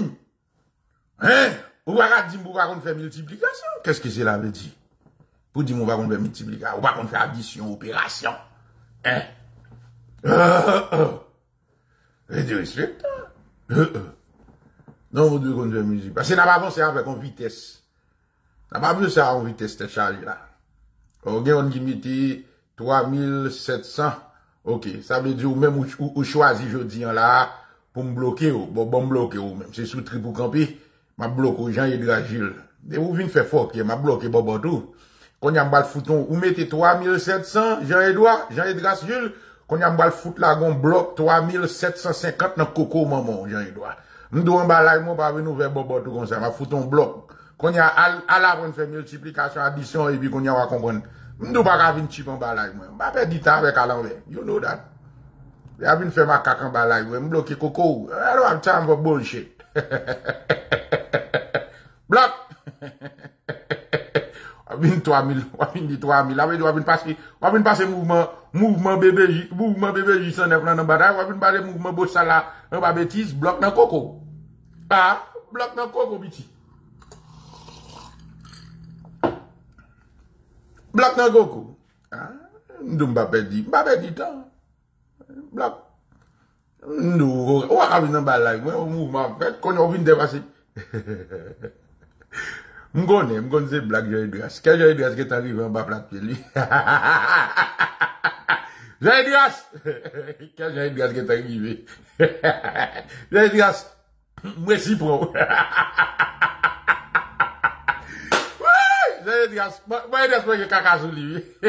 monde. Hein? Ou pas dire qu'on fait multiplication? Qu'est-ce que cela veut dire? Pour dire qu'on fait multiplication, ou pas qu'on fait addition, opération. Hein? Et du respect. Non, vous devez qu'on fait multiplication. Parce que n'a pas avancé avec en vitesse. N'a pas vu ça en vitesse, cette charge là. On qui mettait 3700. Ok, ça veut dire, même, ou choisi, je dis, là, pour me bloquer, bon, bloquer, ou même, c'est sous tri pour camper, m'a bloqué, Jean-Yves Agile. Et vous venez faire fort, m'a bloqué, bon, tout. Quand y'a m'bal fouton, ou mettez 3700, Jean-Yves Agile, quand y'a m'bal fout là, on bloque 3750 dans coco, maman, Jean-Yves. M'dou en bas là, m'on va venir vers bon, tout, comme ça, m'a fouton bloc. Quand y'a à la bonne faire multiplication, addition, et puis quand y'a à comprendre. Je ne pas venir chip en balai. Je ne pas avec à l'envers. You know that. Je ne vais faire ma caca en balai. Je bloquer coco. Alors, I'm time for bullshit. Block. Je vais 3000. Je vais 3000. Je vais passer mouvement bébé 809 dans la bataille. Je vais passer mouvement Bossala. On va bêtise. Bloc dans coco. Ah, bloc dans coco, petit. Bloc dans Goku. Nous ne pouvons pas perdre du temps. Bloc. Nous ne pouvons pas venir dans le bal. Mouvement fait. Quand on vient dépasser. Je connais. Je connais ces blagues. J'ai eu grâce. Quel j'ai eu grâce qui est arrivé en bas plat de lui. J'ai eu grâce. Quel j'ai eu grâce qui est arrivé. J'ai eu grâce. Moi si pro. Je vais dire caca sur lui. Je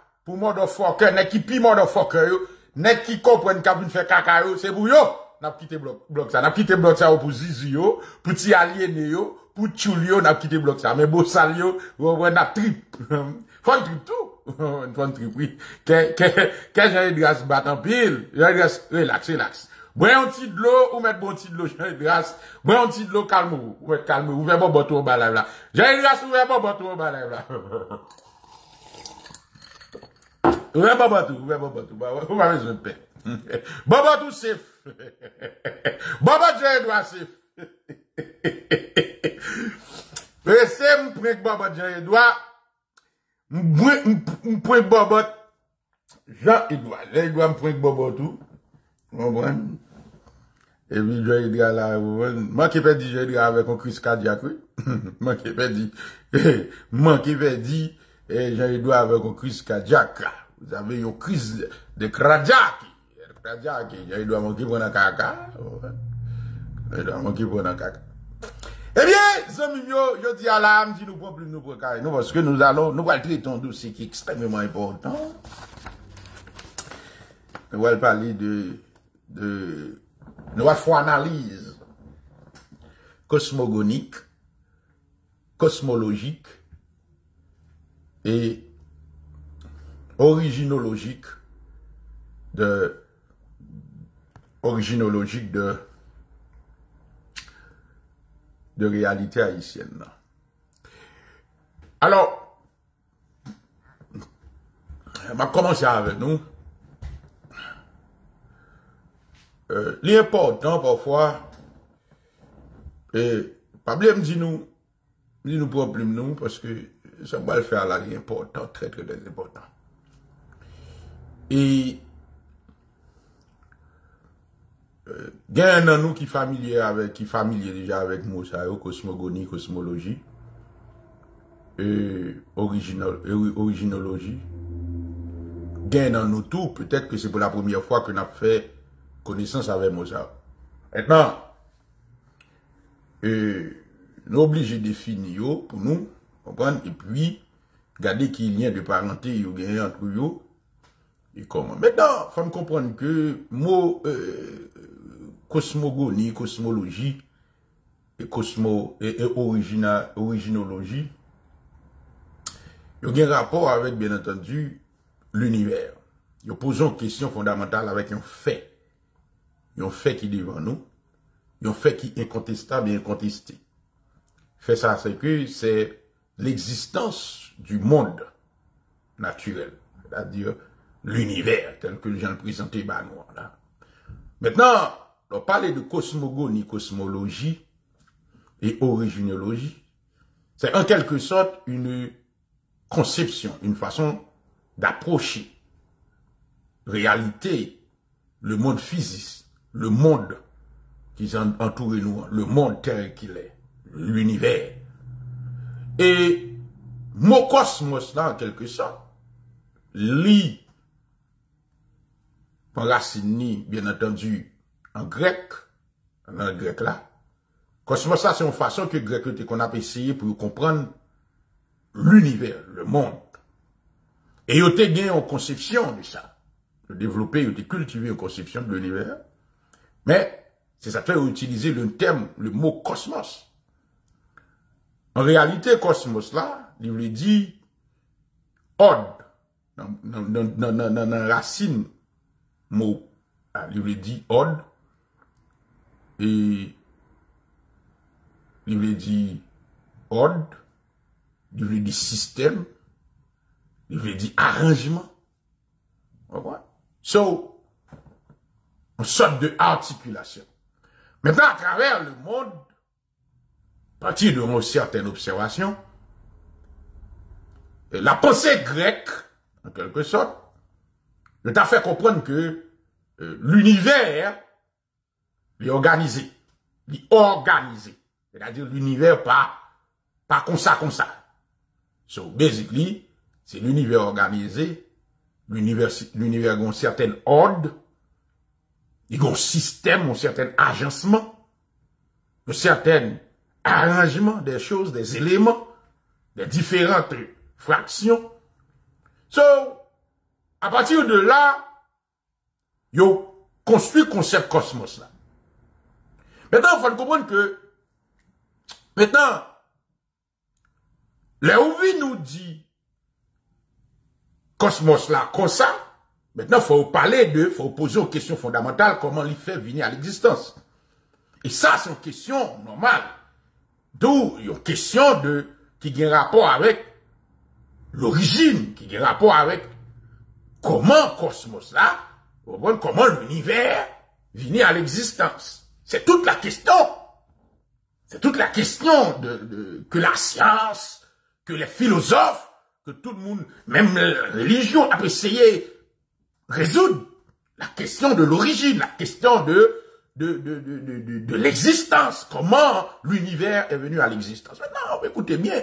pour motherfucker, n'est qui pi motherfucker, n'est qui comprenne qu'à venir faire caca, c'est pour yo, n'a quitté bloc ça, n'a quitté bloc ça, pour zizi yo, pour ti aliéné yo, pour tchoul yo, n'a quitté bloc ça, mais beau sal yo, n'a trip, faut trip tout, faut trip, oui, que Jean-Yves Gasson bat en pile, Jean-Yves Gasson, relax, bois un petit de l'eau, ou mettre bon petit de l'eau, j'ai une grâce. Bois un petit de l'eau, calme-vous, ou mettre calme-vous, ouvert bon bateau au balai là. J'ai une grâce, ouvert bon bateau au balai là. Ouvert bon bateau, vous m'avez besoin de paix. Bon bateau safe. Bon bateau, j'ai une grâce safe. Laissez-moi prendre bon bateau, j'ai une grâce. M'prendre bon bateau. J'ai une grâce, m'prendre bon bateau. Bon. Et puis, je vais là, moi qui vais dire, je avec un crise cardiaque, oui. Moi qui vais dire, je avec un crise cardiaque. Vous avez une crise de cardiaque. Je dois manquer pour un caca. Je dois manquer pour un caca. Eh bien, je dis à l'âme, si nous prenons plus, nous prenons nous, parce que nous allons traiter un dossier qui est extrêmement important. Nous allons parler de nous faire analyse cosmogonique, cosmologique et originologique de réalité haïtienne. Alors, on va commencer avec nous. L'important parfois, et pas bien dis-nous problème nous, parce que ça va le faire là, l'important, très important. Et il y a un nous qui familier déjà avec Moussa, cosmogonie, cosmologie, originologie. Il y a un nous tout, peut-être que c'est pour la première fois qu'on a fait connaissance avec Mozart. Maintenant, nous obligés de définir pour nous, comprendre, et puis, garder qui lien de parenté y a entre eux, et comment. Maintenant, il faut comprendre que mot cosmogonie, cosmologie, cosmo et originologie, il y a un rapport avec, bien entendu, l'univers. Nous posons une question fondamentale avec un fait. Un fait qui est devant nous. Un fait qui est incontestable et incontesté. Fait ça, c'est que c'est l'existence du monde naturel, c'est-à-dire l'univers tel que j'ai présenté par nous. Là. Maintenant, on parle de cosmogonie, cosmologie et originologie. C'est en quelque sorte une conception, une façon d'approcher réalité, le monde physique, le monde qui entoure nous, le monde tel qu'il est, l'univers. Et mon cosmos là, en quelque sorte, lit en racine, bien entendu, en grec là. Cosmos là, c'est une façon que grec qu'on a essayé pour comprendre l'univers, le monde. Et il y a gagné en conception de ça. Le développer, il y a cultivé une conception de l'univers. Mais c'est ça fait utiliser le terme, le mot cosmos. En réalité, cosmos là, il veut dire ordre. Dans la racine mot, il veut dire ordre. Et il veut dire ordre. Il veut dire système, il veut dire arrangement. Okay. So, une sorte de articulation. Maintenant, à travers le monde, à partir de certaines observations, la pensée grecque, en quelque sorte, nous a fait comprendre que l'univers est organisé. C'est-à-dire l'univers pas comme ça. So, basically, c'est l'univers organisé, l'univers a un certain ordre, il y a un système, un certain agencement, un certain arrangement des choses, des éléments, des différentes fractions. So, à partir de là, il a construit le concept cosmos là. Maintenant, il faut comprendre que, maintenant, Léovi nous dit cosmos là comme ça. Maintenant, faut parler de, faut poser aux questions fondamentales comment il fait venir à l'existence. Et ça, c'est une question normale. D'où une question de qui a un rapport avec l'origine, qui a un rapport avec comment cosmos là, comment l'univers vient à l'existence. C'est toute la question. C'est toute la question que la science, que les philosophes, que tout le monde, même la religion, a essayé de résoudre la question de l'origine, la question de l'existence, comment l'univers est venu à l'existence. Maintenant, écoutez bien,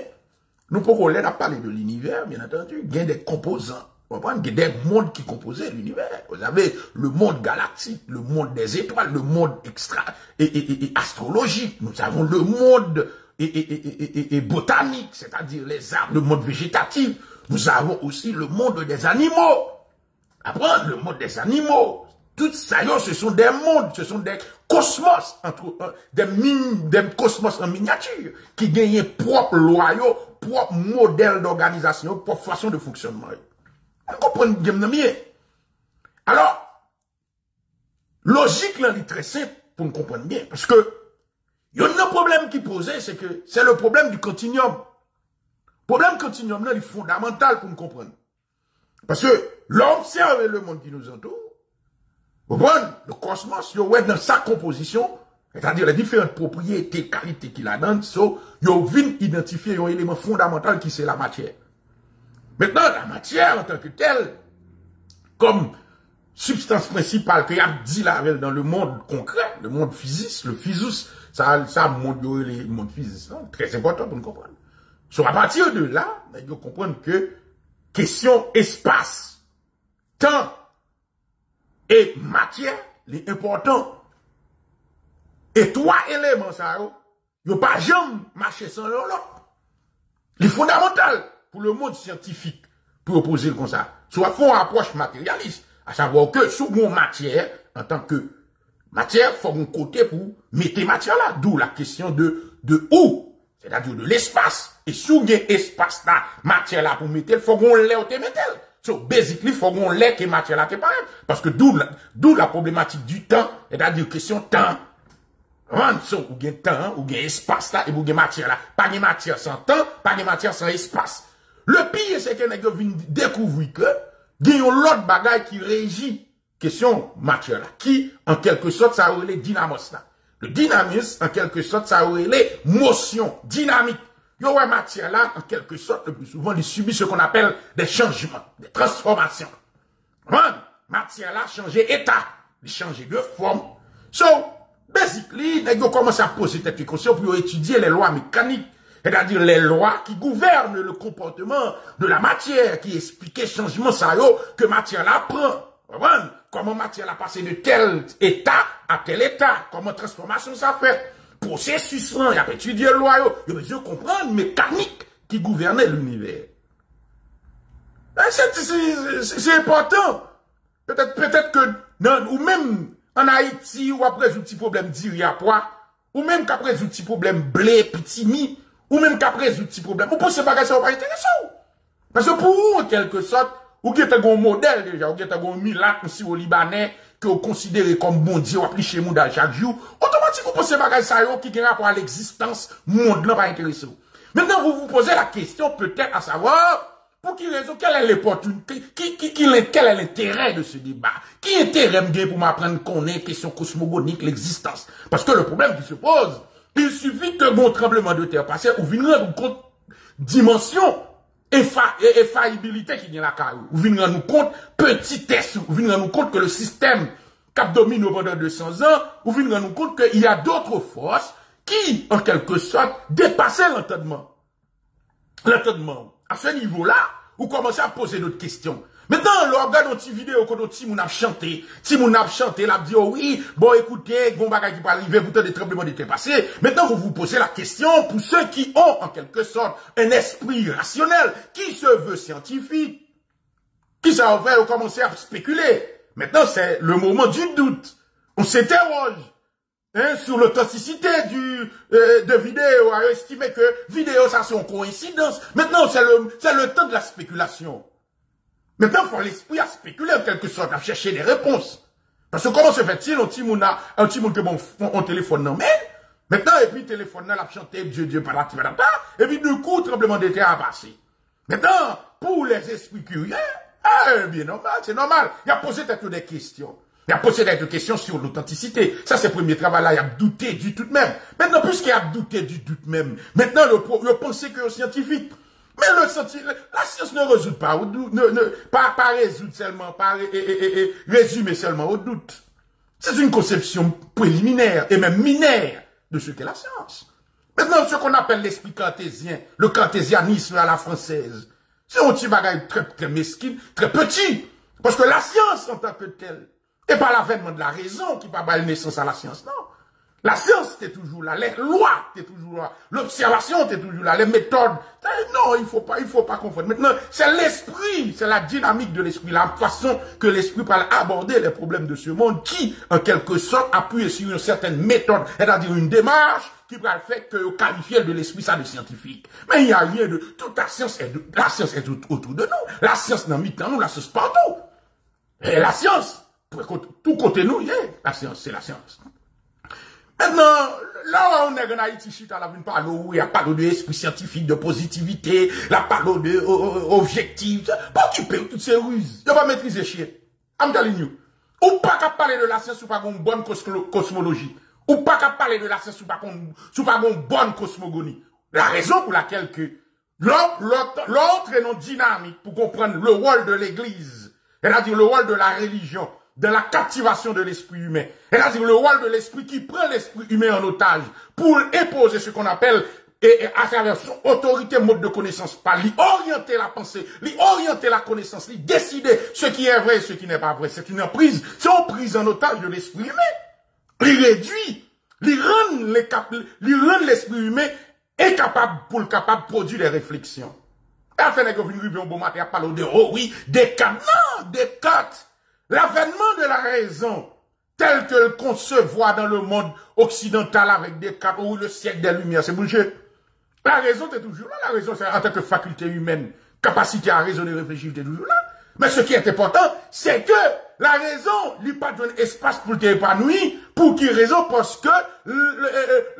nous pourrons aller parler de l'univers, bien entendu, il y a des composants, il y a des mondes qui composaient l'univers. Vous avez le monde galactique, le monde des étoiles, le monde extra et astrologique, nous avons le monde et botanique, c'est-à-dire les arbres, le monde végétatif. Nous avons aussi le monde des animaux. Après, le monde des animaux. Toutes ça, ce sont des mondes, ce sont des cosmos, des cosmos en miniature, qui gagnent propre loyaux, propre modèle d'organisation, propre façon de fonctionnement. Vous comprenez bien? Alors, logique, là, est très simple pour nous comprendre bien, parce que il y a un problème qui posait, c'est que c'est le problème du continuum. Le problème continuum là, il est fondamental pour nous comprendre. Parce que l'observe le monde qui nous entoure, le cosmos, il est dans sa composition, c'est-à-dire les différentes propriétés, qualités qu'il a dans, il vient identifier un élément fondamental qui c'est la matière. Maintenant, la matière en tant que telle, comme substance principale qu'il y a dit là dans le monde concret, le monde physique, le physus, ça montre les mondes physiques, très important pour nous comprendre. So, à partir de là, nous comprenons que question espace, temps et matière, les importants. Et trois éléments, ça, ils n'ont pas jamais marché sans l'autre. Les fondamentaux pour le monde scientifique, pour opposer comme ça, soit font approche matérialiste, à savoir que sous mon matière, en tant que Matière, faut un côté pour mettre matière là. D'où la question de où? C'est-à-dire de l'espace. Et si vous avez espace là, matière là pour mettre, faut qu'on l'ait ou te mette. So, basically, faut qu'on l'ait que matière là te paraît. Parce que d'où la problématique du temps, c'est-à-dire question temps. So, ou gain temps, ou gain espace là, et vous gain matière là. Pas de matière sans temps, pas de matière sans espace. Le pire, c'est que nous avons découvert que, il y a l'autre bagaille qui régit question matière là, qui, en quelque sorte, ça aurait les dynamos là. Le dynamisme, en quelque sorte, ça aurait les motions, dynamique. Yo, ouais, matière là, en quelque sorte, le plus souvent, il subit ce qu'on appelle des changements, des transformations. Hein? Matière là, changer état, changer de forme. So, basically, nous commençons à poser cette question pour étudier les lois mécaniques, c'est-à-dire les lois qui gouvernent le comportement de la matière, qui expliquent changement ça, yo, que matière là prend. Comment matière a passé de tel état à tel état? Comment transformation ça fait? Processus, il y a étudié loi, il y a comprendre mécanique qui gouvernait l'univers. C'est important. Peut-être que, non, ou même en Haïti, ou après un petit problème d'iriapois, ou même qu'après un petit problème blé, petit mi, ou même qu'après un petit problème, vous pensez pas que ça va pas intéressant? Parce que pour vous, en quelque sorte, ou qui est un modèle déjà, ou qui est un miracle aussi au Libanais, que vous considérez comme bon Dieu, ou appelé chez nous dans chaque jour, automatiquement, vous pensez à ça, qui a rapport à l'existence, monde n'a pas intéressé. Maintenant, vous vous posez la question, peut-être, à savoir, pour qui raison, quelle est l'opportunité, quel est l'intérêt de ce débat? Qui intérêt me pour m'apprendre qu'on est question cosmogonique, l'existence? Parce que le problème qui se pose, il suffit que mon tremblement de terre passe, ou venir rendre compte dimension, faillibilité qui vient la carrière. Vous venez nous compte, petit test, vous venez nous compte que le système cap domine pendant 200 ans, vous venez nous compte qu'il y a d'autres forces qui, en quelque sorte, dépassaient l'entendement. L'entendement. À ce niveau-là, vous commencez à poser d'autres questions. Maintenant, on regarde une petite vidéo quand on a chanté. Si on a chanté, on a dit, oui, bon, écoutez, bon, bagage qui va arriver, vous avez des tremblements de terre passés. Maintenant, vous vous posez la question pour ceux qui ont, en quelque sorte, un esprit rationnel, qui se veut scientifique, qui s'en va commencer à spéculer. Maintenant, c'est le moment du doute. On s'interroge, hein, sur l'authenticité de vidéo, à estimer que vidéo, ça, c'est une coïncidence. Maintenant, c'est le temps de la spéculation. Maintenant, il faut l'esprit à spéculer en quelque sorte, à chercher des réponses. Parce que comment se fait-il, un petit monde que bon, on téléphone non, mais, maintenant, et puis, téléphone non, la chanté, Dieu, Dieu, patata, et puis, du coup, tremblement de terre a passé. Maintenant, pour les esprits curieux, ah, bien normal, c'est normal. Il a posé peut-être des questions. Il a posé des questions sur l'authenticité. Ça, c'est le premier travail-là, il a douté du tout de même. Maintenant, puisqu'il a douté du tout de même, maintenant, le penser que le scientifique, mais le sentiment, la science ne résout pas au doute, pas résoudre seulement, pas résumer seulement au doute. C'est une conception préliminaire et même mineure de ce qu'est la science. Maintenant, ce qu'on appelle l'esprit cartésien, le cartésianisme à la française, c'est un petit bagage très, très mesquin, très petit. Parce que la science en tant que telle, et pas l'avènement de la raison qui va donner naissance à la science, non. La science était toujours là, les lois étaient toujours là, l'observation était toujours là, les méthodes. Non, il faut pas confondre. Maintenant, c'est l'esprit, c'est la dynamique de l'esprit, la façon que l'esprit parle aborder les problèmes de ce monde qui, en quelque sorte, appuie sur une certaine méthode, c'est-à-dire une démarche qui va le fait que vous qualifiez de l'esprit ça de scientifique. Mais il n'y a rien de, toute la science est autour de nous. La science n'a mis dans nous, la science partout. Et la science, tout côté nous, yeah, la science, c'est la science. Maintenant, là où on est en Haïti, chute à la vue, parle où il y a parlé de esprit scientifique, de positivité, la parole de objectif, pas occuper toutes ces ruses, il va maîtriser chien. I'm telling you. Ou pas qu'à parler de la science ou pas une bonne cosmologie. Ou pas qu'à parler de la science ou pas une bonne cosmogonie. La raison pour laquelle que l'autre est non dynamique pour comprendre le rôle de l'église, c'est-à-dire le rôle de la religion, de la captivation de l'esprit humain. C'est-à-dire le rôle de l'esprit qui prend l'esprit humain en otage pour imposer ce qu'on appelle, à travers son autorité, mode de connaissance, pas lui orienter la pensée, lui orienter la connaissance, lui décider ce qui est vrai et ce qui n'est pas vrai. C'est une emprise, c'est une prise en otage de l'esprit humain. Il réduit, il rend l'esprit humain incapable pour le capable de produire des réflexions. Et à la fin, il y a une bon matin, il parle de, oh oui, des cadres, non, des cartes. L'avènement de la raison telle qu'elle concevoit dans le monde occidental avec des cadres où le siècle des Lumières, c'est bouché. La raison, c'est toujours là. La raison, c'est en tant que faculté humaine, capacité à raisonner, réfléchir, c'est toujours là. Mais ce qui est important, c'est que la raison lui pas donne espace pour t'épanouir. Pour quelle raison? Parce que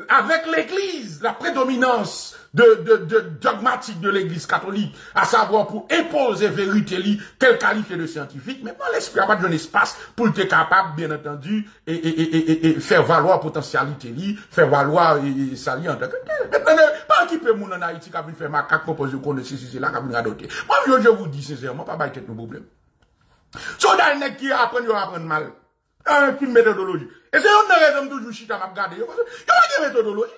avec l'Église, la prédominance dogmatique de l'Église catholique, à savoir pour imposer vérité, qu'elle qualifie de scientifique, mais bon, l'esprit n'a pas donné espace pour t'être capable, bien entendu, et faire valoir potentialité, faire valoir sa en tant que tel. Maintenant, pas qui peut moun en Haïti qui a faire ma carte propose de connaître ceci, là, qui a voulu adopter. Moi, je vous dis sincèrement, pas bailler nos problèmes. Sodan nek qui apprend mal. Un qui méthodologie. Et c'est une raison toujours chita m'a regarder. Yo pas de méthodologie.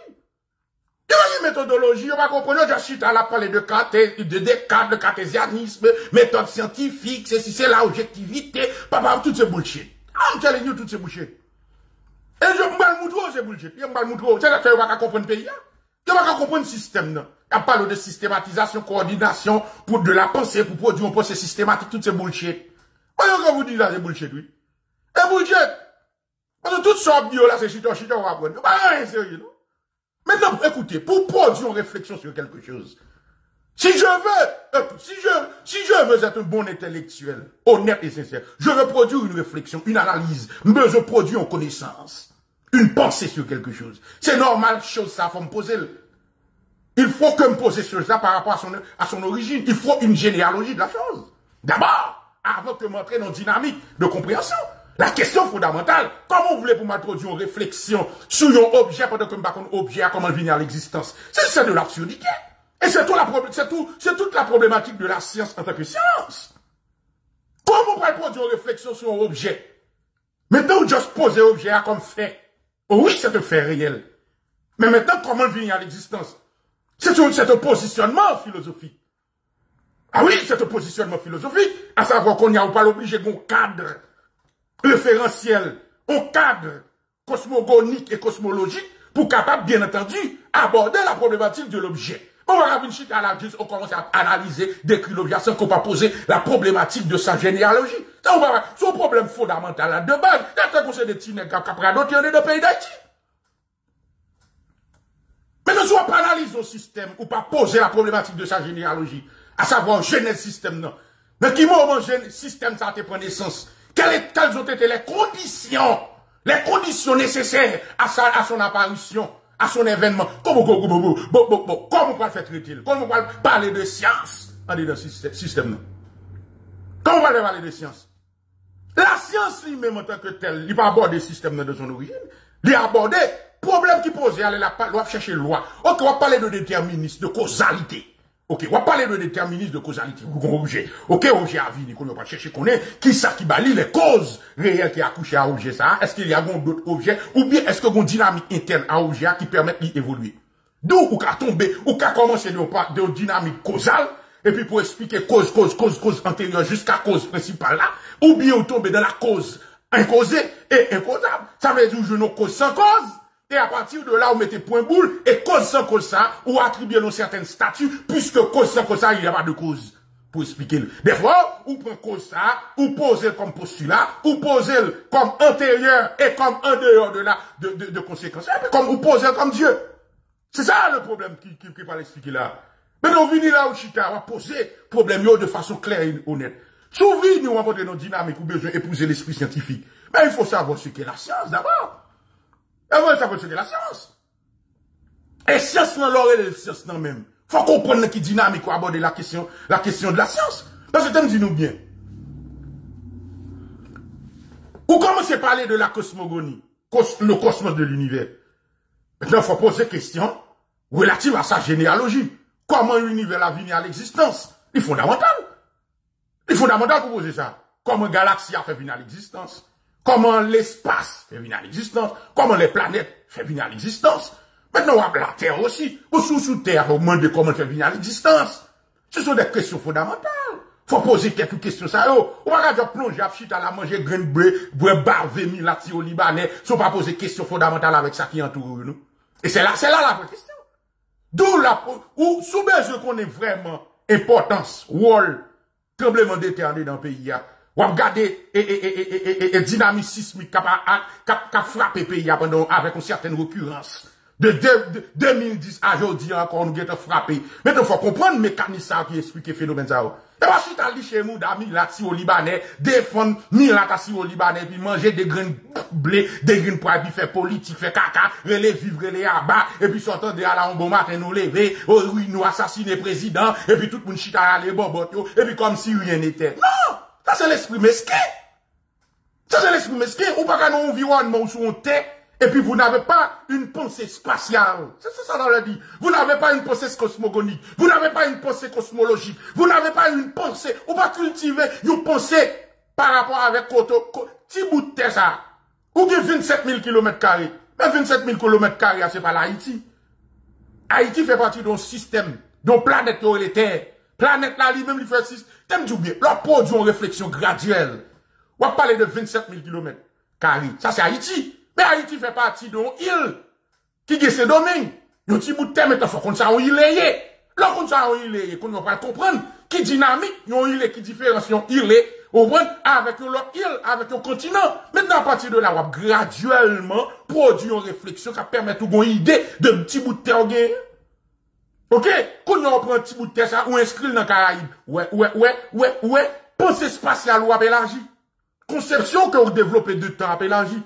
Yo pas de méthodologie, yo pas comprendre je chita la parler de cadre de cartésianisme, méthode scientifique, c'est la objectivité, papa tout ce bullshit. I'm telling you tout ce bullshit. Et je m'bal moutro ce bullshit. Yo m'bal moutro, c'est là que yo pas comprendre pays là. Yo pas comprendre système là. Y a parlé de systématisation, coordination pour de la pensée pour produire un processus systématique tout ce bullshit. Quand vous dites là, c'est bullshit, oui. C'est bullshit. Parce que toute sorte bio là, c'est chita, on va prendre. Bah, rien sérieux, non? Maintenant, écoutez, pour produire une réflexion sur quelque chose, si je veux être un bon intellectuel, honnête et sincère, je veux produire une réflexion, une analyse, mais je produis une connaissance, une pensée sur quelque chose. C'est normal, chose ça, faut me poser. Il faut que me poser cela par rapport à son origine. Il faut une généalogie de la chose. D'abord. Avant de montrer nos dynamiques de compréhension. La question fondamentale, comment vous voulez pour m'introduire une réflexion sur un objet pendant que je ne sais pas objet, comment il vient à l'existence? C'est ça de l'absurdité. Et c'est toute la problématique de la science en tant que science. Comment vous pouvez produire une réflexion sur un objet? Maintenant, vous juste posez objet comme fait. Oh oui, c'est un fait réel. Mais maintenant, comment il vient à l'existence? C'est un positionnement philosophique. Ah oui, c'est un positionnement philosophique, à savoir qu'on n'y a pas l'obligé d'un cadre référentiel, un cadre cosmogonique et cosmologique pour capable, bien entendu, aborder la problématique de l'objet. On va avoir une chute à la juste, on commence à analyser, décrire l'objet, sans qu'on va poser la problématique de sa généalogie. Ça, on va son problème fondamental là, de base, c'est qu'on se détient à d'autres, on est dans le pays d'Haïti. Mais ne soit pas analyser un système ou pas poser la problématique de sa généalogie. À savoir, genèse système, non. Mais qui moment le système, ça a été pris naissance? Quelles ont été les conditions nécessaires à son apparition, à son événement? Comment on va faire traiter? Comment on va parler de science? On est dans le système, non. Comment on va parler de science? La science, lui-même, en tant que telle, il va aborder le système de son origine. Il va aborder le problème qui pose, il va chercher loi. Ok, on va parler de déterminisme, de causalité. Ok, on va parler de déterminisme de causalité. Ok, objet à vie, on va chercher qu'on est, qui ça qui balie les causes réelles qui accouchent à objet ça. Est-ce qu'il y a d'autres objets, ou bien est-ce qu'il y a une dynamique interne à objet qui permet d'évoluer? D'où, ou qu'à tomber, ou qu'à commencer de dynamique causale, et puis pour expliquer cause antérieure jusqu'à cause principale là, ou bien on tombe dans la cause incausée et incausable. Ça veut dire que nos causes sans cause. Et à partir de là, on mettait point boule, et cause sans cause ça, ou attribuer nos certaines statuts, puisque cause sans cause ça, il n'y a pas de cause. Pour expliquer. Des fois, ou prend cause ça, ou poser comme postulat, ou poser comme antérieur, et comme en dehors de la, de conséquences, et puis comme, ou poser comme Dieu. C'est ça le problème qui va l'expliquer là. Mais on vient là où chita, on va poser problème de façon claire et honnête. Souvent, nous avons nos dynamiques, ou besoin d'épouser l'esprit scientifique. Mais il faut savoir ce qu'est la science d'abord. Avant, ça peut être la science. Et science, non, l'or et la science, non, même. Faut comprendre qui dynamique pour aborder la question de la science. Parce que, dis-nous bien. Ou commencez à parler de la cosmogonie, le cosmos de l'univers. Maintenant, faut poser question relative à sa généalogie. Comment l'univers a venu à l'existence? C'est fondamental. C'est fondamental pour poser ça. Comment la galaxie a fait venir à l'existence? Comment l'espace fait venir à l'existence? Comment les planètes fait venir à l'existence? Maintenant, on a la Terre aussi. Ou sous-terre, on demande comment elle fait venir à l'existence. Ce sont des questions fondamentales. Faut poser quelques questions, ça, yo. On va pas plonger, à la manger, grain de blé, barvé, milati, au Libanais. Faut pas poser questions fondamentales avec ça qui entoure nous. Et c'est là la vraie question. D'où la, ou, sous-besoin qu'on est vraiment importance, rôle, tremblement de terre dans le pays, Ou regardez et dynamicisme qui a frappé le pays avec une certaine récurrence. De 2010 à aujourd'hui encore, nous avons frappé. Mais il faut comprendre le mécanisme qui explique le phénomène. Et moi, si tu as dit chez nous, d'amis, là, si au Libanais, défendre, milata si au Libanais, puis manger des graines blé, des graines pois, puis faire politique, faire caca, relé, vivre, relé, abat, et puis s'entendre à la bon matin, nous lever, oui, nous assassiner président, et puis tout le monde chita à les bobotes, et puis comme si rien n'était. Non! Ça, c'est l'esprit mesquin! Ça, c'est l'esprit mesquin! Ou pas qu'un environnement où on t'est, et puis vous n'avez pas une pensée spatiale. C'est ça qu'on a dit. Vous n'avez pas une pensée cosmogonique. Vous n'avez pas une pensée cosmologique. Vous n'avez pas une pensée. Ou pas cultiver une pensée par rapport avec petit bout de terre ça. Ou que 27 000 km². Mais 27 000 km², c'est pas l'Haïti. Haïti fait partie d'un système, d'un planète qui est terre. Planète là, lui-même, il fait système. T'aimes du bien. Leur produit une réflexion graduelle. On va parler de 27 000 km². Ça, c'est Haïti. Mais Haïti fait partie d'une île qui est ses domaines. Yon ti bout de terre, mais il faut qu'on s'en île. Là, qu'on s'en île, qu'on ne va pas comprendre qui dynamique, yon île qui différence, yon île, au moins avec l'autre île, avec le continent. Maintenant, à partir de là, on va graduellement produire une réflexion qui permet une idée de petit bout de terre. Ok? Quand on prend un petit bout de terre, ça, on inscrit dans le Caraïbe. Ouais. Pensée spatiale ou apélagie. Conception que vous développez de temps apélagie.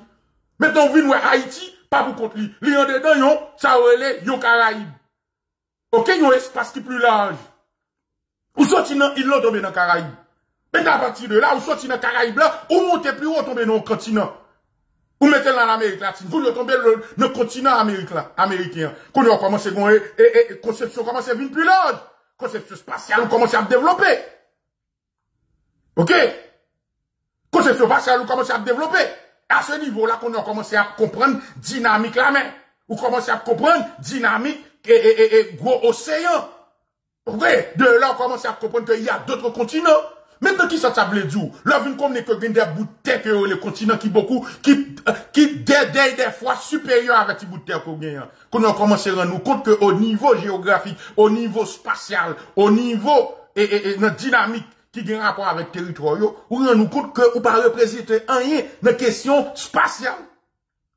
Maintenant, vous venez Haïti, pas pour contre lui. Lui en dedans, yon, ça relève, yon Caraïbe. Ok, yon espace qui est plus large. Ou sorti dans l'île, tombe dans Caraïbe. Maintenant, à partir de là, ou sorti dans Caraïbe là, ou montez plus haut, tombe dans le continent. Ou mettez dans l'Amérique latine. Vous tombez dans le continent américain. Quand on commence à conception commence à venir plus large. Conception spatiale, on commence à développer. Ok? Conception spatiale, on commence à développer. À ce niveau-là, qu'on a commencé à comprendre dynamique la mer. Ou commencer à comprendre dynamique et gros océan. Okay? De là, on commence à comprendre qu'il y a d'autres continents. Maintenant, qui s'attable du? Là, vous ne comprenez que vous avez des bouts de terre que les continents qui beaucoup, qui des fois supérieurs avec les bouts de terre que vous avez. Qu'on a commencé à rendre compte qu'au niveau géographique, au niveau spatial, au niveau dynamique, qui a un rapport avec le territoire, ou nous compte que vous ne pas représenter rien dans la question spatiale.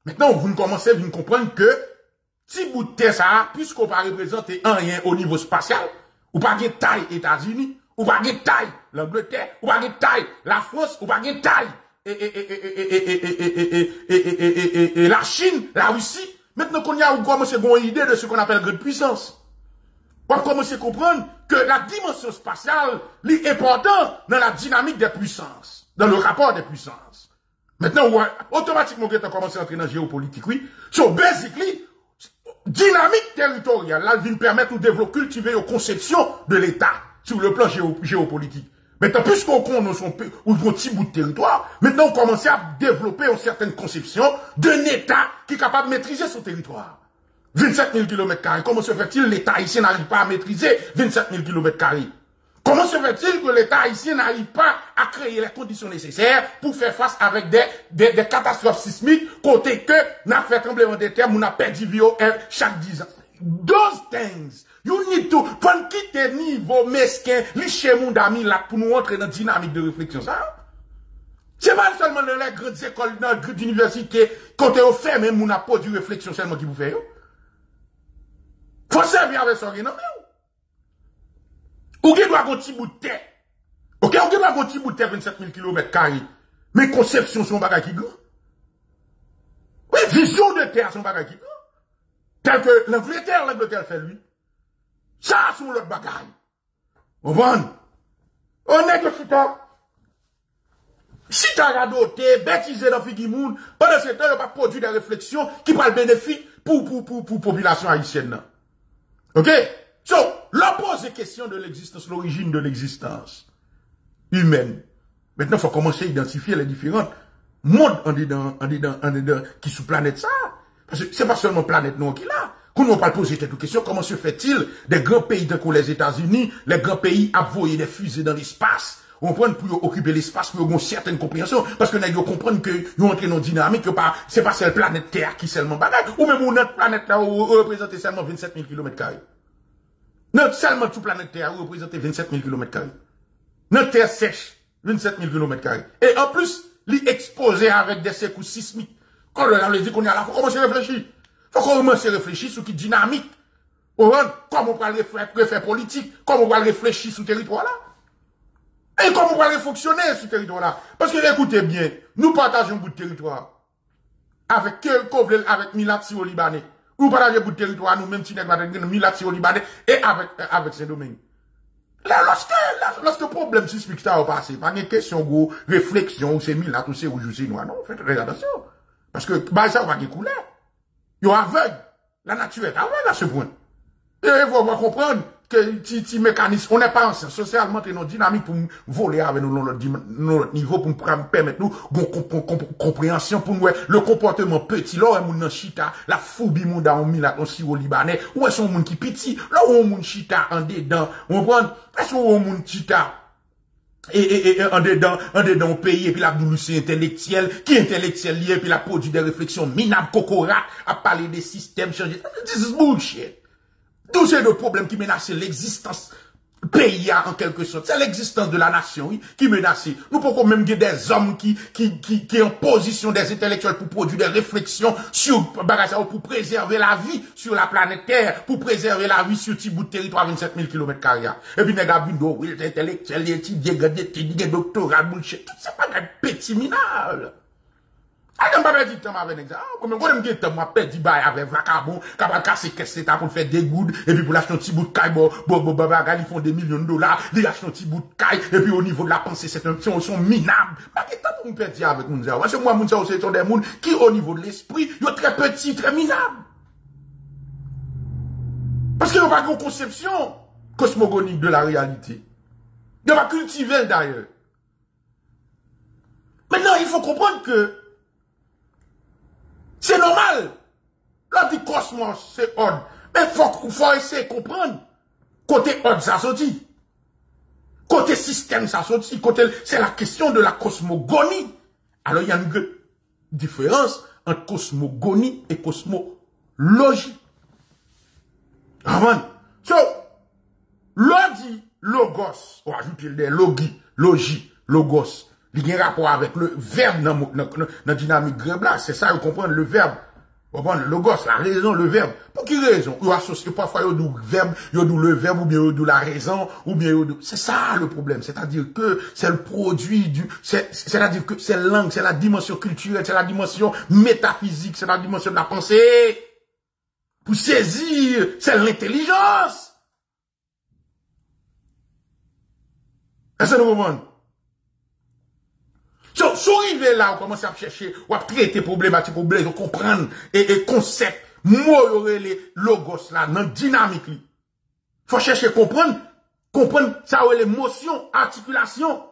Maintenant, vous commencez à comprendre que, si vous êtes ça, puisqu'on ne pas représenter rien au niveau spatial, ou pas de taille États-Unis, ou pas de taille l'Angleterre, ou pas de taille la France, ou pas de taille et la Chine, la Russie. Maintenant qu'on a commencé à avoir une idée de ce qu'on appelle grande puissance. On commence à comprendre que la dimension spatiale est importante dans la dynamique des puissances, dans le rapport des puissances. Maintenant, ouais, automatiquement, on commence à entrer dans la géopolitique, oui. So, basically, dynamique territoriale, là, vient permettre de développer, cultiver une conception de l'État sur le plan géopolitique. Maintenant, puisqu'on connaît son petit bout de territoire, maintenant, on commence à développer une certaine conception d'un État qui est capable de maîtriser son territoire. 27 000 km². Comment se fait-il que l'État haïtien n'arrive pas à maîtriser 27 000 km²? Comment se fait-il que l'État haïtien n'arrive pas à créer les conditions nécessaires pour faire face avec des catastrophes sismiques, côté que n'a fait tremblement de terre ou n'a perdu vie chaque 10 ans? Those things, you need to, pour quitter niveau mesquin, les chemins d'amis là, pour nous entrer dans la dynamique de réflexion, ça? C'est pas seulement dans les grandes écoles, dans les grandes universités, côté au fait, même, on n'a pas du réflexion seulement qui vous fait, faut servir avec son nom. Ou qui doit un petit bout de terre. Ok, ou qui doit un petit bout de terre, 27 000 km². Mais conception, son bagage qui grand. Oui, vision de terre, son bagage qui grand. Tel que l'Angleterre fait lui. Ça, c'est l'autre bagage. Vous comprenez? On est que si tu as radoté, bêtisé dans Figimoun, pendant ce temps, on va produire des réflexions qui parlent bénéfique pour population haïtienne. Ok? So, l'on pose des questions de l'existence, l'origine de l'existence humaine. Maintenant, il faut commencer à identifier les différents mondes en dedans, qui sous planète ça. Parce que c'est pas seulement planète non qui là. Qu'on ne va pas poser quelques questions. Comment se fait-il des grands pays d'un coup les États-Unis, les grands pays envoyer des fusées dans l'espace? On prend pour occuper l'espace, pour une certaine compréhension. Parce que nous comprenons que nous entrons dans une dynamique, que c'est pas cette planète Terre qui seulement bagaille. Ou même notre planète là, où représente seulement 27 000 km². Notre seulement toute planète Terre, où représente 27 000 km². Notre Terre sèche, 27 000 km². Et en plus, il exposé avec des secousses sismiques. Quand on le dit qu'on est là, il faut commencer à réfléchir. Il faut commencer à réfléchir sur qui dynamique. Comment on va le faire politique, comment on va réfléchir sur le territoire là. Et comment on va fonctionner sur le territoire là. Parce que écoutez bien, nous partageons un bout de territoire. Avec quel Kovel, avec Milati au Libanais. Nous partageons un bout de territoire, nous même si nous avons Milati au Libanais et avec Saint-Domingue. Là, lorsque le problème suspect ça a passé, pas une question de réflexion, c'est Milat ou c'est rouge ou c'est noir. Non, faites très attention. Parce que ça va des couleurs. Ils sont aveugles. La nature est aveugle à ce point. Et il faut comprendre que petit mécanisme, on n'est pas ensemble. Socialement, c'est nos dynamiques pour voler avec nous, notre niveau, pour nous permettre nous, compréhension, pour nous, le comportement petit, là, on a chita, la foubie, on a Milat, on si au Libanais, où est-ce qu'on a qui petit, là, on a chita en dedans, on prend, est-ce qu'on a chita? Et en dedans, pays, et puis la doulouce intellectuelle, qui intellectuelle liée, et puis la produit des réflexions, minable, cocora, à parler des systèmes changés. This is bullshit. Tous ces deux problèmes qui menacent l'existence pays, en quelque sorte. C'est l'existence de la nation, oui, qui menace. Nous pouvons même qu'il y ait des hommes qui en position des intellectuels pour produire des réflexions sur, pour préserver la vie sur la planète Terre, pour préserver la vie sur petit bout de territoire 27 000 km². Et puis, nèg a vu des intellectuels, des étudiants, des doctorats, bullshit. Tout ça, pas des petits minables. Je ne vais pas perdre du temps avec ça. Je ne vais pas perdre du temps avec Vacabon, qui va casser caisse d'État pour faire des gouttes, et puis pour acheter un petit bout de caille, ils font des millions de dollars, ils achètent un petit bout de caille, et puis au niveau de la pensée, c'est un petit, ils sont minables. Je ne vais pas perdre du temps avec Mounzao. Parce que moi, Mounzao, c'est des gens qui, au niveau de l'esprit, ils sont très petits, très minables. Parce qu'ils n'ont pas une conception cosmogonique de la réalité. Ils n'ont pas cultivé d'ailleurs. Maintenant, il faut comprendre que c'est normal. Là, dit cosmos, c'est ordre. Mais faut essayer de comprendre. Côté ordre, ça sortit. Côté système, ça sortit. Côté, c'est la question de la cosmogonie. Alors, il y a une différence entre cosmogonie et cosmologie. Amen. So, logis, logos. On ajoute des logis, logie, logos. Il y a un rapport avec le verbe dans la dynamique grève là. C'est ça, vous comprenez le verbe. Vous comprenez le logos, la raison, le verbe. Pour quelle raison? Vous associez parfois le verbe, le verbe, ou bien la raison, ou bien c'est ça le problème. C'est-à-dire que c'est le produit du... C'est-à-dire que c'est la langue, c'est la dimension culturelle, c'est la dimension métaphysique, c'est la dimension de la pensée. Pour saisir, c'est l'intelligence. Est-ce que vous comprenez? Si vous arrivez là, vous commencez à chercher, vous traitez problématiques, vous voulez comprendre et concept, moyorer les logos là, dans la dynamique. Il faut chercher à comprendre ça, l'émotion, articulation,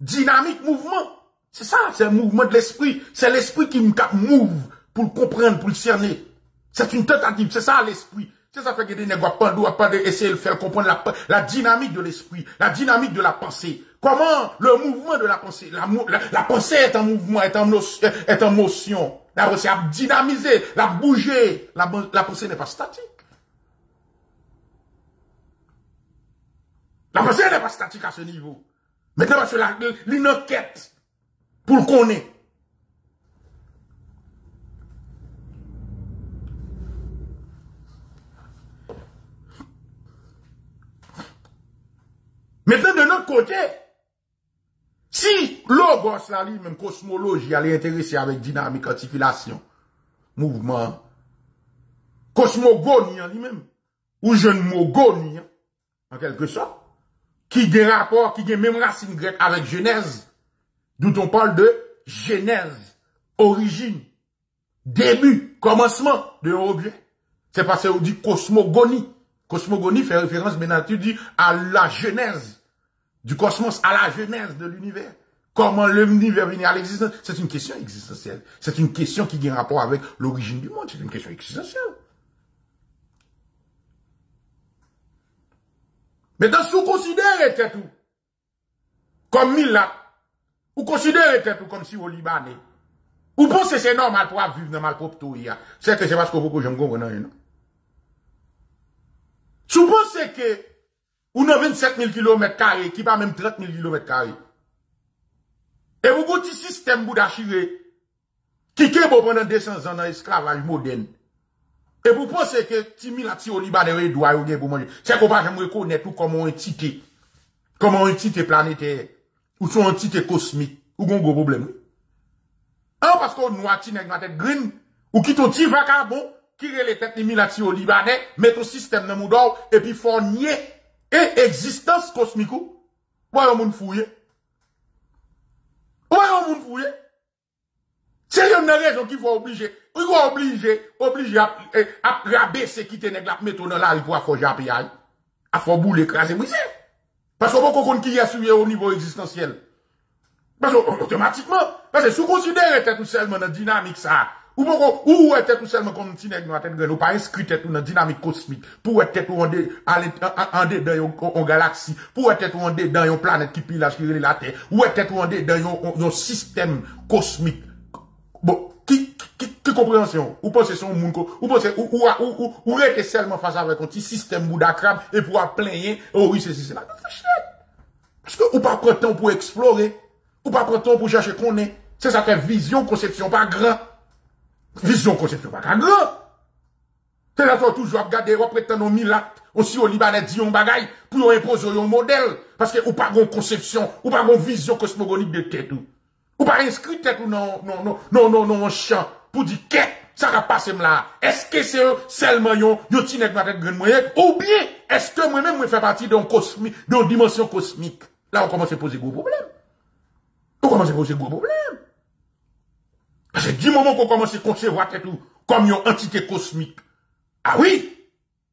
dynamique, mouvement. C'est ça, c'est le mouvement de l'esprit. C'est l'esprit qui move pour le comprendre, pour le cerner. C'est une tentative, c'est ça l'esprit. C'est ça fait que des nègres pas d'essayer de faire comprendre la dynamique de l'esprit, la dynamique de la pensée. Comment le mouvement de la pensée, la pensée est en mouvement, est en motion. La pensée a dynamisé, la bougé. La pensée n'est pas statique. La pensée n'est pas statique à ce niveau. Maintenant, parce que l'inenquête, pour qu'on ait. Maintenant, de notre côté, si logos, la lui-même, cosmologie, elle est intéressée avec dynamique, articulation, mouvement, cosmogonie, lui-même, ou jeune mogonie, en quelque sorte, qui des rapports, qui des même racines grecques avec Genèse, d'où on parle de Genèse, origine, début, commencement de l'objet. C'est parce qu'on dit cosmogonie. Cosmogonie fait référence, bien entendu, à la genèse du cosmos, à la genèse de l'univers. Comment l'univers vient à l'existence? C'est une question existentielle. C'est une question qui a un rapport avec l'origine du monde. C'est une question existentielle. Mais dans ce vous considérez tout comme Milat, vous considérez tout comme si au Libanais, vous pensez que c'est normal pour vivre dans ma propre tour. C'est que c'est parce que beaucoup de gens comprennent, non? Si vous pensez que, on a 27 000 km² qui pas même 30 000 km², Et vous avez un système boudachiré qui est bon pendant 200 ans dans l'esclavage moderne. Et vous pensez que Timilati au Libanais doit vous manger. C'est qu'on ne peut pas reconnaître comme une entité. Comme une entité planétaire. Ou son entité cosmique. Ou un gros problème. Ah, parce qu'on nous a tiré avec la tête green. Ou qui t'ont tiré vacabon. Qui relève tête Timilati au Libanais. Mettre au système dans Moudor. Et puis fournier. Et existence cosmique. Voyons moun fouye. Voyons moun fouye. C'est une raison qu'il faut obliger. Il faut obliger à rabaisser qui te nèg la mettre dans la rue pour faire japper à faire boule écraser brisé. Parce qu'on connaît qui est suivi au niveau existentiel. Parce que automatiquement, parce que si vous considérez tout seulement dans dynamique ça, ou être tout seulement comme petit nèg dans tête grande, ou pas inscrit dans la dynamique cosmique, pour être en dedans une galaxie, pour être en dedans une planète qui pillage qui la terre, ou être en dedans un système cosmique. Bon, qui compréhension? Ou pensez son monde, ou pensez, ou rete seulement face avec un petit système bouda crabe, et pour plaindre, oh oui, c'est là. Parce que, ou pas prendre temps pour explorer, ou pas prendre temps pour chercher qu'on est. C'est ça fait vision, conception, pas grand. Vision, conception, pas grand. C'est ça fait toujours regarder, ou prétendre mille actes, aussi au Libanais dit un bagay, pour imposer un modèle. Parce que, ou pas une conception, ou pas une vision cosmogonique de tête. Ou pas inscrit tête ou non, champ, pour dire qu'est-ce ça va passer là. Est-ce que c'est seulement yon tinek ma tête grande moyenne, ou bien, est-ce que moi-même, je fais partie d'un cosmique, d'une dimension cosmique? Là, on commence à poser gros problème. On commence à poser gros problème. Parce que du moment qu'on commence à concevoir tête ou, comme une entité cosmique. Ah oui!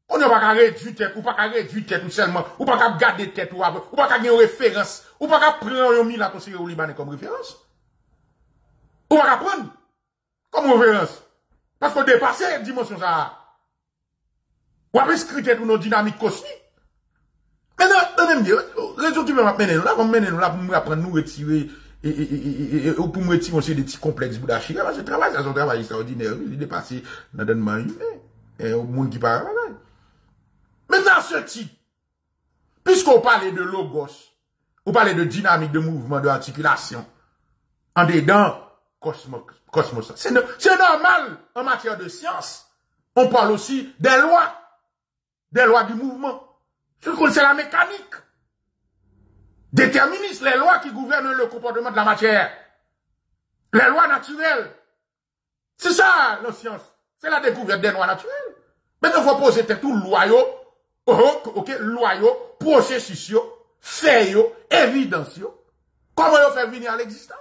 On n'a pas qu'à réduire tête, ou pas qu'à réduire tête, ou seulement, ou pas qu'à garder tête, ou pas qu'à gagner référence, ou pas qu'à prendre yon mis la conseiller au Libanais comme référence. On va prendre comme référence. Parce qu'on dépasse la dimension ça. On va inscrire dans nos dynamiques cosmiques. Maintenant, on me dit, raison qui m'a mené là, on mène nous là pour nous apprendre nous retirer, et pour nous retirer aussi des petits complexes boudachis. Parce que travail, c'est un travail extraordinaire. Il dépasse dans le monde humain. Et au monde qui parle. Maintenant, ce type, puisqu'on parle de logos, on parle de dynamique, de mouvement, de articulation, en dedans, cosmos. C'est normal, en matière de science, on parle aussi des lois du mouvement. C'est la mécanique. Déterministe, les lois qui gouvernent le comportement de la matière. Les lois naturelles. C'est ça, la science. C'est la découverte des lois naturelles. Mais il faut poser tout loyaux, loyaux, processus, faits, évidence. Comment on fait venir à l'existence?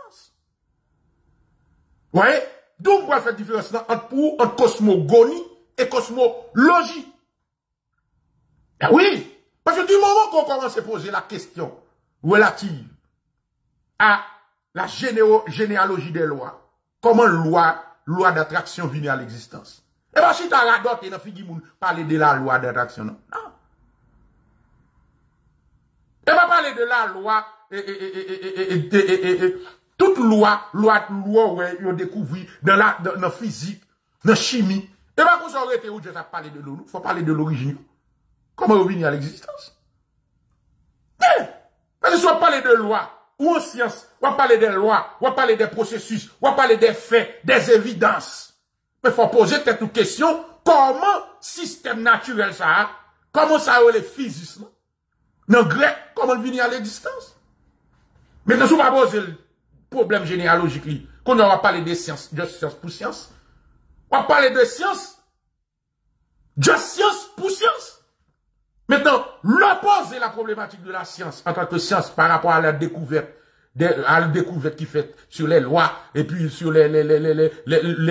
Vous voyez? Donc, on va faire différence entre cosmogonie et cosmologie. Ben oui! Parce que du moment qu'on commence à poser la question relative à la généalogie des lois, comment loi d'attraction vient à l'existence? Eh bien, si tu as la dot et la figure, tu parles de la loi d'attraction, non? Non. Tu vas parler de la loi toute loi, ouais, on découvre dans la physique, dans la chimie. Et bien, vous aurez été où Dieu a parlé de l'eau, il faut parler de l'origine. Comment on vient à l'existence? Parce que si on parle de loi, ou en science, on parle des lois, on parle des processus, on parle des faits, des évidences. Mais il faut poser peut-être une question, comment système naturel ça a? Comment ça a les physiques? Dans le grec, comment on vient à l'existence? Mais nous ne sommes pas posés. Problème généalogique, qu'on va parler de science, de science pour science. On va parler de science, de science pour science. Maintenant, l'opposé la problématique de la science en tant que science par rapport à la découverte, qui fait sur les lois, et puis sur les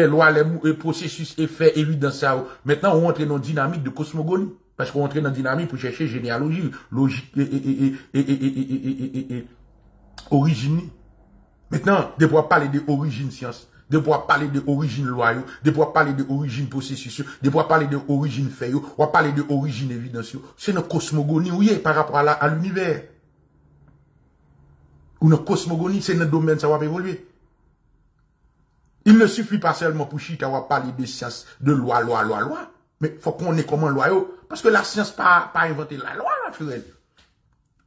lois, les processus, effets, évidence. Maintenant, on rentre dans une dynamique de cosmogonie. Parce qu'on rentre dans une dynamique pour chercher généalogie, logique, et origine. Maintenant, de pouvoir parler de origine science, de pouvoir parler de origine loi, de pouvoir parler de origine processus, de pouvoir parler de origine fait, ou parler de origine évidence. C'est notre cosmogonie, oui, par rapport à l'univers. Ou notre cosmogonie, c'est notre domaine, ça va évoluer. Il ne suffit pas seulement pour chita à parler de science, de loi. Mais faut qu'on ait comment loi, parce que la science pas inventer la loi naturelle.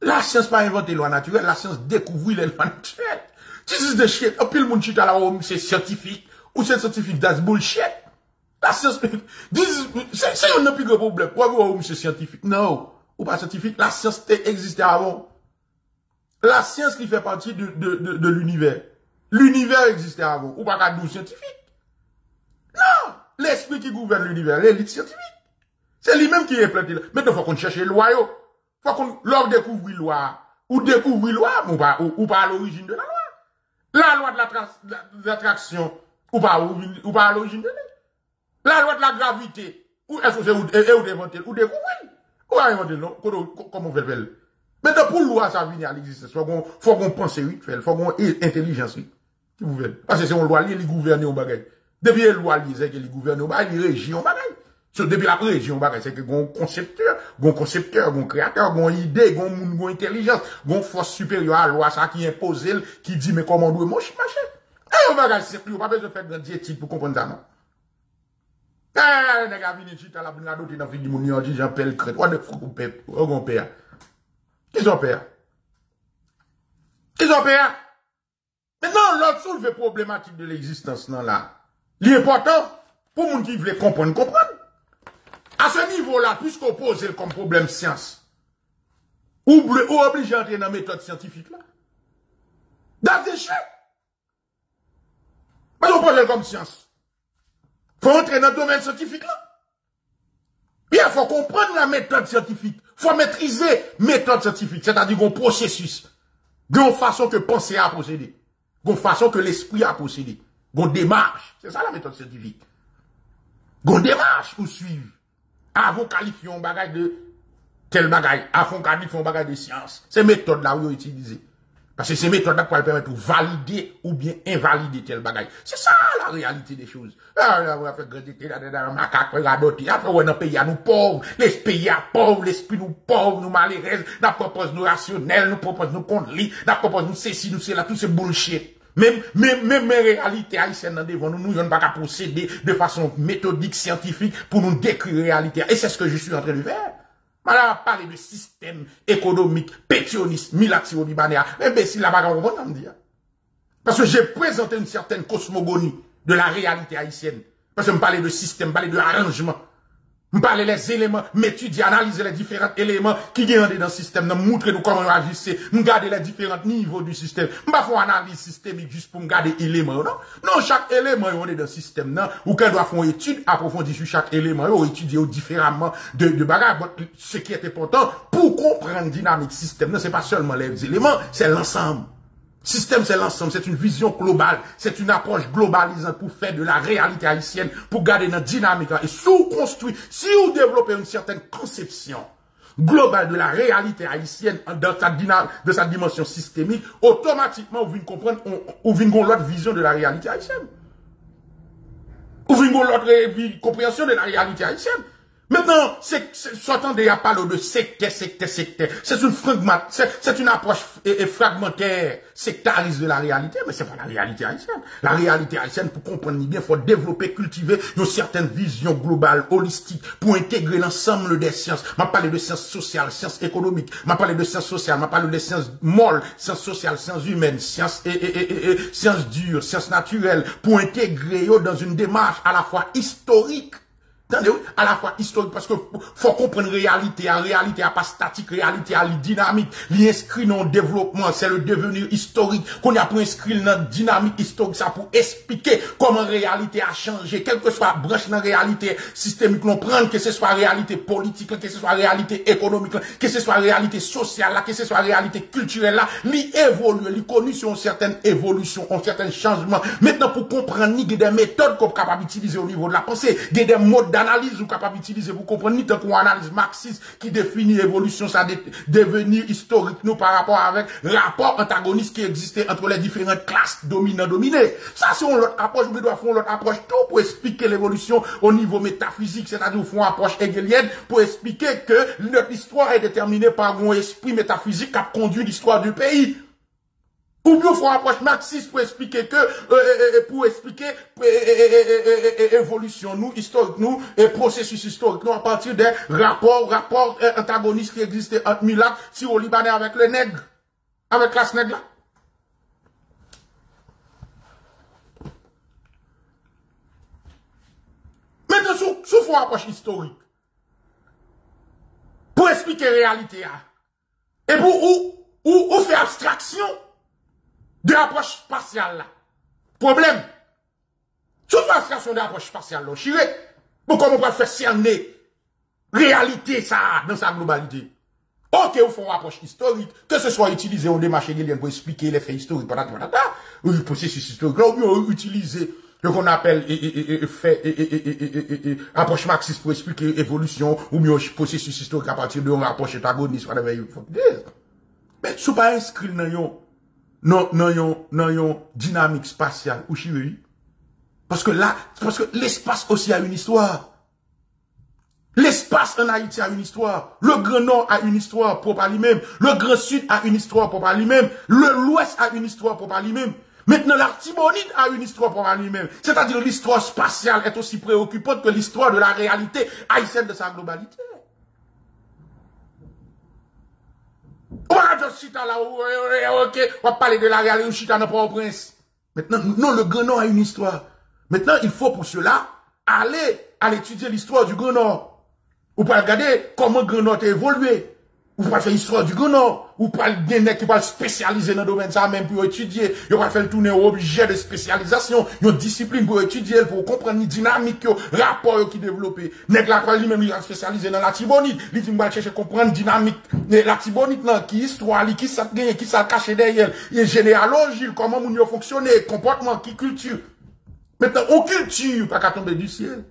La science pas inventer loi naturelle, la science découvre les lois naturelles. This is the shit. A pile moun chita la ou c'est scientifique. Ou c'est scientifique, that's bullshit. La science, c'est un plus gros problème. Pourquoi vous c'est scientifique? Non. Ou pas scientifique, la science existait avant. La science qui fait partie de l'univers. L'univers existait avant. Ou pas qu'à nous scientifique. Non. L'esprit qui gouverne l'univers, l'élite scientifique. C'est lui-même qui est planté. Maintenant, faut qu'on cherche loi, yo. Faut qu'on leur découvre loi. Ou découvre loi, ou pas à l'origine de la loi. La loi de l'attraction, ou pas à l'origine de la loi de la gravité, ou est-ce que c'est ou inventer, ou découvrir, ou inventer, non, comment on fait le. Maintenant, pour loi, ça vient à l'existence. Faut qu'on pense, oui, faut qu'on ait intelligence, oui. Qui vous faites. Parce que c'est une loi liée, les gouvernés au bagage. Depuis les lois liées, les gouvernés au bagage, les régions au bagage. Depuis la région, c'est que gon concepteur, gon créateur, gon idée, gon intelligence, gon force supérieure à la loi, ça qui impose, qui dit, mais comment on doit marcher? Eh, on va c'est plus, on va pas besoin de faire de diétique pour comprendre ça, non? Eh, les gars, venez, tu t'as la bonne adoptée dans le film du monde, dit, j'en pèle, crête, on est fou, on père. Qu'ils ont père? Maintenant, l'autre soulevé problématique de l'existence, non, là. L'important, pour les gens qui veulent comprendre. À ce niveau-là, puisqu'on pose comme problème science, ou obligé à entrer dans la méthode scientifique là. That's the shit. Mais on pose comme science. Faut entrer dans le domaine scientifique là. Bien, faut comprendre la méthode scientifique. Faut maîtriser la méthode scientifique. C'est-à-dire qu'on processus. D'une façon que penser à procéder. D'une façon que l'esprit a procédé. D'une démarche. C'est ça la méthode scientifique. D'une démarche pour suivre. Avant qualifier un bagage de tel bagage, avant qualifier un bagage de science. Ces méthodes-là, vous utilisez. Parce que ces méthodes-là pour permettre de valider ou bien invalider tel bagage. C'est ça, la réalité des choses. Ah, on a fait gréditer, là, macaque, on a doté. Après, on a un pays à nous pauvres. Les pays à pauvres, l'esprit nous pauvres, nous malheureux. Nous proposons nous rationnels, nous proposons nous conduits, nous proposons nous ceci, nous cela, tout ce bullshit. Même réalité haïtienne devant nous, nous n'avons pas qu'à procéder de façon méthodique, scientifique, pour nous décrire la réalité. Et c'est ce que je suis en train de faire. Madame a parlé de système économique, pétioniste, milatio-libanais. Eh bien, si la bagarre, on me dit. Parce que j'ai présenté une certaine cosmogonie de la réalité haïtienne. Parce que je parlais de système, je parlais de arrangement. Je parlais des éléments, m'étudier, analyser les différents éléments qui viennent dans le système, nous montrer nous comment on agissait, nous garder les différents niveaux du système. Je ne fais pas une analyse systémique juste pour garder les éléments. Non, chaque élément on est dans le système. Ou qu'on doit faire une étude approfondie sur chaque élément, ou étudier différemment de bagarre. Ce qui est important pour comprendre la dynamique du système, ce n'est pas seulement les éléments, c'est l'ensemble. Système, c'est l'ensemble, c'est une vision globale, c'est une approche globalisante pour faire de la réalité haïtienne, pour garder notre dynamique. Et si vous construisez, si vous développez une certaine conception globale de la réalité haïtienne dans sa dynamique, de sa dimension systémique, automatiquement, vous venez comprendre, vous venez comprendre l'autre vision de la réalité haïtienne. Vous venez comprendre l'autre compréhension de la réalité haïtienne. Maintenant, s'entendre à parler de secteur. C'est une approche fragmentaire, sectariste de la réalité, mais c'est pas la réalité haïtienne. La réalité haïtienne, pour comprendre bien, faut développer, cultiver une certaine vision globale, holistique, pour intégrer l'ensemble des sciences. M'a parlé de sciences sociales, sciences économiques, m'a parlé de sciences sociales, m'a parlé de sciences molles, sciences sociales, sciences humaines, sciences sciences dures, sciences naturelles, pour intégrer dans une démarche à la fois historique. À la fois historique, parce que faut comprendre réalité à pas statique, réalité à dynamique, l'inscrit dans le développement, c'est le devenir historique, qu'on a pour inscrire dans la dynamique historique, ça pour expliquer comment la réalité a changé, quelle que soit la branche dans la réalité systémique, l'on prend, que ce soit la réalité politique, que ce soit la réalité économique, que ce soit la réalité sociale, que ce soit la réalité culturelle, l'évolue, l'évolue sur une certaine évolution, un certain changement. Maintenant, pour comprendre, il y a des méthodes qu'on est capable d'utiliser au niveau de la pensée, il y a des modes d'analyse ou capable d'utiliser, vous comprenez, tant qu'on analyse marxiste qui définit l'évolution, ça devenir historique, nous, par rapport avec rapport antagoniste qui existait entre les différentes classes dominant-dominées. Ça, c'est une autre approche, mais doit faire une autre approche tout pour expliquer l'évolution au niveau métaphysique, c'est-à-dire font une approche hegelienne pour expliquer que notre histoire est déterminée par un esprit métaphysique qui a conduit l'histoire du pays. Ou bien, faut approche marxiste pour expliquer que, évolution, nous, historique, nous, et processus historique, nous, à partir des rapports antagonistes qui existaient entre Milat, si au Libanais avec les nègres, avec la classe nègre là. c'est sous une approche historique. Pour expliquer la réalité. Et pour où faire abstraction de l'approche spatiale là. Problème. Sous faire abstraction de l'approche spatiale là, chiré. Pour comment on peut faire cerner réalité ça dans sa globalité. Ok, on fait une approche historique, que ce soit utilisé en démarche lien pour expliquer les faits historiques, ou le processus historique, ou bien utiliser ce qu'on appelle approche marxiste pour expliquer l'évolution, ou bien processus historique à partir de l'approche antagoniste. Mais si vous pas inscrit dans une dynamique spatiale ou chimie, parce que là, parce que l'espace aussi a une histoire. L'espace en Haïti a une histoire. Le Grand Nord a une histoire propre à lui-même. Le Grand Sud a une histoire propre à lui-même. L'Ouest a une histoire propre à lui-même. Maintenant, l'Artibonite a une histoire propre à lui-même. C'est-à-dire l'histoire spatiale est aussi préoccupante que l'histoire de la réalité haïtienne de sa globalité. On va parler de la réalité Chita dans Port-au-Prince. Maintenant, non, le Grand Nord a une histoire. Maintenant, il faut pour cela aller à l'étudier l'histoire du Grand Nord. Ou pas regarder comment Grand Nord a évolué. Ou pas faire l'histoire du Grand Nord. Ou pas le gens qui va spécialiser dans le domaine ça même pour étudier. Ou pas faire tourner au objet de spécialisation. Une discipline pour étudier, pour comprendre les dynamiques, les rapports qui développent. Nèg la quoi lui-même, il va spécialiser dans la Tibonite. Il va chercher à comprendre la dynamique. La Tibonite, qui histoire, qui ça gagne, qui ça cache derrière. Et généalogie, comment on fonctionne, comportement, qui culture. Maintenant, on culture, pas qu'à tomber du ciel.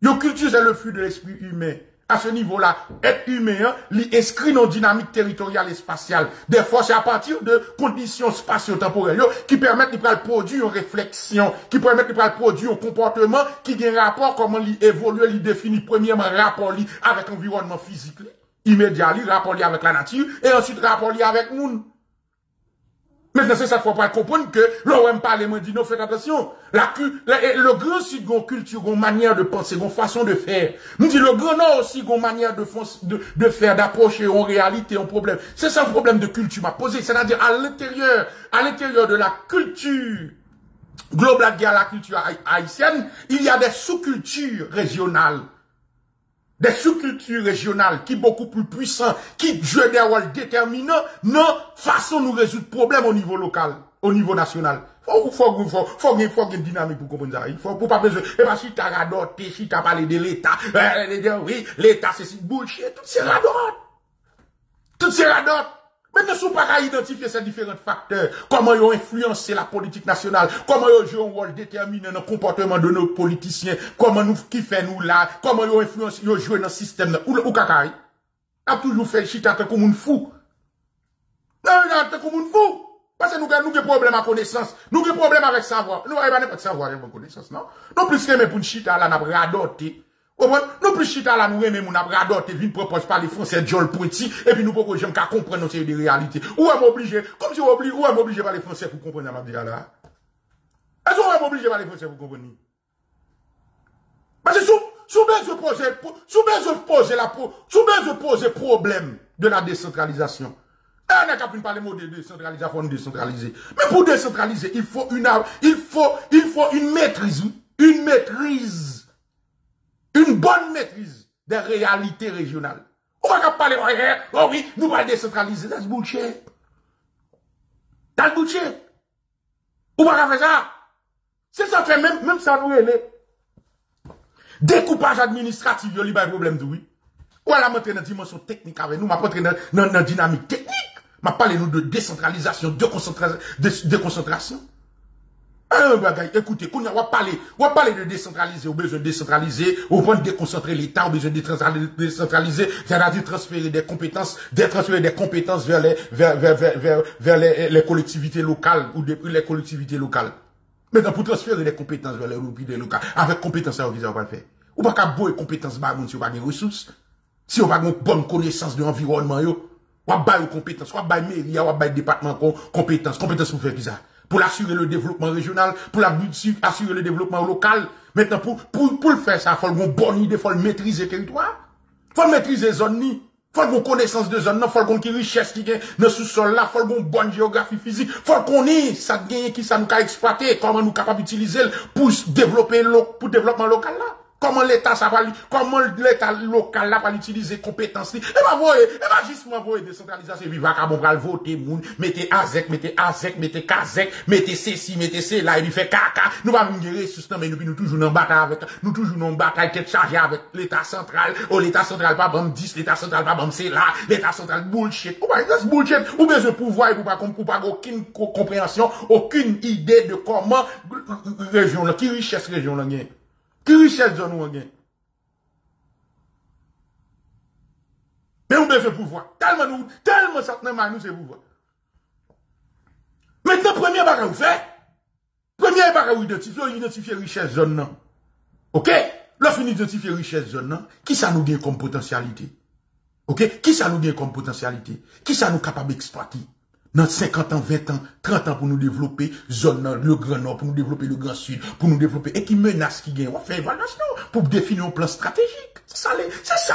Une culture, c'est le fruit de l'esprit humain. À ce niveau-là, être humain, l'inscrit dans la dynamique territoriale et spatiale. Des fois, c'est à partir de conditions spatio-temporelles qui permettent de produire une réflexion, qui permettent de produire un comportement qui a un rapport, comment l'évoluer, il définit premièrement rapport avec l'environnement physique, immédiat, rapport avec la nature, et ensuite rapport avec le monde. Maintenant, c'est ça qu'il faut pas comprendre que l'OM parle, moi dit non, faites attention. Le Grand Sud, gon culture, gon manière de penser, gon façon de faire. Nous dit le Grand Nord aussi, gon manière de faire, d'approcher en réalité, en problème. C'est ça le problème de culture m'a posé. C'est-à-dire à l'intérieur de la culture globale, à la culture haïtienne, il y a des sous-cultures régionales. Des sous-cultures régionales qui sont beaucoup plus puissantes, qui jouent des rôles déterminants, non, façon nous résoudre problème au niveau local, au niveau national. Faut une dynamique pour comprendre ça. Il faut pas besoin. Et pas si t'as radoté, si t'as parlé de l'État, oui, l'État, c'est si bullshit, toutes ces radotes. Toutes ces radotes. Mais nous ne sommes pas à identifier ces différents facteurs. Comment ils ont influencé la politique nationale. Comment ils ont joué un rôle déterminant dans le comportement de nos politiciens. Comment nous, qui fait nous là. Comment ils ont influencé, ils ont joué dans le système. Ou kakaï. A toujours fait chita comme un fou. Non, non, comme un fou. Parce que nous avons des problèmes à connaissance. Nous avons des problèmes avec savoir. Nous n'avons pas de savoir et de connaissance, non. Non plus que pour chita là, nous avons radoté. Nous plus chita la nous même on a bradoté vite propose par les Français Joel Pointy et puis nous pour que j'aime qu'à comprendre c'est des réalités. Ou est obligé comme si ou est obligé par les Français pour comprendre ma dire là. Est-ce qu'on est obligé par les Français pour comprendre? Parce que sous besoin poser problème de la décentralisation. On n'a qu'à parler de décentralisation, décentraliser. Mais pour décentraliser, il faut une maîtrise. Une bonne maîtrise des réalités régionales. On va parler, oh oui, nous allons décentraliser. That's bullshit. That's bullshit. On va faire ça. C'est ça fait même ça nous relève. Découpage administratif, il y a un problème de oui. On va montrer dans la dimension technique avec nous, on va montrer dans la dynamique technique. On va parler de décentralisation, de concentration. Écoutez, quand on va parler de décentraliser, on besoin de décentraliser, on va déconcentrer l'État, on besoin de décentraliser, c'est-à-dire transférer des compétences vers les collectivités locales ou depuis les collectivités locales. Maintenant, pour transférer des compétences vers les collectivités locales, avec compétences, ça, on va le faire. On va pas avoir des compétences, si on va des ressources, si on va avoir une bonne connaissance de l'environnement, on va avoir des compétences, on va avoir des mairies, on va avoir des départements, compétences pour faire ça. Pour assurer le développement régional, pour assurer le développement local. Maintenant, pour le faire, ça, faut une bonne idée, faut maîtriser le territoire. Faut maîtriser les zones, faut une connaissance de zones, faut une richesse qui gagne dans ce sol là, faut une bonne géographie physique, faut qu'on ait, ça gagne qui ça nous a exploité, comment nous sommes capables d'utiliser pour développer le développement local là. Comment l'État ça va, comment l'État local là va utiliser compétence. Et bah voyez, et bah juste moi voyez décentralisation, puis va cabon va voter moun, mettez azek, mettez azek, mettez kazek, mettez ceci, mettez cela, et lui fait caca. Nous va venir ressources mais nous toujours en bataille avec, nous toujours en bataille tête chargée avec l'État central. Oh l'État central pas bam 10, l'État central pas bam c'est là, l'État central bullshit. Ou pas c'est bullshit, ou bien ce pouvoir pour pas aucune compréhension, aucune idée de comment région là, qui richesse région là gagne. Qui richesse de nous gagne? Mais on veut pouvoir. Tellement certainement nous c'est pouvoir. Maintenant, premier bagage vous fait. Premier bagage vous identifiez, vous identifiez richesse zone non. OK? Lorsque vous identifiez richesse zone non, qui ça nous gagne comme potentialité? OK? Qui ça nous gagne comme potentialité? Qui ça nous capable d'exploiter? Dans 50 ans, 20 ans, 30 ans pour nous développer zone nord, le grand nord, pour nous développer le grand sud, pour nous développer, et qui menace, qui gagne, on fait évaluation, pour définir un plan stratégique. C'est ça,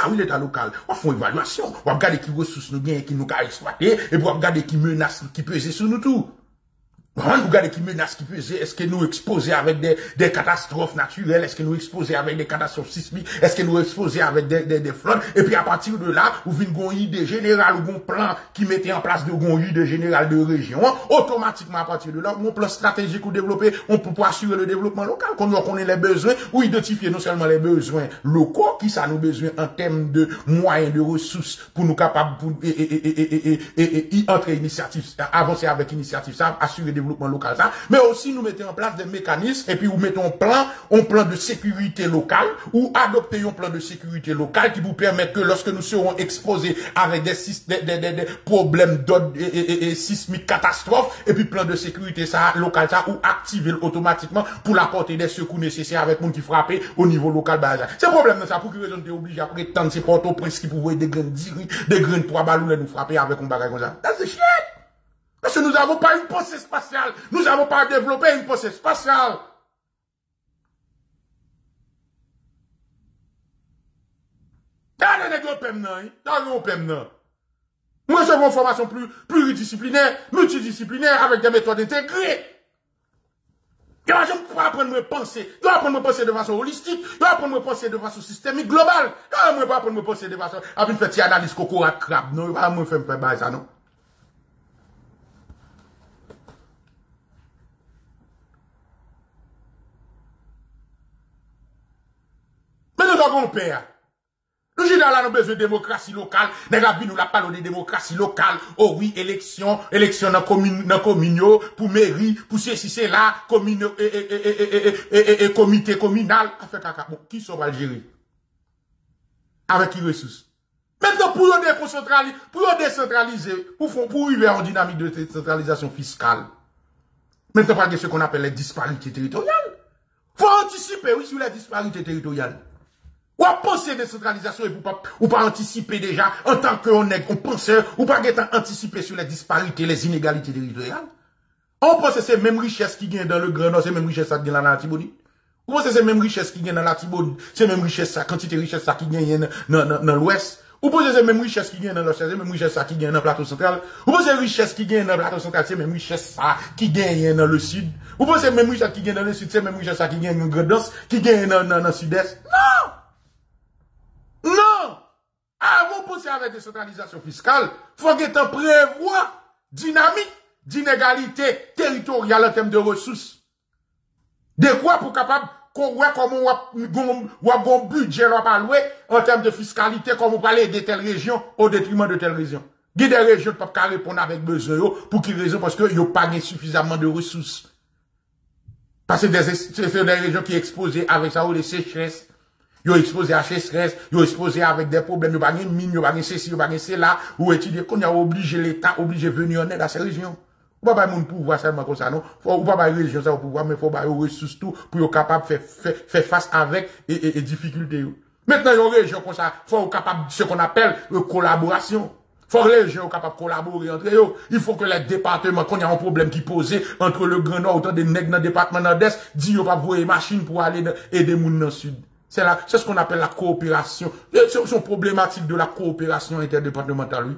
oui, l'État local. On fait évaluation, on regarde qui ressources nous gagnent, qui nous a exploité, et on regarde qui menace, qui pèse sur nous tout. On regarde qui menace, qui pèse, est-ce que nous exposés avec des catastrophes naturelles, est-ce que nous exposés avec des catastrophes sismiques, est-ce que nous exposés avec des flottes, et puis à partir de là, vous venez une idée générale, ou un plan qui mettait en place de une idée générale de région, automatiquement à partir de là, on plan stratégique ou développer, on peut assurer le développement local, qu'on connaît les besoins, ou identifier non seulement les besoins locaux, qui ça nous besoin en termes de moyens, de ressources, pour nous capables, et entrer initiative, avancer avec initiative, ça, assurer développement local ça, mais aussi nous mettons en place des mécanismes et puis nous mettons un plan de sécurité locale ou adopter un plan de sécurité locale qui vous permet que lorsque nous serons exposés avec des problèmes d'ordre et sismique catastrophe et puis plan de sécurité ça local ça ou activer automatiquement pour apporter des secours nécessaires avec monde qui frappé au niveau local bas. C'est problème ça pour que les gens soient obligés à prétendre c'est Port-au-Prince qui pouvait des graines pour abalouler nous frapper avec un bagage comme ça. That's the shit. Parce que nous n'avons pas une pensée spatiale. Nous n'avons pas développé une pensée spatiale. Nous recevons une formation pluridisciplinaire, multidisciplinaire, avec des méthodes intégrées. Nous devons apprendre à penser. Nous devons apprendre à penser de façon holistique. Nous devons apprendre à penser de façon systémique, globale. Nous devons apprendre à penser de façon... Après une petite analyse coco à crabe. Nous devons faire ça, non? Père. Nous avons besoin de démocratie locale. Nous avons parlé de démocratie locale. Oh oui, élection dans la commune, pour mairie, pour ceci, cela, comité communal. Qui sera Algérie? Avec qui ressources? Maintenant, pour décentraliser, pour y avoir une dynamique de décentralisation fiscale. Maintenant, pas de ce qu'on appelle les disparités territoriales. Faut anticiper, oui, sur les disparités territoriales. Ou à penser décentralisation et ou pas anticiper déjà, en tant qu'on est un penseur, ou pas anticiper sur les disparités, les inégalités territoriales. On pense que c'est même richesse qui gagne dans le Grand Nord, c'est même richesse qui gagne dans la Tibonite. On pense que c'est même richesse qui gagne dans la Tibonite, c'est même richesse, quantité de richesse qui gagne dans l'Ouest. Ou pense que c'est même richesse qui gagne dans l'Ouest, c'est même richesse qui gagne dans le plateau central. Ou pense que c'est richesse qui gagne dans le plateau central, c'est même richesse qui gagne dans le Sud. Ou pense que c'est même richesse qui gagne dans le Sud, c'est même richesse qui gagne dans le Grand Nord, qui gagne dans le Sud-Est. Non! Non! Avant de penser à la décentralisation fiscale, il faut que tu prévois dynamique d'inégalité territoriale en termes de ressources. De quoi pour capable, comment on budget en termes de fiscalité, comment on parle de telle région au détriment de telle région. Il y a des régions qui ne peuvent pas répondre avec besoin, pour qui raison, parce qu'ils n'ont pas suffisamment de ressources. Parce que c'est des régions qui sont exposées avec ça ou les sécheresses. Yo exposé à sécheresse, yo exposé avec des problèmes, yo pas une mine, yo pas ceci, yo pas cela, ou étudier qu'on a obligé l'État, obligé venir en aide à ces régions. Ou pas moun pouvoir seulement comme ça, non? Ou pas région ça au pouvoir, mais faut pas aux ressources tout, pour yo capable faire face avec, et difficultés. Maintenant, yo région comme ça, faut capable, ce qu'on appelle, collaboration. Faut que les gens soient capables de collaborer entre eux. Il faut que les départements, quand il y a un problème qui posé entre le Grand Nord, autant des nègres dans le département nord-est, disent qu'ils ne peuvent pas voir les machines pour aller aider les gens dans le sud. C'est ce qu'on appelle la coopération. C'est une problématique de la coopération interdépartementale, oui.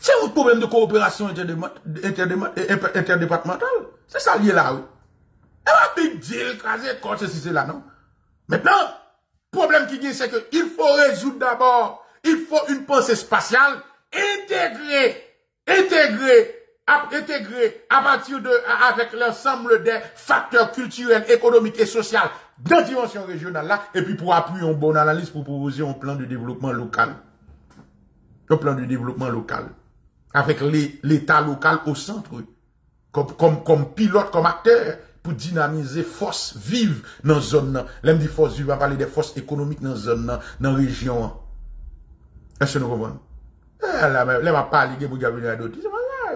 C'est un problème de coopération interdépartementale. C'est ça lié là, oui. Et ma big deal, crasé, quoi, ceci, c'est là, non? Maintenant, le problème qui vient, c'est qu'il faut résoudre d'abord, il faut une pensée spatiale intégrée à partir de, avec l'ensemble des facteurs culturels, économiques et sociaux dans la dimension régionale là, et puis pour appuyer une bonne analyse, pour proposer un plan de développement local. Le plan de développement local. Avec l'État local au centre, comme pilote, comme acteur, pour dynamiser force vive dans la zone. L'homme dit force vive, on va parler des forces économiques dans la zone, dans la région. Est-ce que nous comprenons? Là, on va parler de Gabriel Adot.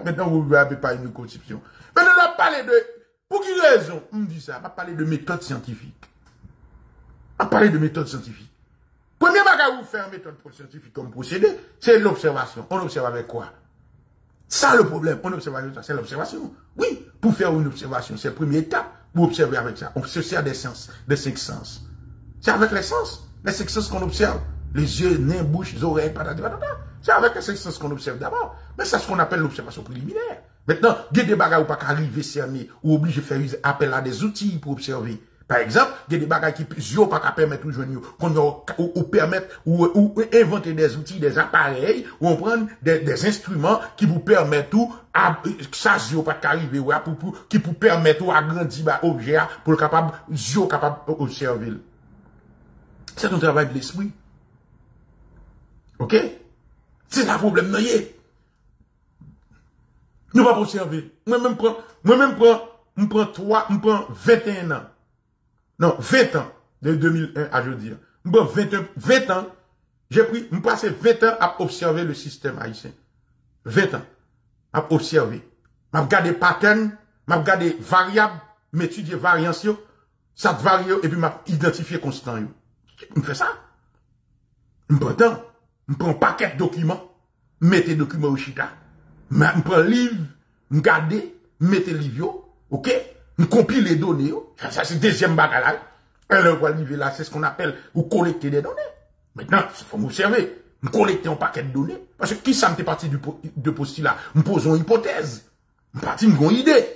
Maintenant, vous ne pouvez pas une conception. Maintenant, on va parler de... Pour quelle raison? On me dit ça. On va parler de méthode scientifique. On va parler de méthode scientifique. Premier bagage, vous faites une méthode scientifique comme procédé, c'est l'observation. On observe avec quoi? Ça, le problème, on observe avec ça, c'est l'observation. Oui, pour faire une observation, c'est la première étape. Vous observez avec ça. On se sert des sens, des cinq sens. C'est avec les cinq sens qu'on observe. Les yeux, nez, bouche, les oreilles, patate, patate. C'est avec les cinq sens qu'on observe d'abord. Mais c'est ce qu'on appelle l'observation préliminaire. Maintenant, il y a des bagages où pas arriver cerner, ou obligé de faire appel à des outils pour observer. Par exemple, il y a des bagages qui ne pas permettre aux jeunes, qu'on permettre ou inventer des outils, des appareils, ou on prend des instruments qui vous permettent ou à ça pas arriver ou qui vous permettent ou agrandir l'objet pour capable observer. C'est un travail de l'esprit. OK? C'est un problème noyé. Nous pas observer. Moi-même prend 21 ans. Non, 20 ans, de 2001 à jeudi. Bon, 20 ans, j'ai pris, je passe 20 ans à observer le système haïtien. 20 ans, à observer. Je regarde les patterns, je regarde les variables, je étudie les variances, ça varie, et puis je identifie constant. Je fais ça. Je prends temps, je prends un paquet de documents, je mets les documents au chita. Je prends le livre, je regarde, je mets le livre, ok? Nous compilons les données. Ça, c'est le deuxième bagage. Alors, on va là, c'est ce qu'on appelle, ou collecter des données. Maintenant, il faut m'observer. Nous collectons un paquet de données. Parce que qui ça me fait partie de postulat? Nous posons une hypothèse. Nous partons d'une idée.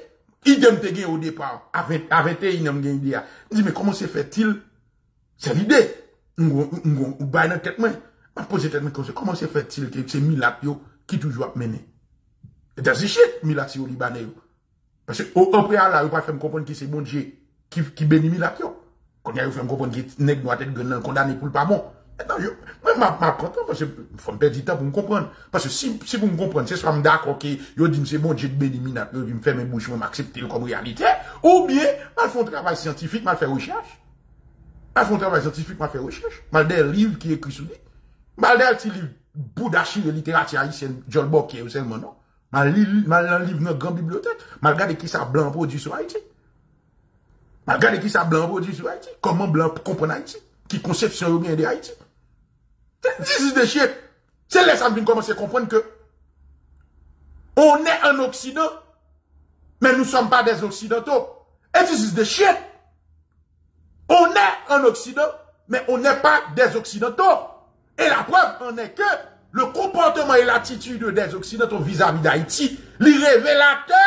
Idée me fait au départ. À 21, nous avons une idée. Nous disons, mais comment se fait-il? C'est l'idée. Nous baillons dans tête-main. On pose la tête-main comme ça. Comment se fait-il que c'est Milapio qui toujours mené? Et dans ce shit, Milapio Libanais. Parce que, au préalable, vous ne pouvez pas me comprendre que c'est bon Dieu qui bénit la pion. Quand vous faites me comprendre que c'est nègre doit être condamné pour le pas bon. Maintenant, moi, je m'apprends parce que, il faut me perdre du temps pour me comprendre. Parce que si vous me comprenez, c'est soit je suis d'accord que vous dites c'est bon Dieu qui bénit la pion, vous me faites mes bouches, vous m'acceptez comme réalité. Ou bien, je fais un travail scientifique, je fais recherche. Je fais un travail scientifique, je fais recherche. Je fais des livres qui écrit sur lui. Je fais des petits livres, Boudachi de littérature haïtienne, John Bocquet, ou seulement non. Mal livre dans la grande bibliothèque, malgré qui ça blanc produit sur Haïti. Malgré qui ça blanc produit sur Haïti. Comment blanc comprend Haïti? Qui conception bien de Haïti? C'est des chiens. C'est là ça vient commencer à comprendre que on est en Occident, mais nous ne sommes pas des Occidentaux. Et c'est des chiens. On est en Occident, mais on n'est pas des Occidentaux. Et la preuve en est que le comportement et l'attitude des Occidentaux vis-à-vis d'Haïti, les révélateurs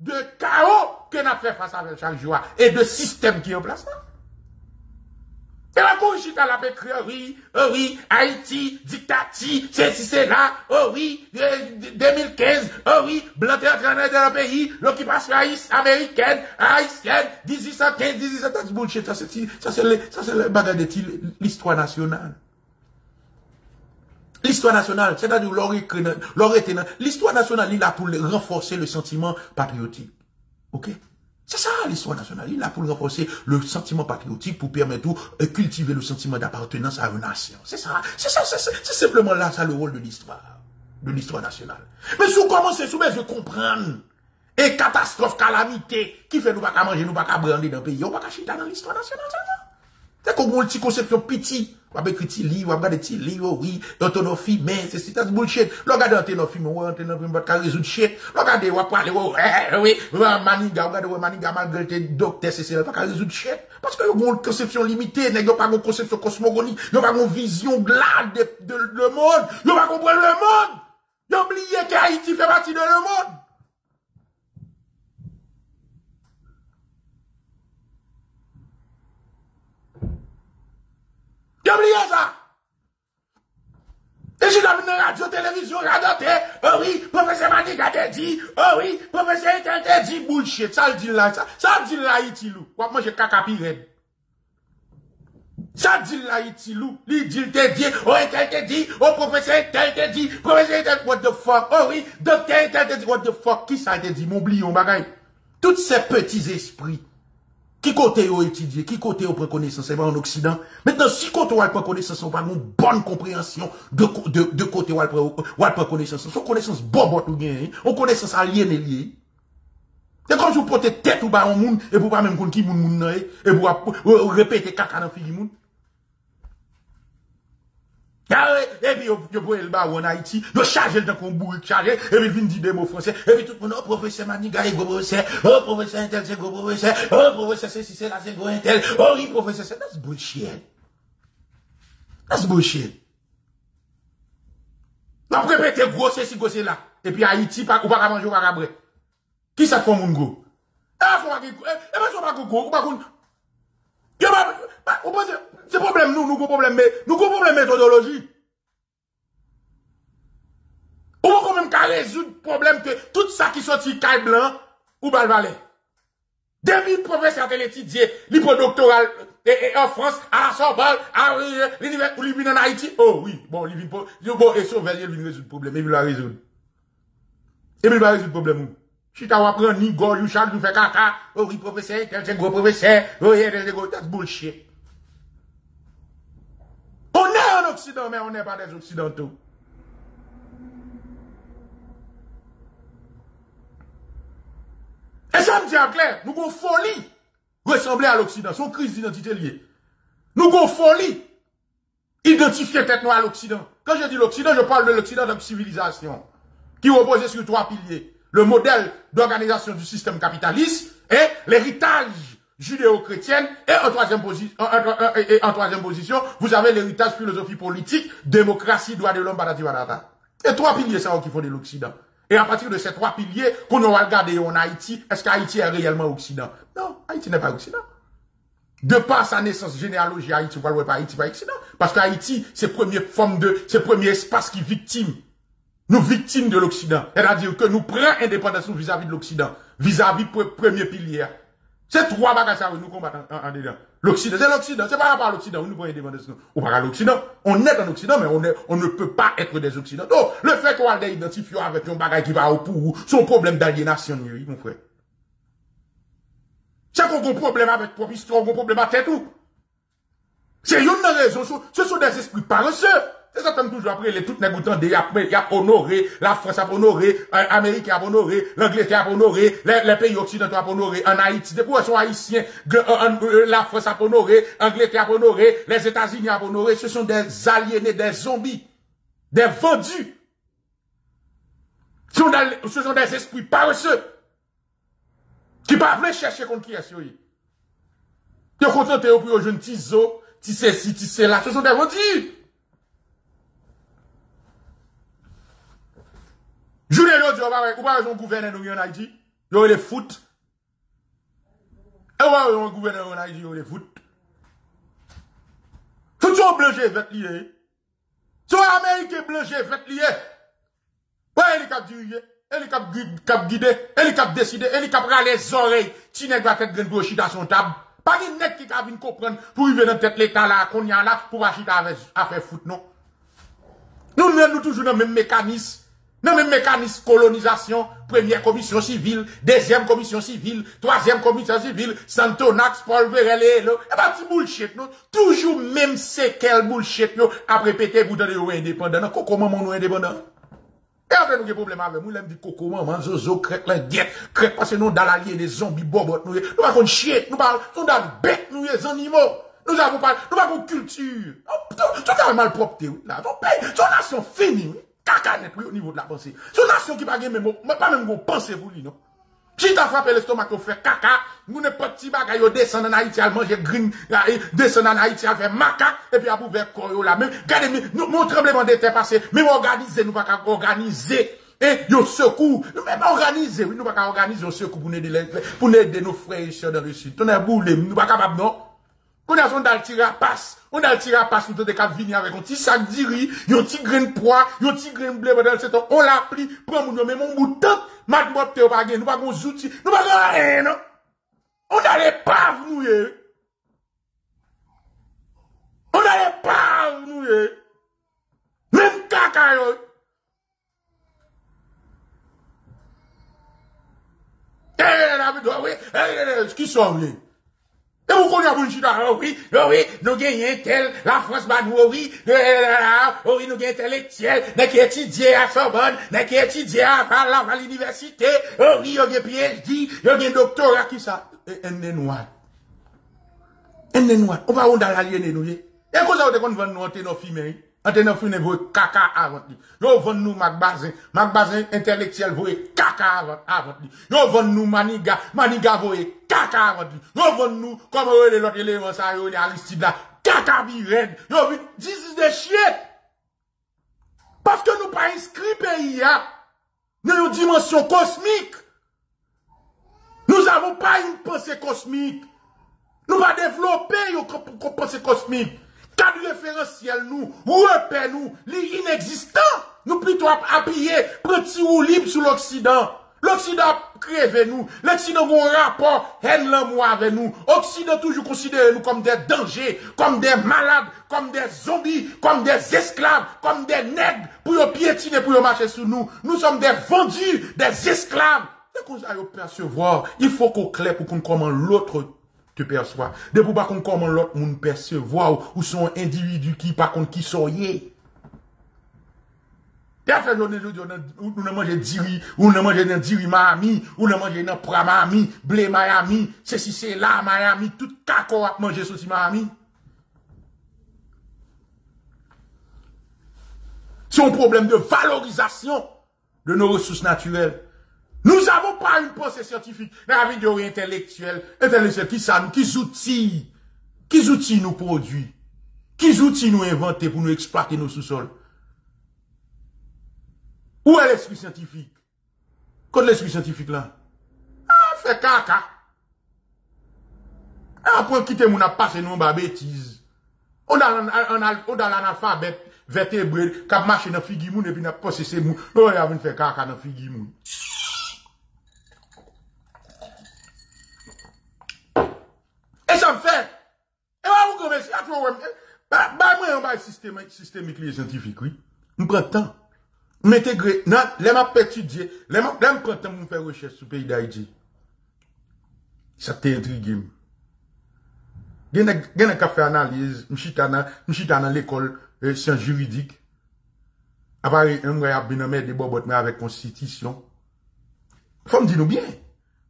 de chaos que nous fait face à chaque jour et de système qui est en place. Et la gauche, elle a fait crier, oui, Haïti, dictati, c'est là, oui, 2015, oui, blanc et entraîneur dans le pays, l'occupation américaine, haïtienne, 1815, 1817, bullshit, ça c'est le bagage de l'histoire nationale. L'histoire nationale, c'est-à-dire l'histoire nationale, il a pour renforcer le sentiment patriotique. OK? C'est ça, l'histoire nationale. Il a pour renforcer le sentiment patriotique, pour permettre de cultiver le sentiment d'appartenance à une nation. C'est ça. C'est simplement là, ça, le rôle de l'histoire. De l'histoire nationale. Mais si vous commencez, si vous voulez comprendre, et catastrophe, calamité, qui fait nous pas qu'à manger, nous pas qu'à brander dans le pays, on pas qu'à chita dans l'histoire nationale, c'est comme une petite conception petit. On va écrire des livres, on va regarder des livres, oui, autonomie, mais c'est bullshit. On regarde autonomie, on va résoudre shit. On regarde, on va parler, oui, maniga, on regarde, maniga, malgré le docteur, c'est ça, on va résoudre shit. Parce que vous avez une conception limitée, vous n'avez pas une conception cosmogonique, vous n'avez pas une vision glade de le monde, vous n'avez pas compris le monde. Vous oubliez que Haïti fait partie de le monde. Qui oublié ça? Et si dans la radio, télévision, radoté, oh oui, professeur Manik a dit, oh oui, professeur a dit, bullshit, ça le dit là, ça dit là, itilou, ou à manger caca pirène. Ça dit là, itilou, il dit, te dit, oh, tel te dit, oh, professeur, tel te dit, professeur, tel, what the fuck, oh oui, docteur, tel te dit, what the fuck, qui ça te dit, m'oublie, on bagaille. Tous ces petits esprits, qui côté ont étudié, qui côté ont pris connaissance, c'est pas en Occident. Maintenant, si côté ont pris connaissance, on pas une bonne compréhension de côté où on pris connaissance. On connaissance bon ou bien, on connaissance aliéné. Et quand vous portez tête ou bas en monde, et vous pas même qu'on qui moun nan, et vous répétez caca dans fille moun. Et puis, vous prenez le bar en Haïti, vous chargez le temps qu'on bourre, chargez, et puis vous dites des mots français, et puis tout le monde, oh professeur Maniga, c'est gros professeur, oh professeur Intel, c'est gros professeur, oh professeur ceci, c'est là, c'est gros Intel, oh oui, professeur, c'est that's bullshit. That's bullshit. Vous répétez gros ceci, gros cela, et puis Haïti, ou pas manger, ou pas rabrer. Qui ça fait mon gros? Ah, faut pas que, c'est problème, nous, problème méthodologie. Ou quand même qu'à résoudre problème que tout ça qui sortit caille blanc ou balvalé. Depuis professeur de l'étudier, l'hypodoctoral en France, à la Sorbonne, à l'université, ou l'Ivine en Haïti. Oh oui, bon, l'Ivine, bon, et sauver, il vient résoudre le problème, et il va résoudre. Et il va résoudre le problème. Si tu as appris ni gol, ou charles, ou fait caca, oh oui, professeur, tel gros professeur, oh oui, tel gros, that's bullshit. On est en Occident, mais on n'est pas des Occidentaux. Et ça me dit en clair, nous avons folie ressembler à l'Occident, son crise d'identité liée. Nous avons folie identifier tête noire à l'Occident. Quand je dis l'Occident, je parle de l'Occident comme civilisation, qui repose sur trois piliers. Le modèle d'organisation du système capitaliste et l'héritage judéo-chrétienne. Et en troisième position, vous avez l'héritage philosophie politique, démocratie, droit de l'homme, badati badata. Et trois piliers, c'est qui font de l'Occident. Et à partir de ces trois piliers, qu'on va regarder en Haïti, est-ce qu'Haïti est réellement Occident? Non, Haïti n'est pas Occident. De par sa naissance généalogique, Haïti, vous ne voyez pas Haïti, pas Occident. Parce qu'Haïti, c'est première forme de, c'est premier espace qui victime. Nous victimes de l'Occident. C'est-à-dire que nous prenons indépendance vis-à-vis de l'Occident. Vis-à-vis premier pilier. C'est trois bagages que nous combattons en dedans. L'Occident, c'est l'Occident. C'est pas rapport à l'Occident. Nous prenons indépendance. Ou pas à l'Occident. On est en Occident, mais on ne peut pas être des Occidentaux. Le fait qu'on a identifié avec un bagage qui va au pour son problème d'aliénation, oui, mon frère. C'est qu'on a un problème avec propre histoire, on a un problème avec tout. C'est une raison. Ce sont des esprits paresseux. C'est ça que toujours après, les toutes les goutons, il y a honoré, la France a honoré, l'Amérique a honoré, l'Angleterre a honoré, les pays occidentaux a honoré, en Haïti, des poissons haïtiens, la France a honoré, l'Angleterre a honoré, les États-Unis a honoré, ce sont des aliénés, des zombies, des vendus. Ce sont des esprits paresseux, qui ne peuvent pas chercher contre qui est-ce. Ils sont contentés pour les jeunes tiso, tissé-ci, tissé-là, ce sont des vendus. Journée l'autre, on va avoir un gouverneur en Haïti, on va les foot. Et on va avoir un gouverneur en Haïti, on va les foot. Tout son blanger, fait lié. Tout américain blanger, fait lié. Pas elle cap diriger, elle cap guider, elle cap décider, elle cap râler les oreilles. Tu n'es pas fait grand chita à son table. Pas une nègre qui va venir comprendre pour y venir dans tête l'état là, qu'on y a là, pour acheter à faire foot, non. Nous toujours dans le même mécanisme. Non, mais mécanisme colonisation, première commission civile, deuxième commission civile, troisième commission civile, Santonax, Paul Verel, et bah, petit bullshit, non? Toujours même c'est quel bullshit, non? Après, pété, vous donnez aux indépendants, non? Coco, maman, nous indépendants. Et après, nous avons problème avec nous, nous dit coco, maman, zozo, crèque, l'indiète, crèque, parce que nous, dans l'allié, les zombies, bobotes, nous, pas qu'on chier, nous, parlons, nous, dans le bête, nous, les animaux, nous avons pas, nous, avons culture, tout a malpropreté, oui, là, ton nation finie, oui. Au niveau de la pensée. Son nation qui n'a pas même pensée pour lui, non? Si t'as frappé l'estomac, on fait caca, nous ne pas petit bagay, on descend en Haïti, on mange green, descend en Haïti, on fait maca, et puis on fait corps, là, même, regardez, mon tremblement de terre passé, même organiser, nous ne pouvons pas organiser, et on secoue, nous même organiser, oui, nous ne pouvons pas organiser, on secoue pour aider nos frères et sœurs dans le sud. On est boulé, nous ne pouvons pas, non? On a le tirapasse. On a le tirapasse, on a venir avec un petit sac de riz, un petit grain de poids, un petit grain de blé, on l'a pris, prend mon même mon bout de temps, madame, nous n'avons pas de outils, nous n'avons pas rien, non? On a les paves, nous, on a les paves, nous, même caca, qui sont les? Et vous connaissez la oui, oui, nous gagnons tel, la France va nous, oui, oui, nous gagnons tel étiel, nous qui étudions à Sorbonne, nous qui étudions à l'université, oui, nous gagnons PhD, nous gagnons doctorat, qui ça? Et nous, on va où dans l'allié, nous, et quand ça, on va nous entendre nos filles, vous caca avant lui. Yo vont nous Mac Bazin intellectuel vous caca avant lui. Yo vont nous Maniga vous caca avant lui. Yo vont nous comme l'autre élément ça yo Aristide là caca bired. Yo this is the shit. Parce que nous pas inscrit pays là dans une dimension cosmique. Nous avons pas une pensée cosmique. Nous pas développer une pensée cosmique. Cadre référentiel nous, repère nous, l'inexistant, nous plutôt appuyer, petit ou libre sur l'Occident. L'Occident crève nous, l'Occident a un rapport, haine l'amour avec nous. L'Occident toujours considère nous comme des dangers, comme des malades, comme des zombies, comme des esclaves, comme des nègres, pour piétiner, pour marcher sur nous. Nous sommes des vendus, des esclaves. Dès qu'on aille percevoir, il faut qu'on claire pour qu'on comment l'autre te perçois. De pour pas qu'on comment l'autre monde percevoir ou son individu qui par contre qui soyez. Après nous ne mange diri, ou ne mange dans diri Miami, ou ne mange dans pra Miami, blé Miami, ceci c'est là Miami, tout caco a manger sur Miami. C'est un problème de valorisation de nos ressources naturelles. Nous n'avons pas une pensée scientifique, mais la vidéo intellectuelle, qui ça nous, qui outils nous produit, qui outils nous inventer pour nous exploiter nos sous-sols. Où est l'esprit scientifique? Quand l'esprit scientifique là? Ah, fait caca. Après, quitter mon passé, nous, ma bêtise. On a l'analphabète vertébré, qui a marché dans figure moun et puis n'a possessé moun. On a fait caca dans figure moun. Et ça me fait. Et vous commencez à trouver. Moi, on va systémique les scientifiques, oui. Je prends le temps. Je m'intègre. Non, les m'a étudié. Les m'a prends le temps pour faire recherche sur le pays d'Haïti. Ça t'a intrigué. Je n'ai qu'à faire analyse. Je suis dans l'école sciences juridiques. Après, on va bien des bobotes, mais avec constitution. Faut me dire nous bien.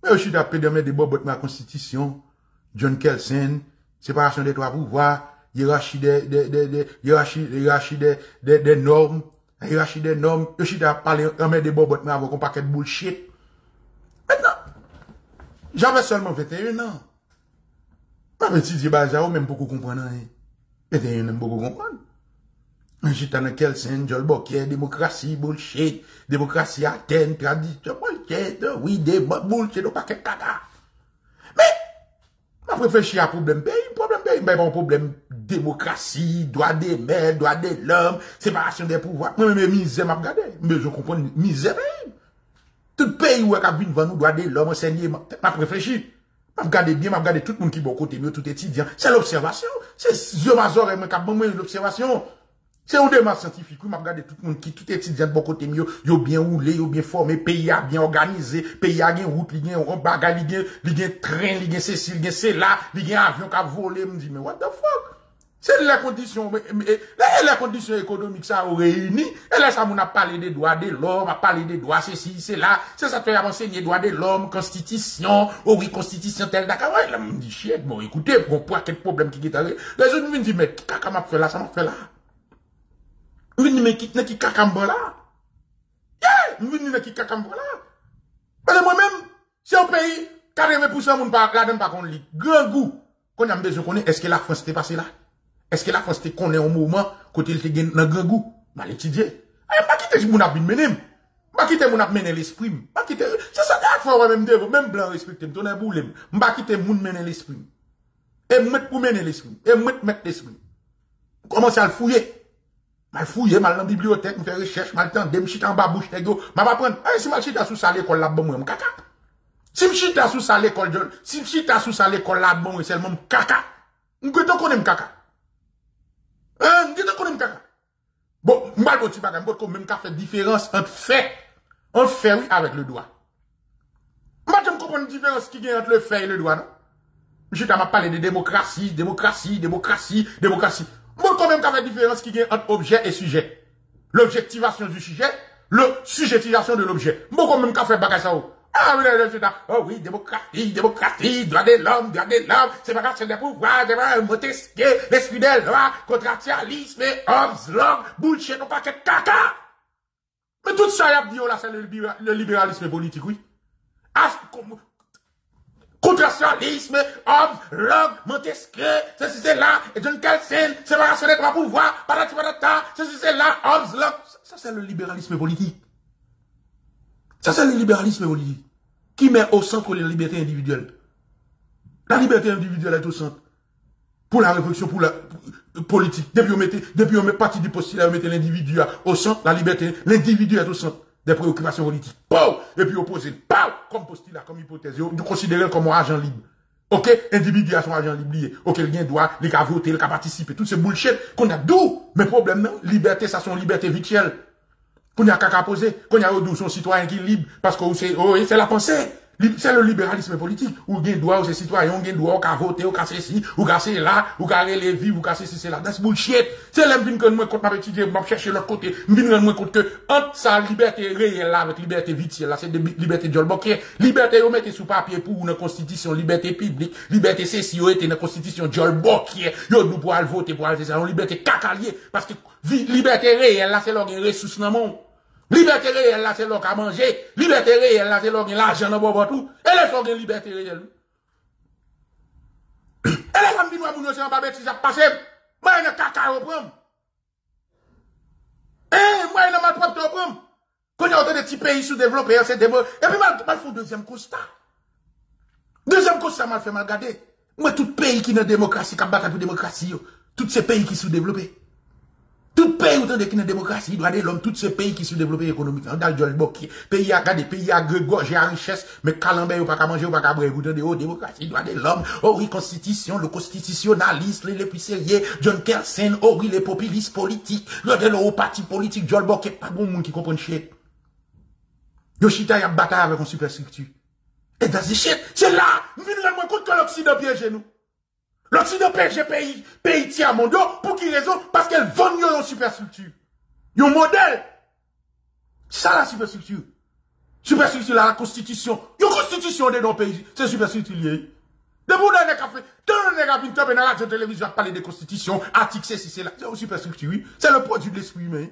Mais je suis dans des bobotes, mais avec constitution. John Kelsen, séparation des trois pouvoirs, hiérarchie des normes, je suis à parler en main des bobotes, mais avec un paquet de bullshit. Maintenant, j'avais seulement 21 ans. Ma petite dit, bah, j'ai même beaucoup comprendre, hein. 21 ans, même beaucoup comprendre. Je suis dans Kelsen, John Bocquet, démocratie, bullshit, démocratie Athènes, tradition, bullshit, oui, des bullshit, au paquet de caca. Mais, je réfléchis à problème pays, mais bon, problème démocratie, droit des mères, droit de l'homme, séparation des pouvoirs. Moi-même, misère m'a regardé, mais je comprends, misère pays. Tout pays où est qu'à venir nous, droit de l'homme, enseignement, m'a réfléchi. M'a regardé bien, m'a regardé tout le monde qui est bon côté, mieux, tout étudiant. C'est l'observation. C'est ce mazor et moi qui a bon l'observation. C'est un démarche scientifique, m'a regardé tout le monde qui, tout étudiant de bon côté, mieux, yo bien roulé, yo bien formé, pays a bien organisé, pays a bien route, li gen on bagay, li gen train, li gen ceci, li gen cela, li gen avion qui a volé, me dit, mais what the fuck? C'est la condition économique, ça, au réuni, et là, ça, on a parlé des droits de l'homme, a parlé des droits, ceci, cela, c'est ça, tu as enseigné, droits de l'homme, constitution, oh oui, constitution, tel, d'accord, ouais, là, me dit, chier, bon, écoutez, bon, pour quel problème qui est arrivé? Les autres me disent, mais, kaka m'a fait là, ça m'a fait là. Une mais qui cacambola. Une qui cacambola. Parce que moi-même, c'est un pays, 80% moun pa la donne pas qu'on lit. Grand goût. Qu'on a besoin qu'on est-ce que la France t'est passée là? Est-ce que la France t'est qu'on est au moment, côté il te gagne dans grand goût? Mal étudié. Eh, pas quitter mon abîme menem. Pas quitter mon abîme l'esprit. Pas quitter, c'est ça, la fois, même blanc respecte, me donne un boulem. Pas quitter mon menem l'esprit. Et mettre pour mener l'esprit. Et mettre l'esprit. Commencez à le fouiller. Mal fouiller, mal dans la bibliothèque, je fais recherche, mal temps, je chita en bas bouche, je vais prendre. Si je chita sous ça l'école, là, bon, moi, caca. Si je chita sous ça l'école, si je chita sous ça l'école, là, bon, c'est le même caca. Je vais te connaître caca. Je vais te connaître caca. Bon, je vais te connaître, je vais même faire différence entre fait, oui, avec le doigt. Je vais te comprendre la différence qui gagne entre le fait et le doigt, non? Je vais te parler de démocratie, démocratie, démocratie, démocratie. Moi, quand même, la différence qui gagne entre objet et sujet. L'objectivation du sujet, le sujettisation de l'objet. Moi, quand même, fait bagage ça. Ah, oui, démocratie, démocratie, droit de l'homme, c'est pas grave, c'est des pouvoirs, c'est pas Montesquieu, l'esprit des lois, contractualisme, hommes, l'homme, bullshit, non pas que caca. Mais tout ça, il y a dit, là, c'est le libéralisme politique, oui. Contractualisme, homme, l'homme, Montesquieu, ceci, c'est là, et John Kelsen, séparation des droits pouvoir, patati patata, ceci, c'est là, homme, l'homme. Ça, c'est le libéralisme politique. Ça, c'est le libéralisme politique. Qui met au centre les libertés individuelles. La liberté individuelle est au centre. Pour la réflexion, pour la politique. Depuis on met parti du postulat, on met l'individu au centre, la liberté, l'individu est au centre des préoccupations politiques. Pow! Et puis opposé. Pow! Comme postulat, comme hypothèse. Nous considérons comme un agent libre. Ok? Individu à son agent libre. Ok, le gain doit, le cas voter, le cas participer. Tout ce bullshit qu'on a d'où? Mais problème, non? Liberté, ça, son liberté virtuelle. Qu'on y a qu'à poser. Qu'on y a d'où son citoyen qui est libre. Parce que c'est la pensée. C'est le libéralisme politique. Ou gain doit, ou c'est citoyen, ou gain doit, ou qu'à voter, ou qu'à ceci, ou qu'à c'est là, ou qu'à relever, ou qu'à ceci, c'est là. That's bullshit. C'est là, m'vin que moi, contre ma petite, m'en chercher l'autre côté. M'vin que moi, contre que, entre sa liberté réelle là, avec liberté vitale, là, c'est de liberté d'jolboké. Liberté, vous mettez sous papier pour une constitution, liberté publique, liberté ceci, vous êtes une constitution d'jolboké. Yo, nous pour aller voter, pour aller faire liberté cacalier. Parce que, liberté réelle là, c'est leur ressource dans le monde. Liberté réelle, là, c'est l'homme à manger. Liberté réelle, là, c'est l'homme à l'argent dans le tout. Et les gens ont une liberté réelle. Et les femmes qui nous ont dit, on va bêtise à passer. Moi, je n'ai qu'à faire au prom. Moi, je n'ai pas de propre au prom. Quand il y a autant de petits pays sous-développés, et puis, je fais un deuxième constat. Deuxième constat, je fais mal regarder. Moi, tout pays qui n'a démocratie, qui a battu pour démocratie, tous ces pays qui sont sous-développés. Tout pays autant de qui n'a démocratie, il doit aller l'homme, tous ces pays qui sont développés économiquement. Dans le Jolboki, pays à garder, pays à gorge, à richesse, mais calambé, ou pas qu'à manger, ou pas qu'à boire, autant de haut démocratie, il doit aller l'homme. Oh oui, constitution, le constitutionnaliste, les plus sérieux, John Kelsen, oh oui, les populistes politiques, regardez le haut parti politique, Jolboki, pas bon monde qui comprend chier. Yoshita y a bataille avec une superstructure. Et dans ce shit, c'est là, nous venons de contre que l'Occident piège nous. L'Occident pêche pays tiers mondiaux, pour qui raison? Parce qu'elle vend une superstructure. Yon modèle. C'est ça la superstructure. Superstructure, la constitution. Yon constitution de nos pays. C'est superstructure liée. De vous donner un café, donner un café, dans la radio, télévision, parler de constitution, article, c'est là. C'est une superstructure, oui. C'est le produit de l'esprit humain.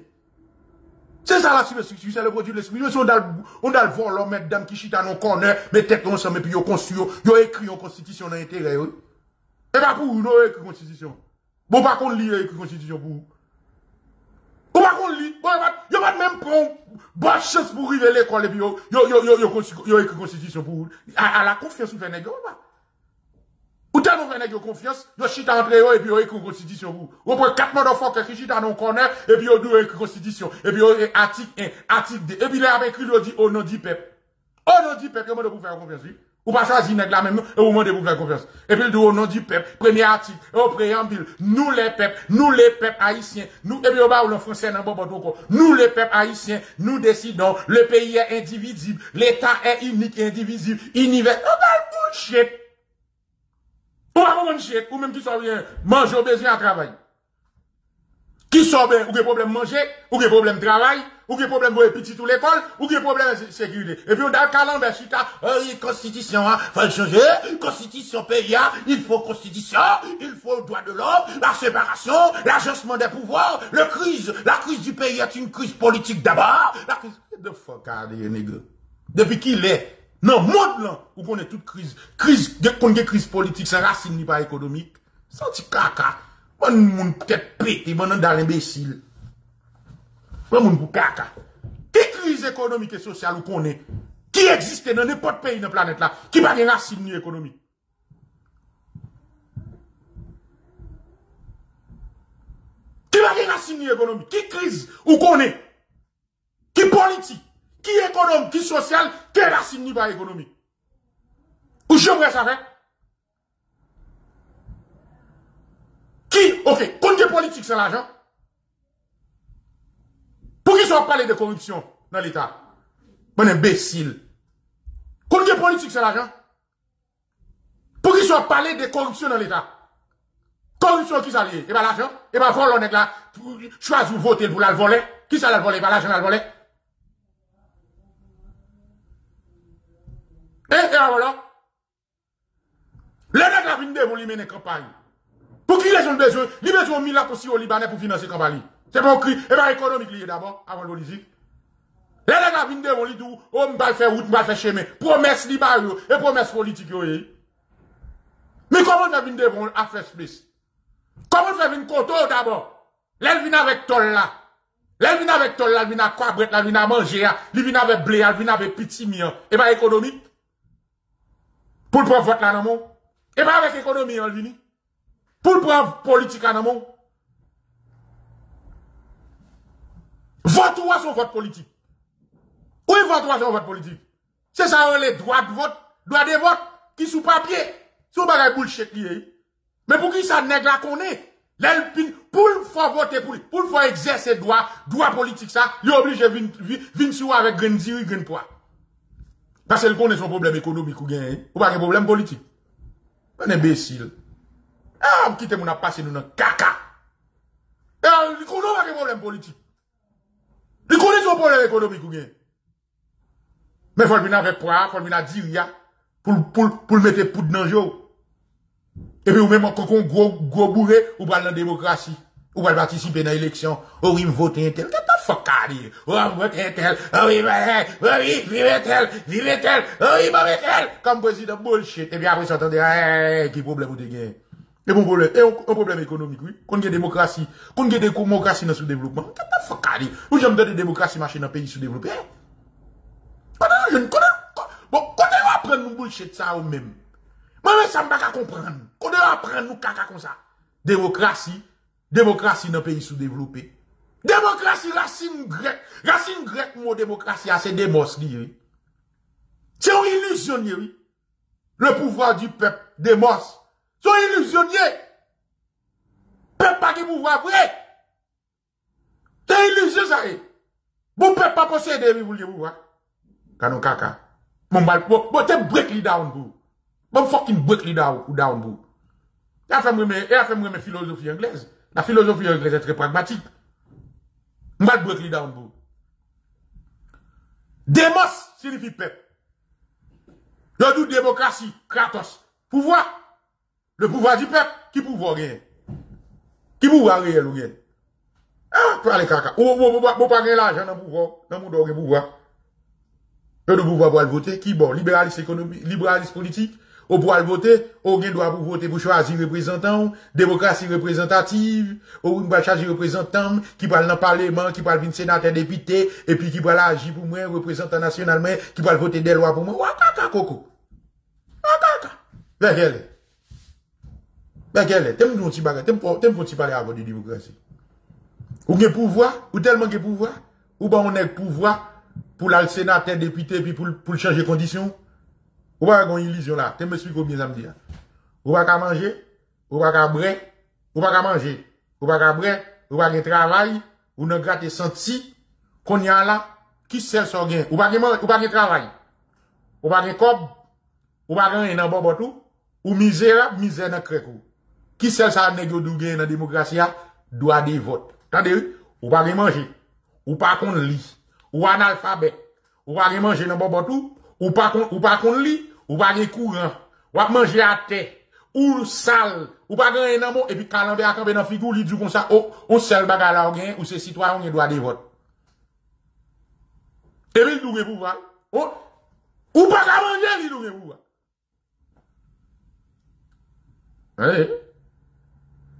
C'est ça la superstructure, c'est le produit de l'esprit. On a le voir, l'homme, mesdames, qui chita nos corners, mais tête ensemble, et puis yon construit, yon écrit une constitution dans l'intérêt, oui. Et pas pour nous écrire constitution. Bon, pas qu'on lit écrire constitution pour vous. Ou pas qu'on lit. Bon, y'a pas même prendre bonne chance pour arriver à l'école et puis y'a écrit constitution pour vous. À la confiance, vous faites nègre ou pas? Ou t'as non fait nègre confiance, y'a chita entre eux et puis y'a écrit constitution pour vous. Ou pour 4 mois de fois qui chita non connaît et puis y'a deux écrit constitution. Et puis y'a article 1, article 2. Et puis là, avec lui, y'a dit au nom du peuple. Au nom du peuple, y'a demandé pour faire confiance, oui. Ou pas choisir nèg la même, et vous demandez pour faire confiance. Et puis le au nom du peuple, premier article, au préambule, nous les peuples haïtiens, nous, et puis on parle en français, nous les peuples haïtiens, nous décidons, le pays est indivisible, l'État est unique et indivisible, univers, on parle bullshit. On parle bullshit, ou même qui sort bien, manger au besoin à travail. Qui sort bien, ou des problèmes manger, ou des problèmes travail, ou que problème vous petit tout l'école, ou que problème sécurité. Et puis on a calendrier chita, constitution, faut le changer, constitution pays, il faut constitution, il faut le droit de l'homme, la séparation, l'agencement des pouvoirs, la crise du pays est une crise politique d'abord, la crise de fuck à des nègres. Depuis qu'il est, non, monde là, où qu'on est toute crise, qu'on est crise politique, sans racine ni pas économique, sans petit caca, bon monde peut-être pété, bon dans l'imbécile. Quelle crise économique et sociale ou qu'on est, qui existe dans n'importe pays de la planète là, qui n'a pas de racines économiques. assassinat économique, qui crise, ou connaît, qui politique, qui économique, qui social, qui assassinat par économique. Ou j'aimerais savoir. Qui, ok, compte politique, c'est l'argent. Pour qui soit parler de corruption dans l'État? Bon imbécile. Compte politique, c'est l'argent. Pour qui soit parler de corruption dans l'État? Corruption qui s'allie? Et pas l'argent? Et pas voler, on est là. Choisir ou voter pour la voler? Qui ça la voler? Pas l'argent la voler? Et là voilà. Les nègres la vindé vont lui mener campagne. Pour qui les ont besoin? Ils ont besoin de 1000 pour si au Libanais pour financer campagne. C'est pas un cri, et pas économique lié d'abord, avant le politique. Les nègres la vindé vont lui dire, on va faire route, on va faire chemin. Promesse libérale et promesse politique. Mais comment la vindé vont affaire spéciale? Comment faire une coteau d'abord? L'elle vient avec tol là. L'elle vient avec tol là, elle vient à quoi brette, elle vient à manger, elle vient avec blé, elle vient avec petit mien. Et pas économique. Pour le prendre vote là, non? Et pas avec économie, elle vient. Pour le prendre politique là, non? Vote ou à son vote politique? Oui, vote ou à son vote politique? C'est ça, les droits de vote, droits de vote, qui sous papier, sous bagay bullshit lié. Mais pour qui ça nèg la connaît? L'elpine, pour le faire voter, pour le faire exercer droit politique ça, il est obligé de venir avec grain ziri, grain poids. Parce qu'il connaît son problème économique ou gagne, ou pas un problème politique. Un imbécile. Ah, quittez mon passé nous dans caca. Il connaît pas un problème politique. Il connaît son problème économique ou gagne. Mais il faut venir avec poids, il faut venir dire, pour mettre poudre dans le jeu. Et puis, ou même, quand on gros bourré, ou pas la démocratie, ou pas participer dans l'élection, ou il voter un tel, qu'est-ce que fuck à dire? Ou il voter un tel, ou il vivre tel, ou il va tel, comme président bullshit. Et puis après, s'entendre, qui problème vous avez? Et bon problème, et un problème économique, oui. Qu'on ait démocratie, qu'on ait démocratie dans le sous-développement, qu'est-ce que fuck à dire? Ou j'aime donner démocratie marcher dans le pays sous-développé? Je ne connais pas. Bon, quand on apprend nous bullshit ça ou même. Mais ça ne va pas comprendre. Qu'on doit apprendre nous caca comme ça. Démocratie dans un pays sous-développé. Démocratie, racine grecque, mot démocratie, c'est démos, oui. C'est un illusionnier, oui. Le pouvoir du peuple, démos. C'est un illusionnier. Peuple pas qui pouvoir vrai. C'est illusion, ça. Bon, peuple pas posséder, oui, vous voulez pouvoir. Canon caca. Bon, t'es break li down, vous. Bon fucking break li down bou. Elle fait me philosophie anglaise. La philosophie anglaise est très pragmatique. M'bal break li down bou. Demos signifie peuple. Le doute démocratie, kratos, pouvoir. Le pouvoir du peuple qui pouvoir rien. Qui pouvoir rien ou rien. Ah, parlez caca. Ou pas gagne l'argent dans pouvoir, dans mon dogue pouvoir. Le pouvoir pour voter qui bon, libéraliste économique, libéraliste politique. Ou pour aller voter, ou bien doit pour voter pour choisir représentant, démocratie représentative, ou bien choisir représentant, qui parle dans le parlement, qui parle sénateur député, et puis qui parle agir pour moi, représentant nationalement, qui parle voter des lois pour moi. Ouakaka, coco. Ouakaka. Vergele. T'aimes parler avant de démocratie. Ou bien pouvoir, ou tellement que pouvoir, ou bien on est pouvoir, pour le sénateur député, puis pour changer conditions. Ou pas qu'on illusion là, tu me suis combien ça me dit. Ou pas qu'à manger, ou pas qu'à boire, ou pas qu'à manger, ou pas qu'à boire, ou pas qu'à travail, ou ne gratte senti qu'on y a là qui sert son gain. Ou pas qu'à travail. Ou pas qu'à cob, ou pas qu'à un bon tout, ou misère dans créco. Qui sert ça négo du gain dans la démocratie doit des votes. Attendez, ou pas qu'à manger, ou pas qu'on lit, ou analphabète, ou pas qu'à manger dans bon tout. Ou pas qu'on lit, ou pas qu'on courant, ou pas manger à terre, ou sale, ou pas gagner un mot, et puis calambe à camper dans figure, lui dit comme ça, oh, on seul bagarre là, ou ces citoyens, on doit des votes. Et puis, il doit pouvoir. Ou pas qu'à manger, il doit pouvoir.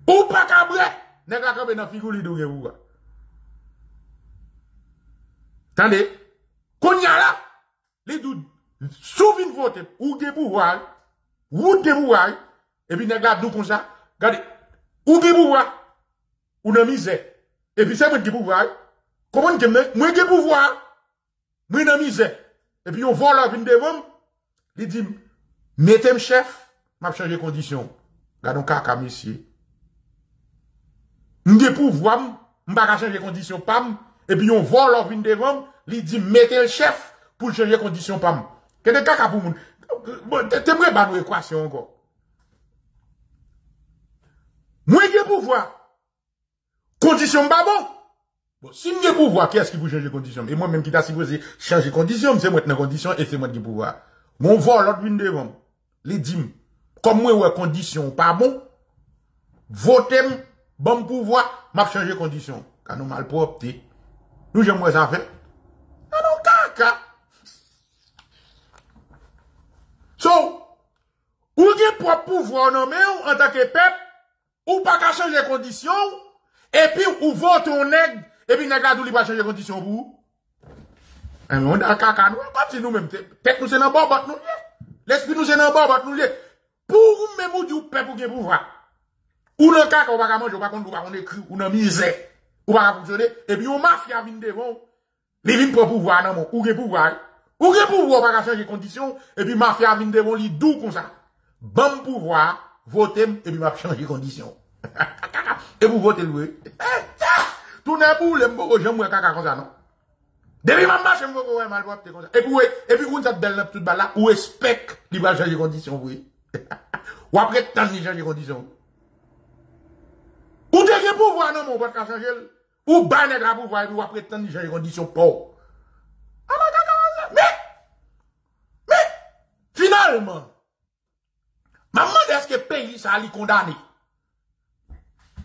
Ou pas qu'à boire, n'est-ce pas camper dans figure, il doit pouvoir. Attendez, qu'on y a là, les doutes, souvent voter, ou des pouvoirs, et puis, nous comme ça, regardez, ou des pouvoirs, ou dans misère, Et puis c'est moi qui pouvoir. Comment que moi qui pouvoir? Moi dans misère. Et puis on vole vient devant, il dit mettez-moi chef, m'a changer condition. Gardons caca monsieur. Nous des pouvoir, m'pas pas changer condition pam, et puis on vole vient devant, il dit mettez le chef pour changer condition pam. Qu'est-ce que caca pour moun? T'aimerais pas nous équation encore. Moi qui pouvoir. Condition pas bon. Bon, si je pouvoir, qui est-ce qui peut changer condition? Et moi-même qui t'a supposé changer condition, c'est moi qui ai condition et c'est moi qui pouvoir. Mon vol, l'autre vient devant. Les dîmes. Comme moi, ouais, condition pas bon. Votez, bon pouvoir, m'a changé condition. Quand nous mal pour opter. Nous, j'aime moi ça fait. Ah non, caca. So, ou bien pour pouvoir nommer, en tant que peuple, ou pas qu'à changer condition, et puis ou vote on nèg, et puis nèg la douli pas changer condition pour vous. Mais on a caca nous, comme si nous-mêmes, tête nous c'est dans bord, bat nous lié. L'esprit nous c'est dans bord, bat nous lié. Pour vous-même ou du peuple pour pouvoir. Ou dans caca, ou pas manger, ou pas qu'on écrit, ou dans misère, ou pas fonctionner, et puis on mafia vient devant. Les vins pour pouvoir, non, ou gen pouvoir. Ou gen pouvoir, pas changer condition, et puis mafia vient devant, li doux comme ça. Bon pouvoir, votez, et puis m'a changer condition. Et vous votez loué. Tout n'est pour le mot, j'aime moi caca comme ça, non? Depuis ma marche, je me mal propre comme ça. Et puis, vous êtes belle toute balle là, ou respect, il va changer de condition, oui. Ou après, tant qu'il change de condition. Ou t'es pouvoir, non, mon, pas qu'à changer. Ou banner la pouvoir, et puis, ou après, tant qu'il change de condition, pauvre. Alors, caca comme ça. Mais, finalement, maman, est-ce que le pays, ça allait condamner?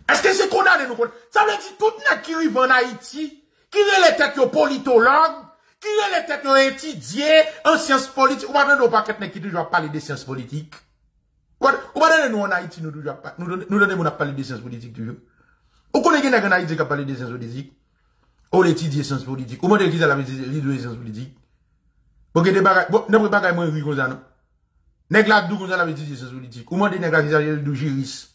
Est-ce que c'est condamné nous? Ça veut dire tout le monde qui arrive en Haïti, qui est les têtes de politologues, qui est les têtes de étudiés en sciences politiques. Ou pas nous paquet qui toujours parler de sciences politiques. Ou pas nous en Haïti, nous toujours parler de sciences politiques toujours. Ou qu'on est en Haïti qui a parlé de sciences politiques. Ou étudier sciences politiques. Ou pas qui a la de sciences politiques. Ou que des bagages, ne pouvez pas gagner moins comme ça, non? Négla dou comme ça la étudier sciences politiques. Ou pas des négla qui a de juristes.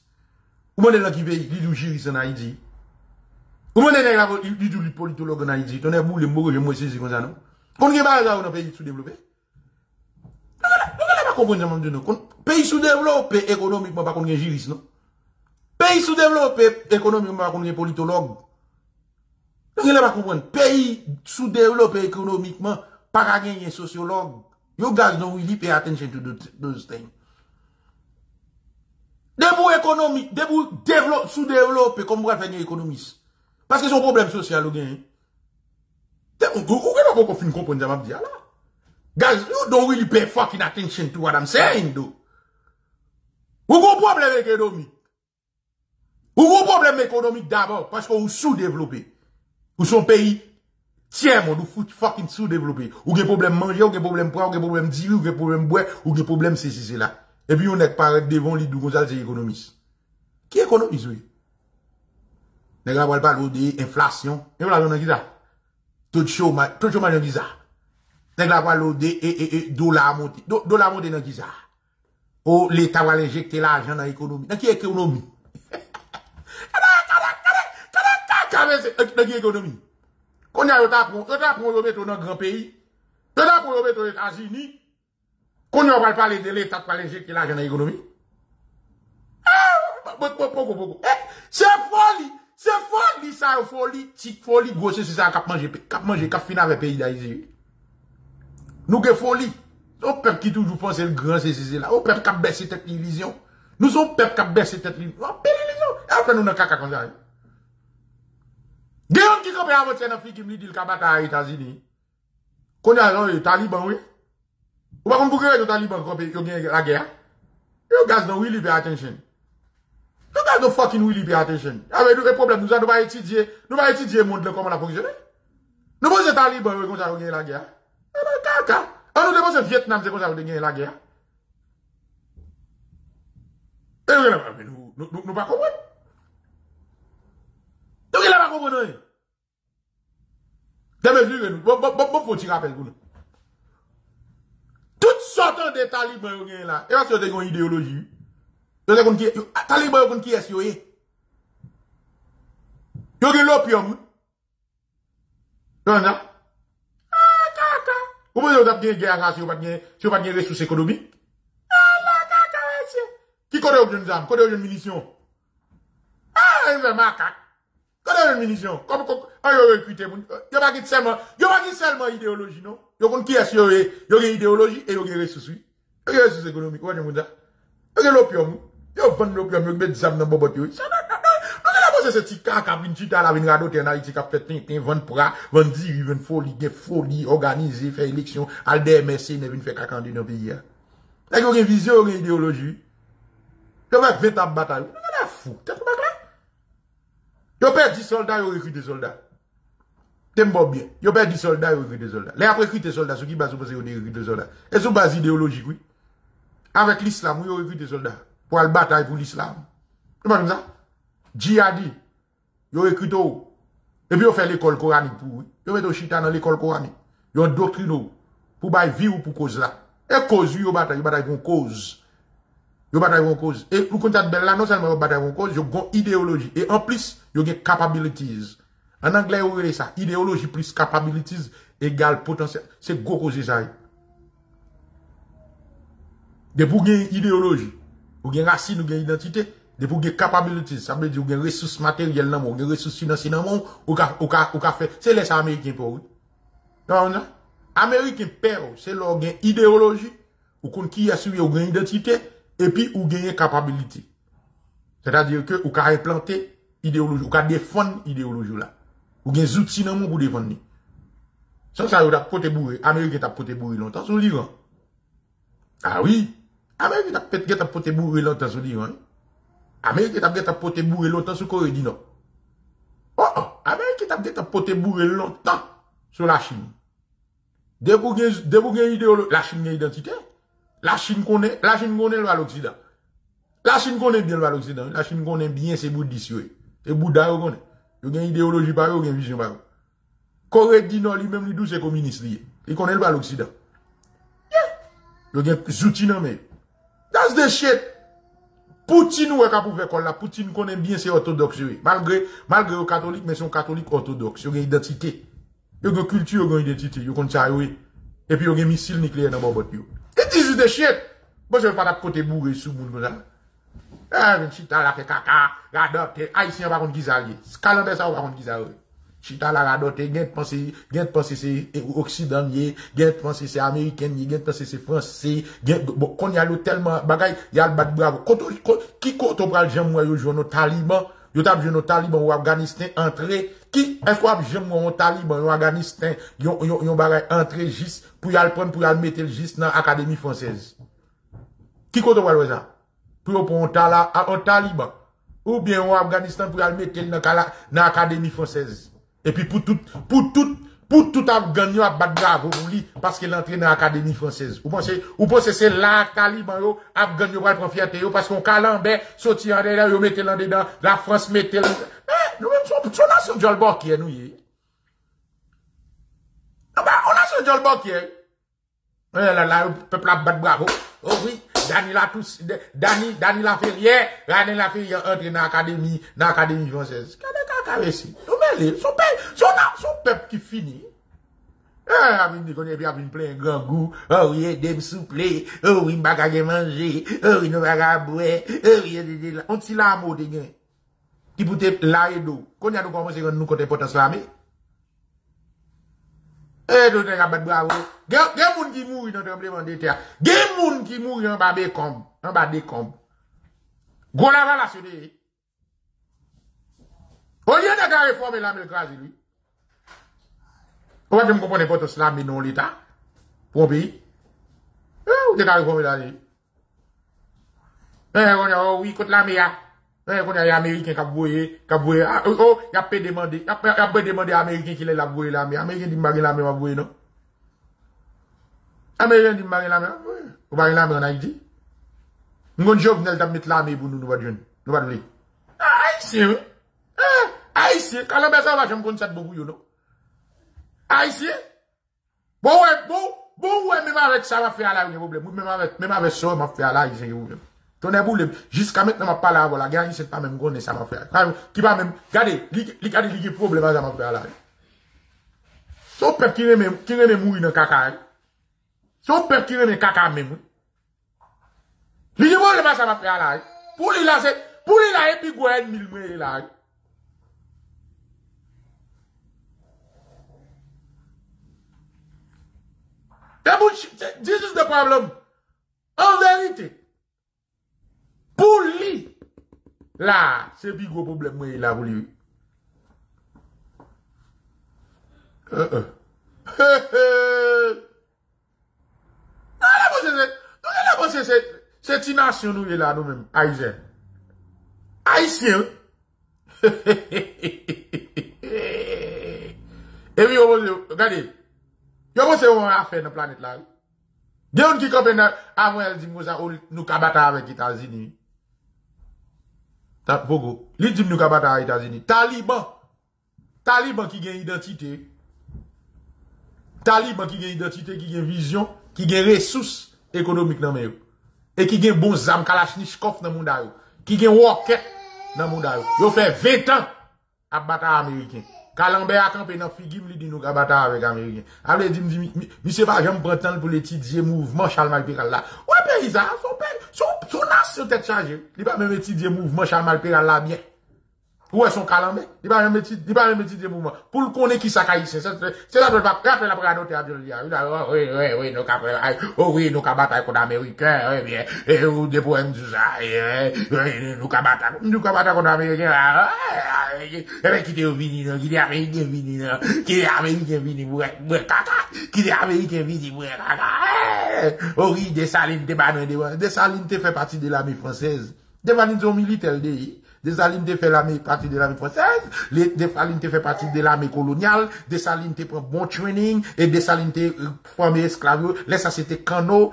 Ou m'en est là qui paye, l'idou juriste en Haïti. Ou m'en est là, l'idou le politologue en Haïti. T'en es boule, m'en est moi, c'est comme ça, non? Qu'on n'y a pas là, on a pays sous-développé. Donc, on n'a pas compris, j'en ai dit, pays sous-développé, économiquement, pas qu'on y a juriste, non? Pays sous-développé, économiquement, pas qu'on y a politologue. Donc, on n'a pas compris. Pays sous-développé, économiquement, pas qu'on y a sociologue. You guys don't really pay attention to those things. Debout économique, debout sous-développé, comme vous avez fait économiste. Parce que c'est un problème social, vous avez. Vous avez pas fini de comprendre ce que je dis là. Guys, you don't really pay fucking attention to what I'm saying, though. Vous avez un problème économique. Vous avez un problème économique d'abord, parce que vous sous-développé. Vous êtes un pays, tiens, mon, vous fucking sous-développé. Vous avez un problème manger, vous avez un problème boire, vous avez un problème dire, vous avez un problème boire, vous avez un problème ceci, cela. Et puis, on est pas devant l'idou Gonzalez, c'est économiste. Qui économise, oui? N'est-ce pas, on parle de inflation. Et voilà, on a dit ça. Tout chaud, on a dit ça. N'est-ce pas, on parle de dollar monté. Dollar monté, on a dit ça. Oh, l'État va injecter l'argent dans l'économie. Dans qui économie? Dans qui économie? Qu'on y a, on t'a pour le mettre dans un grand pays. On t'a pour le mettre aux États-Unis. Qu'on ne va parler de l'État pour injecter l'argent dans l'économie. Ah, beaucoup. C'est folie, ça, folie, gros, c'est ça, cap manger, cap finir avec le pays d'Haïti. Nous, que folie. Au peuple qui toujours pense le grand, c'est là. Au peuple qui a baissé cette illusion. Nous sommes peuple qui a baissé cette illusion. Après, nous, on a caca comme ça. Guéon qui compte à votre chien, qui me dit le cabata à États-Unis. Qu'on a les talibans, oui. Ou pas comme vous créez les talibans qui ont gagné la guerre. You guys don't really pay attention. You guys don't fucking really pay attention. Avec le problème, nous allons étudier, le monde comment la fonctionner. Nous pensons les talibans comme ça ont gagné la guerre. Ah, nous pensons Vietnam c'est comme ça ont gagné la guerre. Et nous pas comprendre. Nous ne pas comprendre. Demain, bon, faut tirer rappel pour nous. Toutes sortes de talibans qui sont là. Et parce que vous avez une idéologie. Vous avez une talibans qui est Yo gen l'opium. T'en as? Comment vous avez gagné la guerre si vous n'avez pas de ressources économiques? Qui connaît les armes? Connaît les munitions? Ah, il y a un macaque. Connaît les munitions? Comme on a recruté. Il n'y a pas seulement idéologie, non? Il y a qui est sur une idéologie et il y a des ressources. Il y a des ressources économiques. Il y a l'opium. Il y a l'opium. Il y a des armes dans le bobo. Nous avons passé ce petit cas qui a une petite à la radote en Haïti qui a fait 20 bras, 20 folie, des folies organisées, faire élection, al DMC, ne vient faire caca dans le pays. Il y a une vision, une idéologie. Yo fait 20 ans de bataille. Vous êtes fou. T'es pas clair? Yo perd 10 soldats, yo recrute des soldats. T'es bon bien. Yo perd 10 soldats, yo recrute des soldats. Les après recrute des soldats, ceux qui basent sur yo recrute des soldats. Et sur base idéologique, oui. Avec l'islam, yo recrute des soldats. Pour la bataille pour l'islam. C'est pas comme ça? Djihadi, yo recrute au. Et puis yo fait l'école coranique pour eux. Yo met au chita dans l'école coranique. Yo doctrine pour bail vie ou pour cause là. Et cause, yo bataille pour cause. Vous battez en cause. Et vous comptez là, non seulement vous battez en cause, vous avez une idéologie. Et en plus, vous avez capabilities. En anglais, vous avez ça. Idéologie plus capabilities égale potentiel. C'est gros cause ça. De pour gagner idéologie, vous avez racine, vous avez identité. De pour gagner capabilities, ça veut dire vous avez ressources matérielles, vous avez ressources financières, vous avez fait. C'est les Américains pour vous. Non, non. Américains père, c'est leur gain idéologie. Vous comptez qui assure, vous avez identité. Et puis, ou gagne capacité. C'est-à-dire que, ou ka implanter idéologie, ou ka défendre idéologie là. Ou gagne outils dans mon pour défendre. Sans ça, ou t'a poté bourré. Américain t'a poté bourré longtemps sur l'Iran. Ah oui. Américain t'a poté bourré longtemps sur l'Iran. Américain t'a poté bourré longtemps sur Corée du Nord. Oh, oh. Américain t'a poté bourré longtemps sur la Chine. Dès que vous gagne idéologie, la Chine gagne identité. La Chine connaît l'Occident. La Chine connaît bien l'Occident. La Chine connaît bien ces bouddhistes. Et Bouddha, vous connaissez. Vous avez une idéologie par eux, vous avez une vision par eux. Corée du Nord, lui-même, lui, douce et communiste. Il connaît l'Occident. Vous avez des outils dans le. That's the shit. Poutine, vous avez fait la Poutine connaît bien ces orthodoxes. Malgré les catholiques, mais sont catholiques orthodoxes. Vous avez une identité. Vous avez une culture, vous avez une identité. Vous connaissez ça, oui. Et puis, vous avez un missile nucléaire dans votre boîte. Et dis juste des chiens. Moi, je vais pas la pote bourré sous le monde. Chita la fait caca, radote, haïtien va contre qui ça. Calendrier ça va contre qui ça. Chita la radote, gain de penser c'est occident, gain de penser c'est américain, gain de penser c'est français, bon, qu'on y a tellement bagay, y a le bat bravo. Qui compte au bras j'aime moi, yo joue nos talibans, yo tape joue nos talibans ou Afghanistan, entré, qui, est-ce qu'on j'aime moi, talibans ou Afghanistan, yon bagay entré juste, pour y aller prendre, pour y aller mettre le giste dans l'Académie française. Qui compte pas ça? Pour y prendre un taliban. Ou bien en Afghanistan pour y aller mettre dans l'Académie française. Et puis pour tout Afghan, il y a battre bravo pour lui, parce qu'il entre dans l'Académie française. Vous pensez c'est là, taliban, yo, Afghan, yo, va prendre fierté, yo, parce qu'on calambait, sorti en dedans, yo, mettez l'en dedans, la France mettez l'en dedans. Nous, même, son nation, John Borg, qui est nous, on a ce John Banquier. Le peuple a battu bravo. Oh oui, Dany Laferrière entre dans l'Académie française. Son peuple qui finit. Ah, il connaît bien, il plein grand goût. Oh oui, dem souple. Oh oui, bagage manger. Oh oui, nous bagage boire. Oh oui, on t'y la mode gain. Qui peut être là et d'eau. Qu'on y a nous commencé quand nous côté potence l'armée. Eh, tout est à battre bravo. Gen moun qui mouri dans le tremblement de terre. Gen moun qui mouri en bas des combes. En bas des combes. Gros la va la céder. Au lieu de réformer la mécrase, lui. Pourquoi tu me comprends pas tout cela, mais non l'État? Pour un pays? Ou t'es qu'à réformer la vie? On oui, contre la méa. On a les Américains qui ont voué. Oh, il a pas demandé. Il a pas demandé aux Américains qui l'ont voué là. Mais Américains disent que la mer va vouer, non? Américains disent que la mer va vouer. Ou pas la mer en Haïti? Nous avons Jovenel qui mettre la mer pour nous, nous pas de. Ah, Haïtien, Haïtien, quand la mer va, je me connais ça beaucoup, non? Haïtien? Bon, ouais, même avec ça, va faire là, il y a un problème. Même avec ça, va faire là, il y a un problème. Tonnerre boule, jusqu'à maintenant, ma parle à la gagne, c'est pas même qu'on ça, ma frère. Qui va même, regardez, il y a problème à ma frère là. Son peuple qui remet mourir dans caca. Son peuple qui remet caca même. Il y a problème à ça, ma frère là. Pour lui là, c'est, pour lui là, et puis, quoi, 1000 mois là. This is the problem. En vérité, pour lui, là, c'est plus gros problème, il a voulu. C'est une nation, nous, là, nous-mêmes, haïtiens. Haïtiens. Et puis, regardez. Yo pense qu'on a fait dans la planète là. Il y a qui comprend avant elle dit nous nous kabata avec États-Unis. Tap Bogo, il dit nous kabata avec États-Unis. Taliban qui gagne identité. Taliban qui gagne identité, qui gagne vision, qui gagne ressources économiques dans yo. Et qui gagne bon zam Kalachnikov dans monde yo. Qui gagne rocket dans monde yo. Yo fait 20 ans à bataille américaine. Kalambe a campé dans Figim, il dit nous gabata avec Américain. Après, il dit, monsieur, pas, j'aime prendre temps pour étudier mouvement Charles Malperal là. Ouais, pays, ça, son nation tête chargée. Il va même étudier mouvement Charles Malperal là bien. Ouais, son Kalambe. Il va même étudier mouvement. Pour le connaître qui s'accaïssait. C'est là, après la préadote à Biolia. Oui, nous gabata avec l'Américain. Oui, bien. Et vous, des poèmes du ça. Nous gabata avec l'Américain. Qui est américain, Dessalines fait partie de l'armée française. Dessalines sont militaires. Dessalines fait partie de l'armée française. Dessalines fait partie de l'armée coloniale. Dessalines prend bon training. Et Dessalines premier esclavage. Là, ça, c'était canot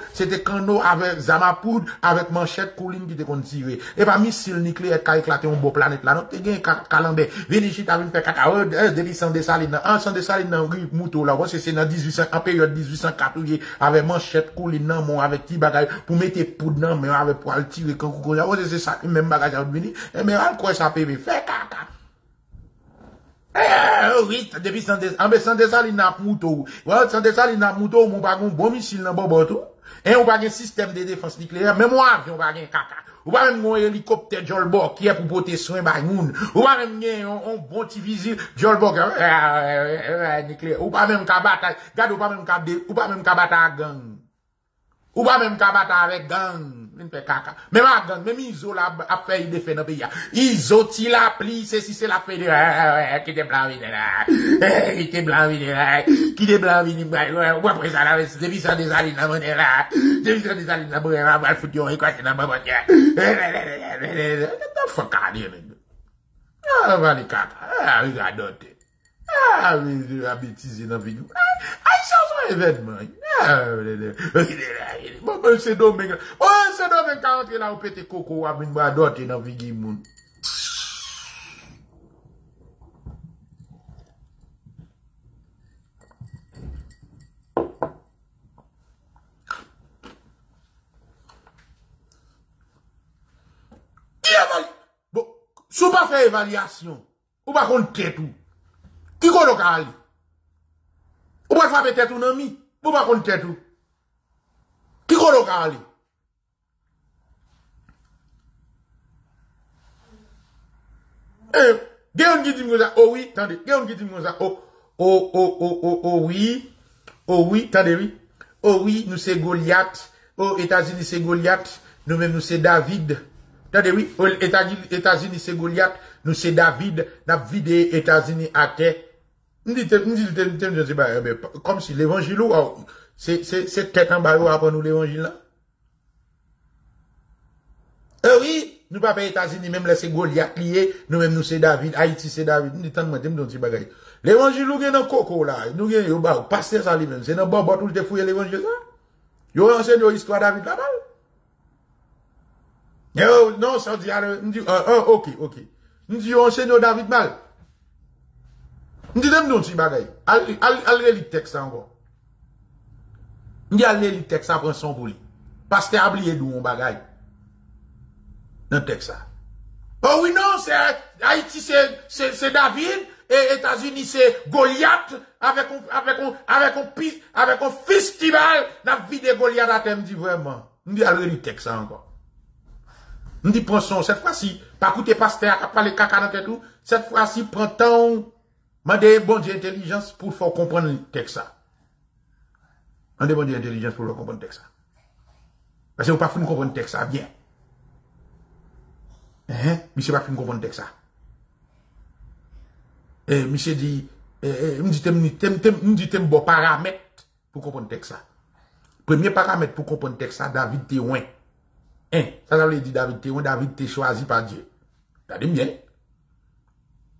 avec Zamapoud, avec manchette couline qui te qu'on tirer. Et pas missile nucléaire qui a éclaté une beau planète là. Non, t'es gagné calendrier. Vénéchit a vu faire 4 heures, Dessalines, Dessalines dans Rive Moutou là. C'est dans 1800, en période 1804, avec manchette couline dans mon, avec petit bagage, pour mettre poudre dans, mais avec pour aller tirer quand coucou là. C'est ça, même bagage à venir. Quoi ça peut faire caca? Oui, depuis sans Dessalines n'a mouto, mon pas un bon missile dans Boboto, et on pas un système de défense nucléaire, même moi, on pas un caca. Ou pas même un hélicoptère Jolbok qui est pour porter soin par moun. Ou pas même un bon petit visite Jolbok nucléaire. Ou pas même kabata, garde ou pas même kabata gang. Ou pas même kabata avec gang. Même à même Iso la fait il défait dans le pays. Iso ti la pli, c'est si c'est la fait de qui te blanc vini là. Qui te blanc vini là. Qui te blanc vini là. Ou après ça la veste, depuis ça des alines la monnaie là. Depuis ça des alines la monnaie là. Ou après ça des alines la monnaie là. C'est dommage quand on est là, on pète coco, on va doter dans la vie. Bon, si on ne pas faire évaluation, on ne va pas compter tout. Qui coloque à aller? On ne va pas faire tête tout dans mi. On ne va pas compter tout. Qui coloque à aller? Oui, nous c'est Goliath, aux États-Unis c'est Goliath, nous-mêmes nous c'est David. Attendez, oui, aux États-Unis c'est Goliath, nous c'est David, David et États-Unis à terre. Comme si l'évangile, c'est tête en bas, après nous l'évangile là. Oui. Nous pas les États-Unis, même laisser Goliath lié, nous-mêmes nous c'est David, Haïti c'est David, nous disons, nous disons, l'évangile, nous gagnons coco là, nous gagnons, passer ça lui-même, c'est dans Bobo tout le fouillé l'évangile là. Vous enseignez l'histoire de David là-bas? Non, ça dit, ok. Nous disons, enseignez David mal. Nous disons, nous disons, allez lire le texte encore. Nous disons, allez lire le texte après son boulot. Parce que t'es oublié d'où on bagaille. dans le texte. Oh oui, non, c'est Haïti, c'est David, et États-Unis, c'est Goliath, avec un festival, n'a vidé Goliath à terme, dit vraiment. On dit, alors, il texte encore. On dit, prends son, cette fois-ci, pas écouter pasteur, pas les caca dans tête tout, cette fois-ci, prends ton, mandez bon Dieu intelligence pour faire comprendre le texte. On demande l'intelligence pour comprendre le texte. Parce que vous ne pouvez pas comprendre le texte bien. Monsieur ne pouvez pas comprendre le texte. Et monsieur dit, il me dit, bon paramètre pour comprendre le texte. Premier paramètre pour comprendre le texte, David te ouin. Ça veut dire David te ouin, David te choisi par Dieu. T'as dit bien.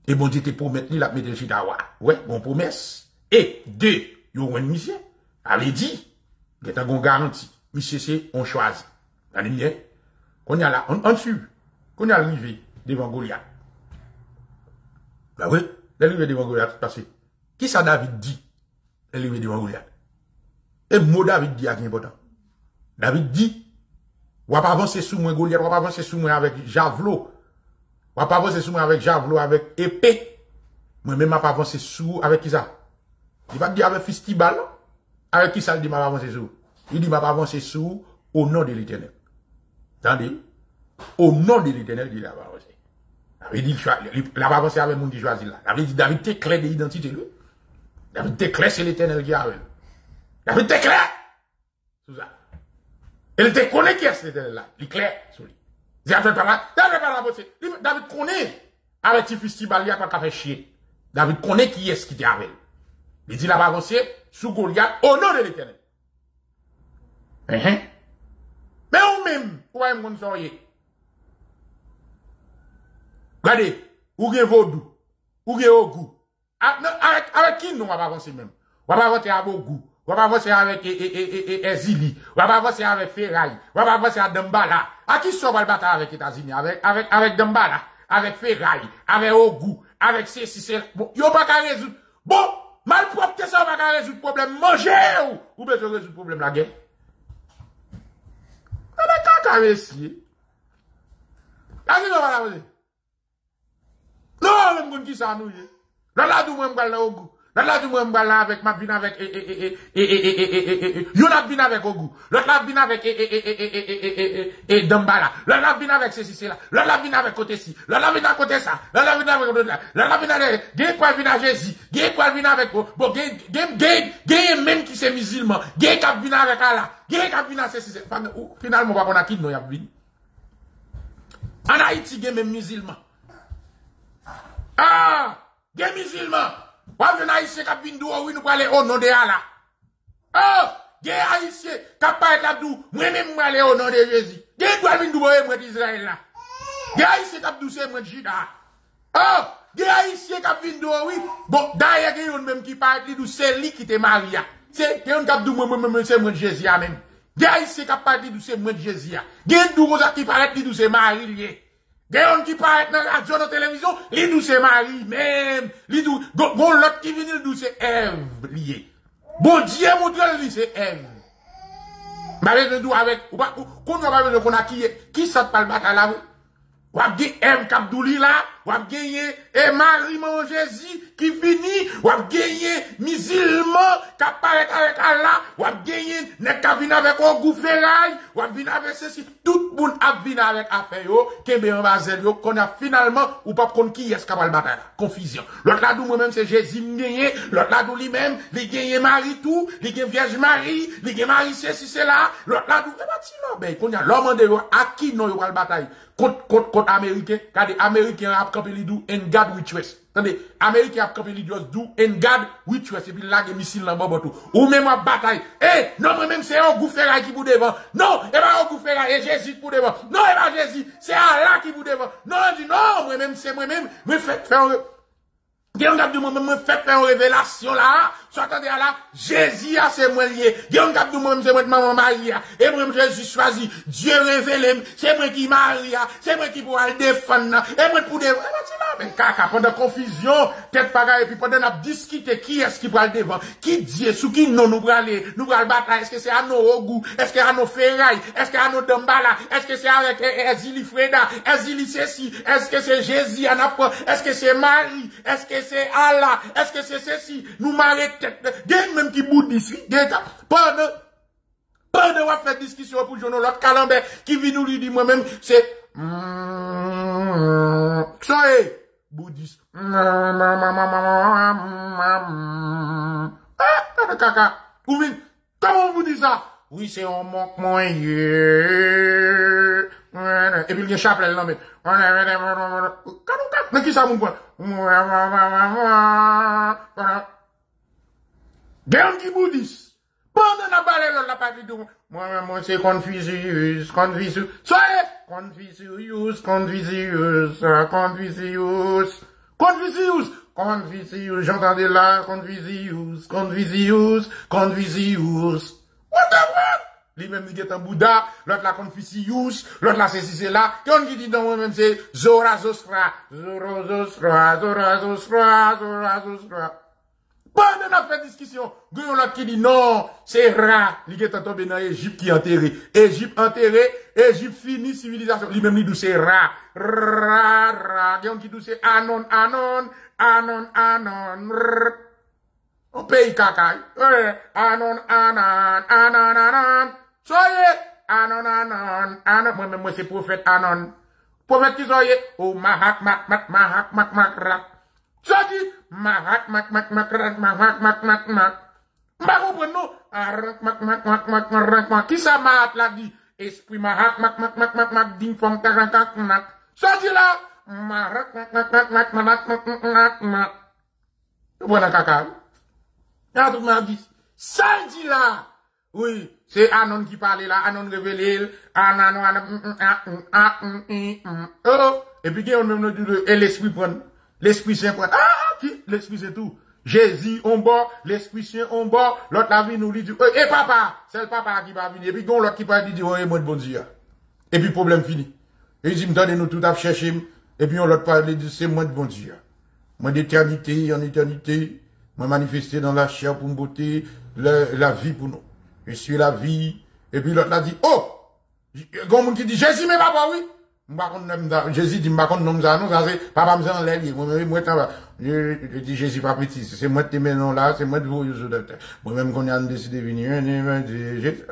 Et bon Dieu te promet, il a mis le chitawa. Ouais, bon promesse. Et deux, il ouin monsieur. Allez dit, il y a une garantie. Monsieur, c'est, on choisit. Dans les miens, qu'on y a là, on suit. Qu'on y a arrivé devant Goliath. Bah oui, l'arrivée devant Goliath, parce que, qui ça David dit, l'arrivée devant Goliath? Et mot David dit, c'est important. David dit, on va pas avancer sous moi Goliath, on va pas avancer sous moi avec javelot. On va pas avancer sous moi avec javelot, avec épée. Moi-même, on va pas avancer sous, avec qui ça? Il va dire avec fistibal. Avec qui ça, il dit, m'a pas avancé sous. Il dit, m'a pas avancé sous, au nom de l'Éternel. Attendez. Au nom de l'Éternel, il a pas avancé. Il a pas avancé avec le monde qui choisit là. Il avait dit, David, t'es clair de l'identité, lui. David, t'es clair, c'est l'Éternel qui a avec. David, t'es clair. Tout ça. Il te connaît qui est l'Éternel là. Il est clair, sur lui. Il a fait pas avancé. David connaît. Avec Tifusti Bali, il a pas fait chier. David connaît qui est ce qui t'est avec. Il dit, il a pas avancé. Sous Goliath, au nom de l'Éternel. Mais ou même, ou même qu'on s'envoyait. Regardez, ou bien vaudou, ou bien au goût. Avec qui nous on va pas avancer même? On va pas avancer avec goût. On va pas avancer avec Ezili. On va pas avancer avec Ferraille. On va pas avancer avec Dembala. À qui ça va le battre avec États-Unis? Avec Dembala, avec Ferraille, avec Ogou, avec ceci. Bon, y'a pas qu'à résoudre. Bon! Malpropre, ça va pas résoudre le problème. Manger ou besoin de résoudre le problème la guerre. Mais quand messieurs. Allez, on va la poser. Non, même qui ça nous y est. Dans la doux, moi, m'bal là au goût. Dans la doux, moi, m'bal là avec ma vine avec. Y'en a vine avec au goût. L'autre la vine avec. Dambala. L'autre la vine avec ceci, c'est là. L'autre la vine avec côté-ci. L'autre la vine à côté ça. L'autre la vine avec côté-là. L'autre la vine avec. Gay pour vine à Jésus. Gay pour vine avec. Bon, gay même qui c'est musulman. Gay cap vine avec Allah. Gay cap vine à ceci. Finalement, on va qu'on a qui nous y a vine. En Haïti, gay même musulman. Ah! Des musulmans! Pas de haïtiens qui viennent d'où, oui, nous parlons au nom de Allah. Ah! Des haïtiens qui parlent d'abdou, moi-même, je parle au nom de Jésus. Des doigts viennent d'où, moi, d'Israël, là. Des haïtiens qui abdou, c'est moi, de Juda. Ah! Des haïtiens qui viennent d'où, oui. Bon, d'ailleurs, il y a un même qui parle d'où, c'est lui qui te marie. C'est, il y a un abdou, moi, c'est moi, de Jésus, même. Des haïtiens qui parlent d'où, c'est moi, de Jésus. Des doux, qui parlent d'où, c'est marié. Gayon qui paraît dans la radio, dans la télévision, li douce Marie, même, li douce, bon, l'autre qui vient, li douce Ève, lié. Bon Dieu, mon Dieu, li c'est Ève. Marie de dou avec, ou pas, qu'on n'a pas besoin qu'on a qui saute pas le bac à la rue? Ou a gagné Ève Kabdouli là, ou a gagné, et Marie, mon Jésus, qui finit, ou a gagné, musulman, qui paraît avec Allah, ou a gagné, n'est qu'à venir avec un goufferail, ou a venir avec ceci, tout le monde a venir avec affaire, qui bien basé, qu'on a finalement, ou pas qu'on qui est-ce qu'on va le battre là, confusion. L'autre là, nous, moi-même, c'est Jésus, m'gagné, l'autre là, nous, lui-même, il gagne Marie tout, il gagne Vierge Marie, il gagne Marie, ceci, cela, l'autre là, nous, eh ben, sinon, ben, qu'on y a l'homme de à qui non, il va le bataille. Contre américain, regardez, américain a campé les doux, and God with us. Attendez, américain a campé les doux, and God with us, et puis là, il y a missile là-bas, ou même à bataille. Eh, non, mais même c'est un gouffera qui vous devant. Non, et pas un gouffera, et Jésus pour devant. Non, et pas Jésus, c'est Allah qui vous devant. Non, il dit, non, moi-même, c'est moi-même, mais faites, Gen kap di moi-même fait une révélation là, soit attendez là, Jésus a c'est moi lié. Gen kap di moi-même c'est moi maman Maria. Et moi Jésus choisi, Dieu révélé, c'est moi qui Maria, c'est moi qui pour aller défendre. Et moi pour défendre là, ben caca pendant confusion, tête bagarre et puis pendant n'a discuter qui est-ce qui va devant, qui Dieu, sous qui non nous va bataille. Est-ce que c'est à nos goûts, est-ce que à nos ferrailles, est-ce que à nos dambala, est-ce que c'est avec Ezili Freda, Ezili ceci, est-ce que c'est Jésus en apprend, est-ce que c'est Marie, est-ce que c'est Allah, est-ce que c'est ceci, nous marrer tête, gagne même qui bout d'ici, gagne pendant on fait discussion pour journal l'autre calambert qui vient nous lui dire moi-même, c'est soyez bouddhiste. Caca, ou bien, comment vous dites ça? Oui, c'est un manque moyen. Et puis, il y a un chapelet là, mais. Mais qui ça, mon quoi? Gagne qui bouddhiste. Pendant la balle, la partie de moi, c'est Confucius, Confucius. Soyez Confucius, Confucius, Confucius. Confucius, Confucius, j'entendais là, Confucius, Confucius, Confucius. What the fuck? Lui-même, il est un Bouddha, l'autre la Confucius, l'autre la c'est là. Quelqu'un qui dit dans moi-même, c'est Zoroastra, Zoroastra, Zoroastra, Zoroastra. Pendant la fait discussion, il y a l'autre qui dit non, c'est Ra. Il est tombé dans l'Égypte qui est enterré. Égypte enterré, Égypte fini, civilisation. Lui-même, il dit c'est Ra. Ra, Ra. Quelqu'un qui dit c'est Anon, Anon, Anon, Anon. On paye cacaille. Anon, anon, anon, anon. Soyez. Anon, anon, anon. Moi-même, moi, c'est prophète anon. Prophète qui soyez. Oh, mahak, mak, mak, mahak, mak, mak, rak. Soyez. Mahak, mak, mak, mak, rak, mahak, mak, mak, mak. M'a compris, non? Arak, mak, mak, mak, mak, rak, mak. Qui ça mahak l'a dit? Esprit mahak, mak, mak, mak, mak, mak, ding, fong, taran, kak, mak. Soyez là. Mahak, mak, mak, mak, mak, mak, mak, mak, mak. Voilà, cacaille. Ça dit là, oui, c'est Anon qui parlait là, Anon révélé, Anon, oh, et puis on même nous et l'esprit prend, l'esprit saint prend, ah, qui, l'esprit c'est tout, Jésus on bord, l'esprit saint on bord, l'autre la vie nous lui dit, eh papa, c'est le papa qui va venir, et puis l'autre qui va dire, oh, moi de bon Dieu, et puis problème fini, et il dit, me donnez-nous tout à chercher, et puis on l'autre parle, dit, c'est moi de bon Dieu, moi d'éternité en éternité, moi manifester dans la chair pour me beauté, la vie pour nous. Je suis la vie. Et puis l'autre l'a dit, oh! Quelqu'un qui dit, Jésus, mais papa, oui! Jésus dit, m'bakon nom ça, non, ça c'est, papa m'en l'air, moi, je dis, Jésus, pas petit, c'est moi qui te mets non là, c'est moi de vous, moi-même, qu'on a décidé de venir,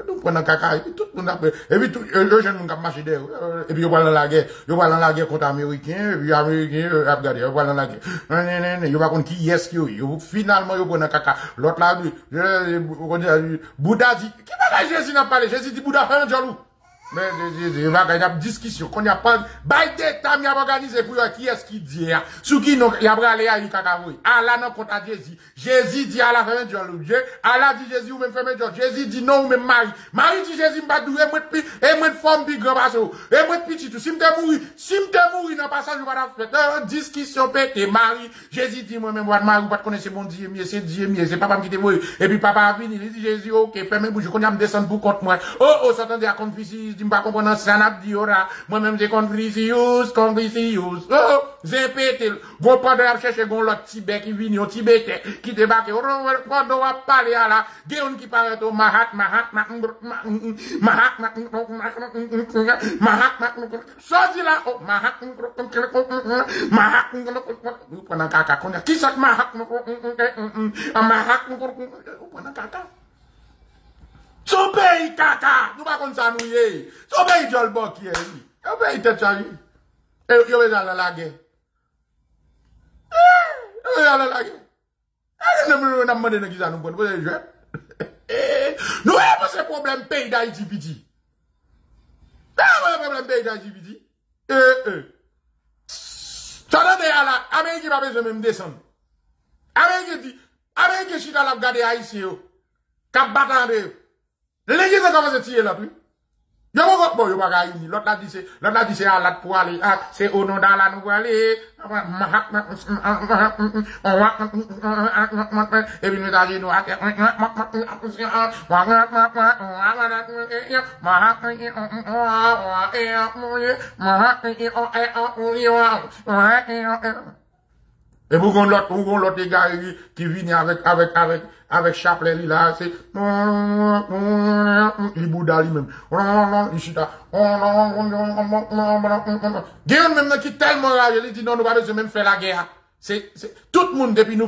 nous prenons un caca, et puis tout le monde après, et puis tout, le jeune monde qui a marché derrière, et puis je vois dans la guerre, je vois dans la guerre contre Américains, et puis Américains, regardez, je vois dans la guerre, je vois contre qui est-ce qu'il y a, finalement, je prends un caca, l'autre là, Bouddha dit, qui va Jésus n'a pas parlé, Jésus dit, Bouddha, fais un jaloux. Mais il y a une discussion qu'on n'a pas. By the time il y a organisé pour qui est-ce qui dit. Sous qui non, il y a bralé à Yukakavoui. Allah non contre Jésus. Jésus dit Allah fait un Dieu. Allah dit Jésus ou même fait un Dieu. Jésus dit non ou même Marie. Marie dit Jésus m'a doué, moi de forme big grand basso. Et moi de petit tout. Si m'te mouri, dans le passage, je vais la faire. Une discussion pété, Marie. Jésus dit moi-même, Marie, vous ne connaissez mon Dieu mieux, c'est Dieu mieux, c'est papa qui te voit. Et puis papa a fini, il dit Jésus, ok, fermez vous, je connais me descendre pour contre moi. Oh, s'attendez à Confucius. Je ne comprends pas ça, moi-même, j'ai Confucius. Oh, j'ai pété. Vous pouvez chercher l'autre Tibet qui vient, Tibet qui débarque. Vous pouvez parler là. Il y a un qui parle de Mahat. Sorti là. Mahat. Vous prenez un caca. Qui ça Mahat? Mahat. Vous prenez un caca. Son pays caca, nous pas comme ça nous y. Son pays jolbok qui est. Son pays tête chargée. Et yo besoin la guerre. Yo la guerre. Allez nous demander de qui ça nous prend pour jouer. Nous avons ce problème pays d'Haïti petit. Ah, problème pays d'Haïti petit. Ça donne à la Amérique pas besoin même descendre. Amérique dit, Amérique chita la garder Haïti yo. Cap battre. L'église a commencé à tirer la pluie. Bon, il va réunir. L'autre là dit c'est à la pour aller. C'est au nom d'Allah nous aller. Et puis nous allons nous et vous avez l'autre gars qui vient avec chapelet là, c'est le Bouddha lui-même. Il y a un même qui est tellement rage, il dit non, nous allons même faire la guerre. Tout le monde, depuis nous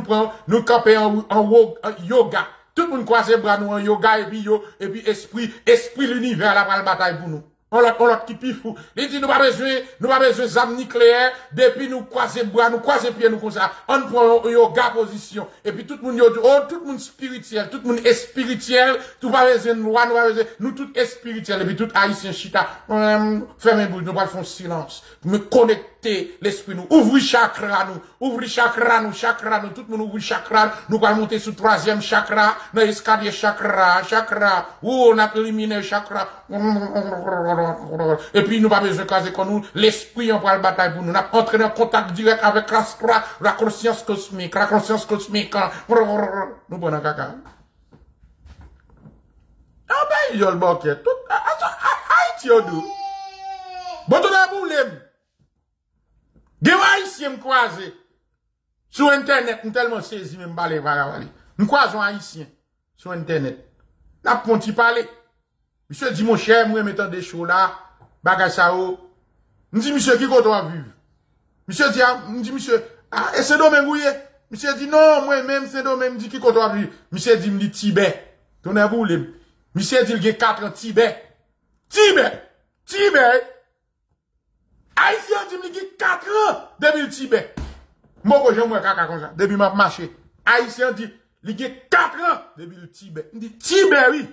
prenons, nous camper en yoga. Tout le monde croise les bras nous en yoga et puis esprit l'univers là pour la bataille pour nous. On l'a qui pifou. Il dit, nous pas besoin d'armes nucléaires. Depuis nous croiser bras, nous croiser pieds, nous comme ça. On prend yoga position. Et puis tout le monde, oh, tout le monde spirituel. Tout le monde est spirituel. Tout pas besoin de loi, nous pas besoin. Nous tout est spirituel. Et puis tout haïtien chita. Fermez bouche, nous pas faire silence. Me connecter l'esprit nous. Ouvrir chakra nous. Ouvrir chakra nous. Tout le monde ouvre chakra. Nous pas monter sur troisième chakra. Dans l'escalier chakra. Oh, on a éliminé chakra. Et puis, nous pas besoin de caser comme nous. L'esprit, on prend le bataille pour nous. Nous avons entré en contact direct avec la conscience cosmique. La conscience cosmique. Nous prenons caca. Ah ben, il y a le banquet. Tout, Haïti, on dit. Bon, tout d'un problème. Des Haïtiens me croisent. Sur Internet, nous tellement saisi, même balé, balé. Nous croisons Haïtiens. Sur Internet. Là, pour t'y parler. Monsieur dit, mon cher, moi, mettant des choses là, bagashao. Nous dit, monsieur, qui qu'on doit vivre? Monsieur dit, ah, et c'est domaine, oui. Monsieur dit, non, moi-même, c'est domaine, dit, qui qu'on doit vivre? Monsieur dit, me dit, Tibet. T'en as voulu. Monsieur dit, il y a 4 ans, Tibet. Tibet. Haïtien dit, il y a 4 ans, depuis le Tibet. Moi, quand j'ai moi, caca comme ça, depuis ma marché. Haïtien dit, il y a 4 ans, depuis le Tibet. Il dit, Tibet, oui.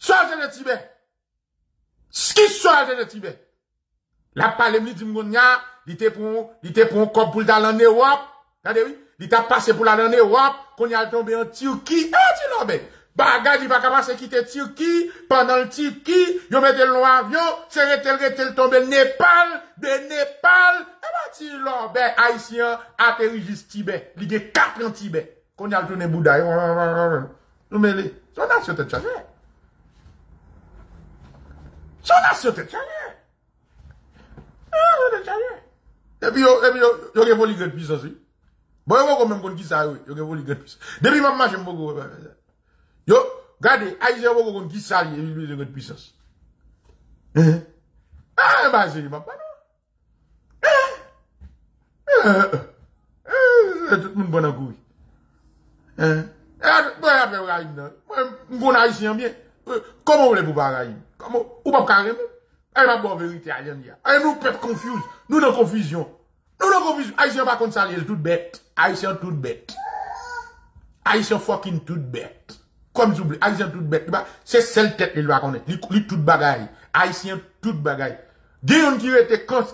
Soldats de Tibet. Ce qui soldats de Tibet. La palme dit Mounia, il était pour un cop pour d'aller en Europe. Regardez oui, il t'a passé pour aller en Europe, qu'on y a tombé en Turquie. Ah tu l'embête. Bagage il va passer quitter Turquie, pendant le Turquie, il mettait le long avion, c'est retel tomber de Népal. Ah tu l'embête haïtien atterri juste Tibet. Il est 4 en Tibet. Qu'on y a tourné Bouddha. Nous mêlé. Son nation tête changer. Son nation te tchalier. Et puis, yo gen voli gret puissance. Bon, yo kon même kon ki sa yo gen voli gret puissance. Depuis ma marche m'bogo. Yo, regardez, Aïsien m'bogo kon ki sa yo gret puissance. Ah, bah, c'est pas non. Tout le monde bon en couille. Bon Haïtien bien. Comment vous voulez-vous parler? Comment? Ou pas carrément? Elle va boire vérité à l'Inde. Elle nous peut confuse. Nous dans confusion. Haïtien va contre ça, elle est toute bête. Haïtien fucking toute bête. Comme je vous dis, Haïtien toute bête. C'est celle tête qu'il va connaître. Lui toute bagaille. Haïtien toute bagaille. Guillaume qui était quand,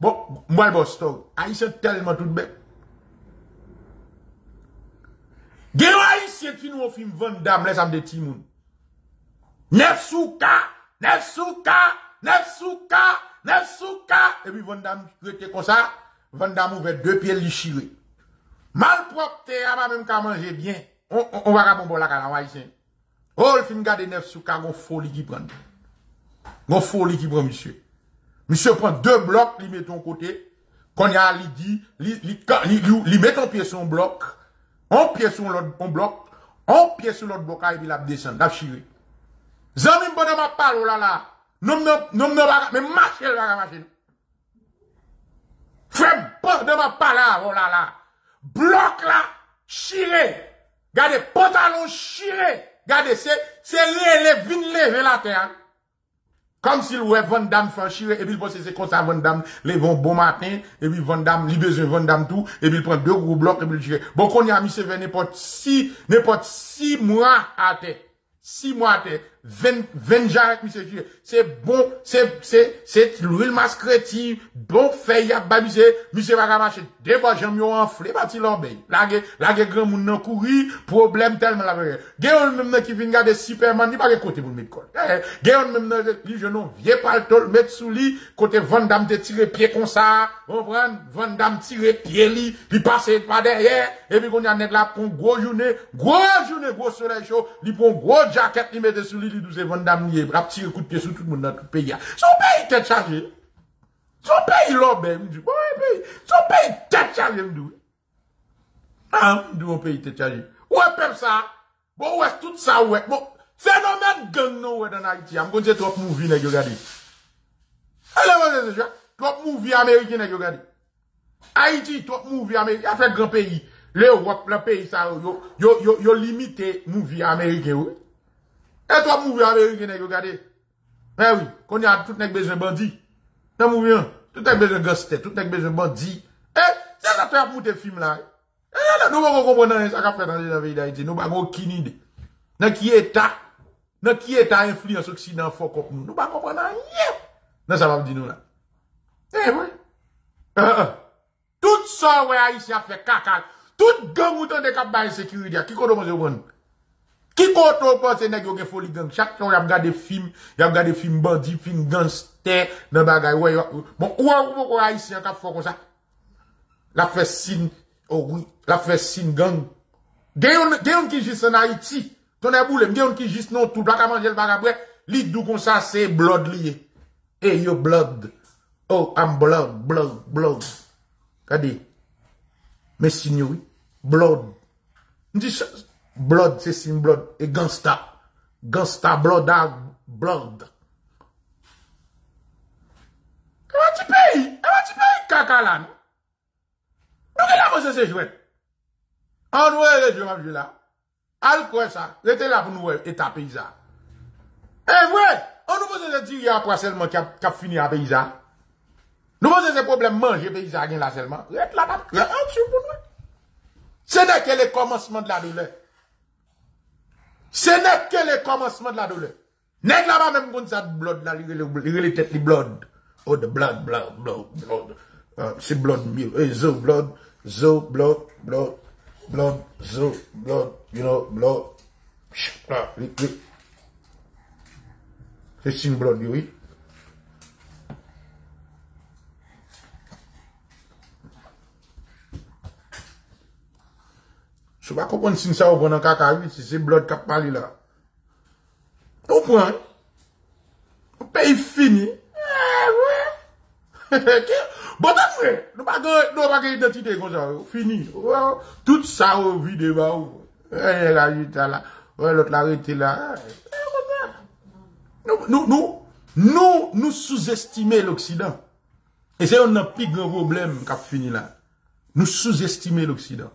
bon, moi le boss, Haïtien tellement toute bête. Guillaume Haïtien qui nous offre une vente d'âme, les âmes de Timoun. 9 sous-cas. Et puis, Vandam, tu étais comme ça. Vandam ouvert 2 pieds, lui chiré. Mal propre, t'es à même qu'à manger bien. On va rabombo la cala, Haïtien. Oh, le film garde 9 sous-cas, gon folie qui prend. Monsieur. Monsieur prend 2 blocs, lui met ton côté. Quand y a, lui dit, lui met ton pied sur un bloc. On pied sur l'autre, on bloc. On pied sur l'autre bloc, et puis la descend, la chiré. Zami m'bonne ma parole là. Non, mais marchez là, marchez. Fais bon de ma parole là. Bloc là, chiré. Gardez pantalon chiré. Gardez, c'est lever la terre. Comme s'il ouais Vandam fait chiré, et puis il c'est comme ça Vandam, lève un bon matin, et puis Vandam, il besoin Vandam tout, et puis il prend 2 gros blocs, et puis il chiré. Bon, qu'on y a mis, c'est n'importe 6 mois à terre. 6 mois à terre. 20 jarret, monsieur Jules. C'est bon, c'est l'huile mascreti, bon fait, y'a babise, monsieur Bagamache, débat, j'aime yon enflé, bâti l'embay. Là, y'a grand moun nan kouri, problème tellement la veille. Gayon même qui vient garder Superman, ni pas de côté pour le mettre. Gayon même qui genou, vieux palto, le mettre sous lit, côté Van Damme de tirer pied comme ça, on prend, Van Damme tirer pied li, li passe pas derrière, et puis qu'on y a nèg là pour gros journée, gros soleil chaud, li pour gros jacket, li mette sous lit, li douze Van Damme li, rap tirer coup de pied sur tout le monde dans tout le pays. Son pays tête chargée. Son pays l'obé, me dit, bon, son pays tête chargée, me dit. Ah, me dit, mon pays tête chargée. Ouais, peuple ça. Bon, ouais, tout ça, ouais. Bon, phénomène gang, non, ouais, dans Haïti. Am konn se trop mouvie, nèg yo gade. Allez, monsieur, trop mouvie américain, nèg yo gade. Haïti, top movie américain, a fait grand pays. L'Europe, le pays, ça, yo limité movie américain, oui. Et toi, movie américain, n'est-ce que regardez? Mais oui, qu'on y a tout n'est besoin de bandit. T'as mouvie, tout n'est besoin de gosses, tout n'est besoin de bandit. Eh, c'est ça, tu as pour tes films, là. Eh, nous, on comprend ça qu'a fait dans le pays d'Haïti. Nous, on qui n'idée. Dans qui état influence occident fort comme nous. Nous, on comprend rien. Non, ça va me dire nous, là. Eh, oui. Tout ça, ouais, Haïtien fait caca. Tout gang ou de cap bail sécurité. Qui compte au bon? Qui compte au bon, c'est nèg yo gen folie gang. Chaque temps, y a regardé film bandit, film gangster, nan bagay. Ouais, bon, ou Haïtien cap fort comme ça? La fait signe, oh oui, la fait signe gang. Gayon qui juste en Haïti. Ton aboule, gayon qui juste non tout, black à manger le bagay après. Li dou comme ça, c'est blood lié. Eh, yo blood. Oh, I'm blood. Regardez. Mais signe, oui. Blood. Blood, c'est signe blood. Et gangsta. Gangsta, blood. Comment tu payes, cacalan? Donc, là, monsieur, c'est joué. En nouvelle, je m'en vais là. Al quoi ça? J'étais là pour nous, et ta paysa. Eh, ouais! On nous pose de dire, il y a un seulement qui a fini à paysa. Nous posons des problèmes, manger paysan là seulement. Ce n'est que le commencement de la douleur. Ce n'est que le commencement de la douleur. N'est-ce pas même qu'on ça de blood, là, les têtes, les blood. Oh, de blood. C'est blood, you know, blood. C'est une blood, oui. Je ne sais pas comment si ça va dans caca, si c'est blood qui parle là. Au point. Le pays fini. Eh, ouais. Bon, après, nous n'avons pas d'identité comme ça. Fini. Tout ça, on vit devant. L'autre l'arrêté là. Nous sous-estimons l'Occident. Et c'est un plus grand problème qui a fini là. Nous sous-estimons l'Occident.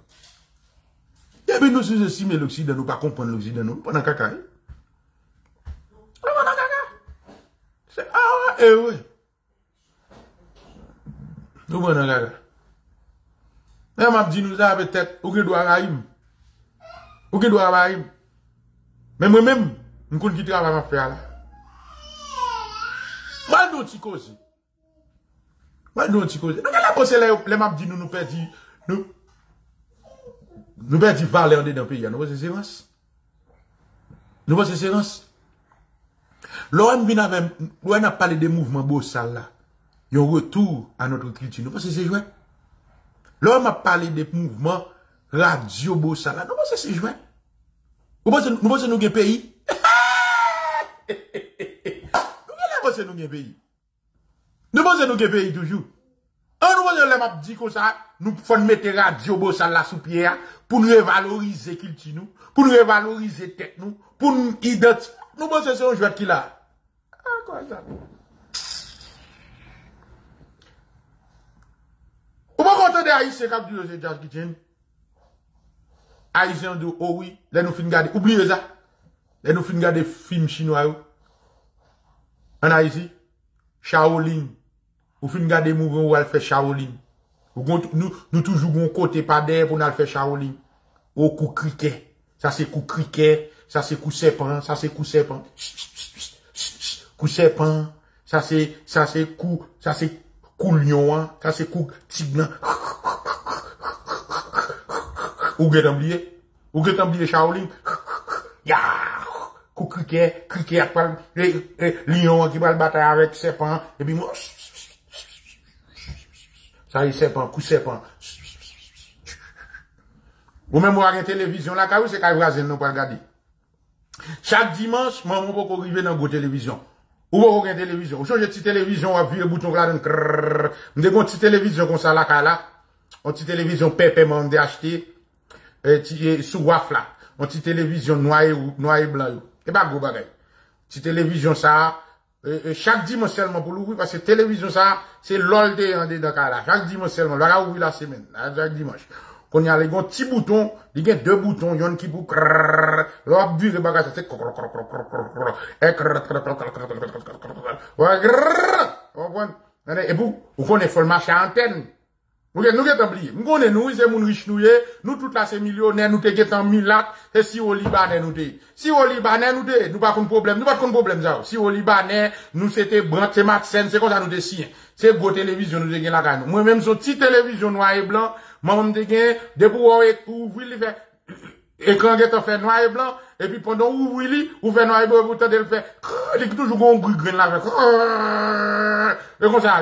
Et puis nous sous-estimons l'Occident, nous ne comprenons pas l'Occident, nous pendant caca. C'est ah eh oui. Nous pendant caca. Mais on m'a dit nous ça peut-être ou que doit raïm. Ou que doit raïm. Mais moi-même, je connais qui travaille à faire là. Moi nous t'y cause. Donc la cause là les m'a dit nous perdit nous. Nous perdons valeur dans le pays. Nous avons des séances. L'on vient avec, l'on a parlé des mouvements Bosal là. Il y a un retour à notre culture. Nous pensons que c'est joué. L'on a parlé des mouvements Radio Bosal là. Nous pensons que c'est joué. Nous pensons que nous avons un pays. Nous pensons que nous avons un pays toujours. Nous faut mettre Radio Bosal là sous pierre pour nous revaloriser culture nous, pour nous revaloriser tête nous, pour nous identifier. Nous pensons que c'est un joueur qui là. Ah, quoi ça? Vous m'entendez des Haïtiens qui disent c'est Jazz Kitchen? Haïtiens disent oh oui, les nous finissons garder. Oubliez ça. Les nous finissons garder films chinois. En Haïti, Shaolin. Ou fin garder mouvement ou elle fait Shaolin. Nous toujours on côté pas d'air pour nous faire Shaolin. Au coup criquet. Ça c'est coup criquet. ça c'est coup serpent, ça c'est coup serpent, coup serpent, ça c'est coup lion, ça c'est coup tigre blanc. Ou que t'as oublié Shaolin, ya, coup criquet, criquet après lion qui va le bataille avec serpent et puis moi, ça c'est serpent, coup serpent. Ou même, vous avez une télévision là, car vous, c'est qu'à Brazil, non, pas regarder. Chaque dimanche, maman, vous pouvez arriver dans votre télévision. Ou vous avez une télévision. Vous changez de petite télévision, vous appuyez le bouton là, vous avez une petite télévision comme ça, là, là. Une petite télévision, pépé, m'en de acheté, sous waf là. Une petite télévision, noir et blanc, et pas gros bagay. Petite télévision, ça, chaque dimanche seulement pour l'ouvrir, parce que télévision, ça, c'est l'ol de en dedans, là. Chaque dimanche seulement, là, vous ouvrez la semaine, là, chaque dimanche. Qu'on y a les gants, petits boutons, il y a deux boutons, il y en a qui pour crrrr, l'or bure et bagage, c'est crrrr, et crrrr, et vous connaissez, faut le marché à antenne. Nous sommes oubliés. Nous connaissons, nous, c'est mon riche, nous, tout là, c'est millionnaire, nous, t'es en mille lacs, et si au Libanais, nous, t'es. Si au Libanais, nous, t'es, nous, pas qu'on problème, nous, pas qu'on problème, ça. Si au Libanais, nous, c'était Brant, c'est Matsen, c'est comme ça, nous, t'es si. C'est gros télévision, nous, t'es la gagne. Moi-même, son petit télévision noir et blanc, maman de gain, debout, ouvrir, il fait, écran, il fait noir et blanc, et puis pendant, ouvrir noir et blanc, vous tentez le faire, il est toujours un bruit green là, et comme ça,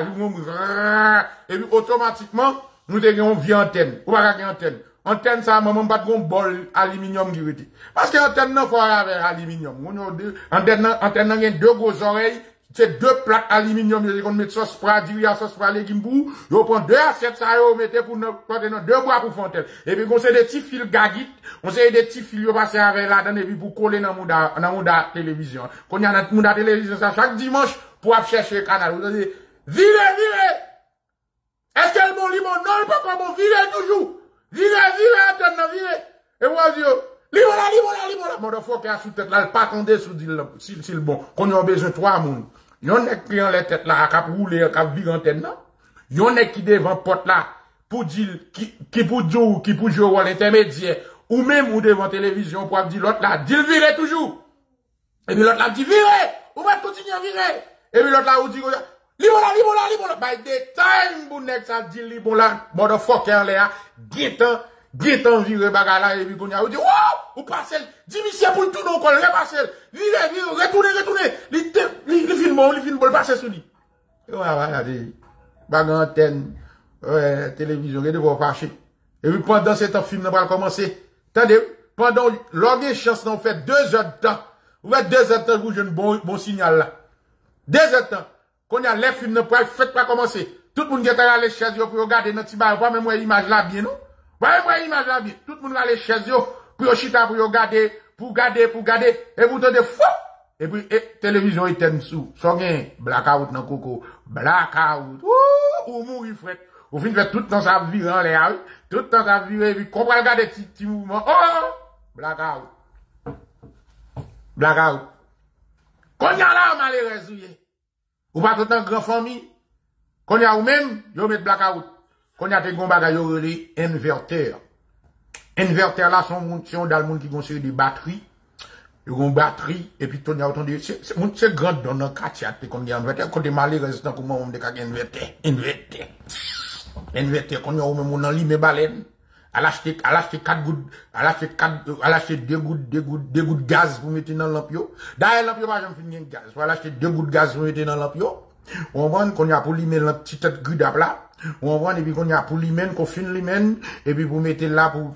et puis automatiquement, nous avons une vie antenne, ou pas une antenne. Antenne, ça, maman, pas de bol, aluminium, qui veut dire. Parce que l'antenne, non, faut avec aluminium. Antenne, il y a deux grosses oreilles, c'est deux plaques aluminium, vous allez mettre sauce pour dire, sauce pour aller gimbou, vous prenez deux assiettes, ça, vous mettez pour deux bois pour fontaine. Et puis, on sait des petits fils gaguites, on sait des petits fils, vous passez avec là, et puis, pour coller dans la télévision. Quand il y a dans la télévision, ça, chaque dimanche, pour chercher le canal, vous allez dire, virez! Est-ce qu'elle bon limon? Non, elle pas bon, virez toujours! Virez, attendez! Et vous dire, Limon là. Motherfucker a sous tête là, le pas qu'on dessous s'il bon. Qu'on y a besoin de trois monde. Y'en est qui ont les têtes là, à cap rouler, à cap vivre antenne, non? Y'en est qui devant porte là, pour dire, qui pour jouer ou l'intermédiaire, ou même ou devant télévision, pour dire l'autre là, dit virez toujours! Et puis l'autre là, dit virez! Ou va continuer à virer! Et puis l'autre là, ou dit, Limon là. By the time, bounek, ça dit Limon là, motherfucker là, guetant, vire bagala, et puis qu'on y a, ou dit, wow, ou parcelle, dis monsieur pour tout non, qu'on le parcelle, vire, retournez, le film, passe sur lui. Et voilà, bague antenne, télévision, et de vous fâcher. Et puis pendant ce temps, film n'a pas commencé. Attendez, pendant, l'orgue chance, on fait 2 heures de temps. Vous faites 2 heures de temps, vous jeune bon signal là. 2 heures de temps. Qu'on y a les films ne faites pas commencer. Tout le monde qui est allé à la chaise, pour regarder notre bar, pas même moi l'image là bien, non? Pas même l'image là bien. Tout le monde va à la chaise, pour chita, pour regarder, pour garder, et vous donnez fou! Et puis, télévision est sous. Sans gain, blackout dans coco, blackout, ou mourir, frère. Vous finissez tout le temps ça vire en l'air, tout le temps ça vire, et puis, qu'on va regarder petit mouvement, oh! Blackout. Qu'on y a là, malheureusement. Ou pas tout en grand famille. Quand y a ou même, yo met blackout. Quand y a des gros bagages, yo relé inverteur. Inverteur là, c'est dans le monde qui construit des batteries. Ils ont batterie, et puis tout y a autant de, c'est grand dans le quartier, comme des inverteurs. Quand des malheureusement, comme on dit, inverteur. Quand y a ou même, on a limé baleine. Elle acheter deux gouttes de gaz pour mettre dans l'ampio. D'ailleurs, l'ampio va jamais finir de gaz. Elle acheter 2 gouttes de gaz pour mettre dans l'ampio. On vend qu'on y a pour lui-même la petite tête gris d'aplat. On vend et puis qu'on y a pour lui-même, qu'on finit lui-même. Et puis vous mettez là pour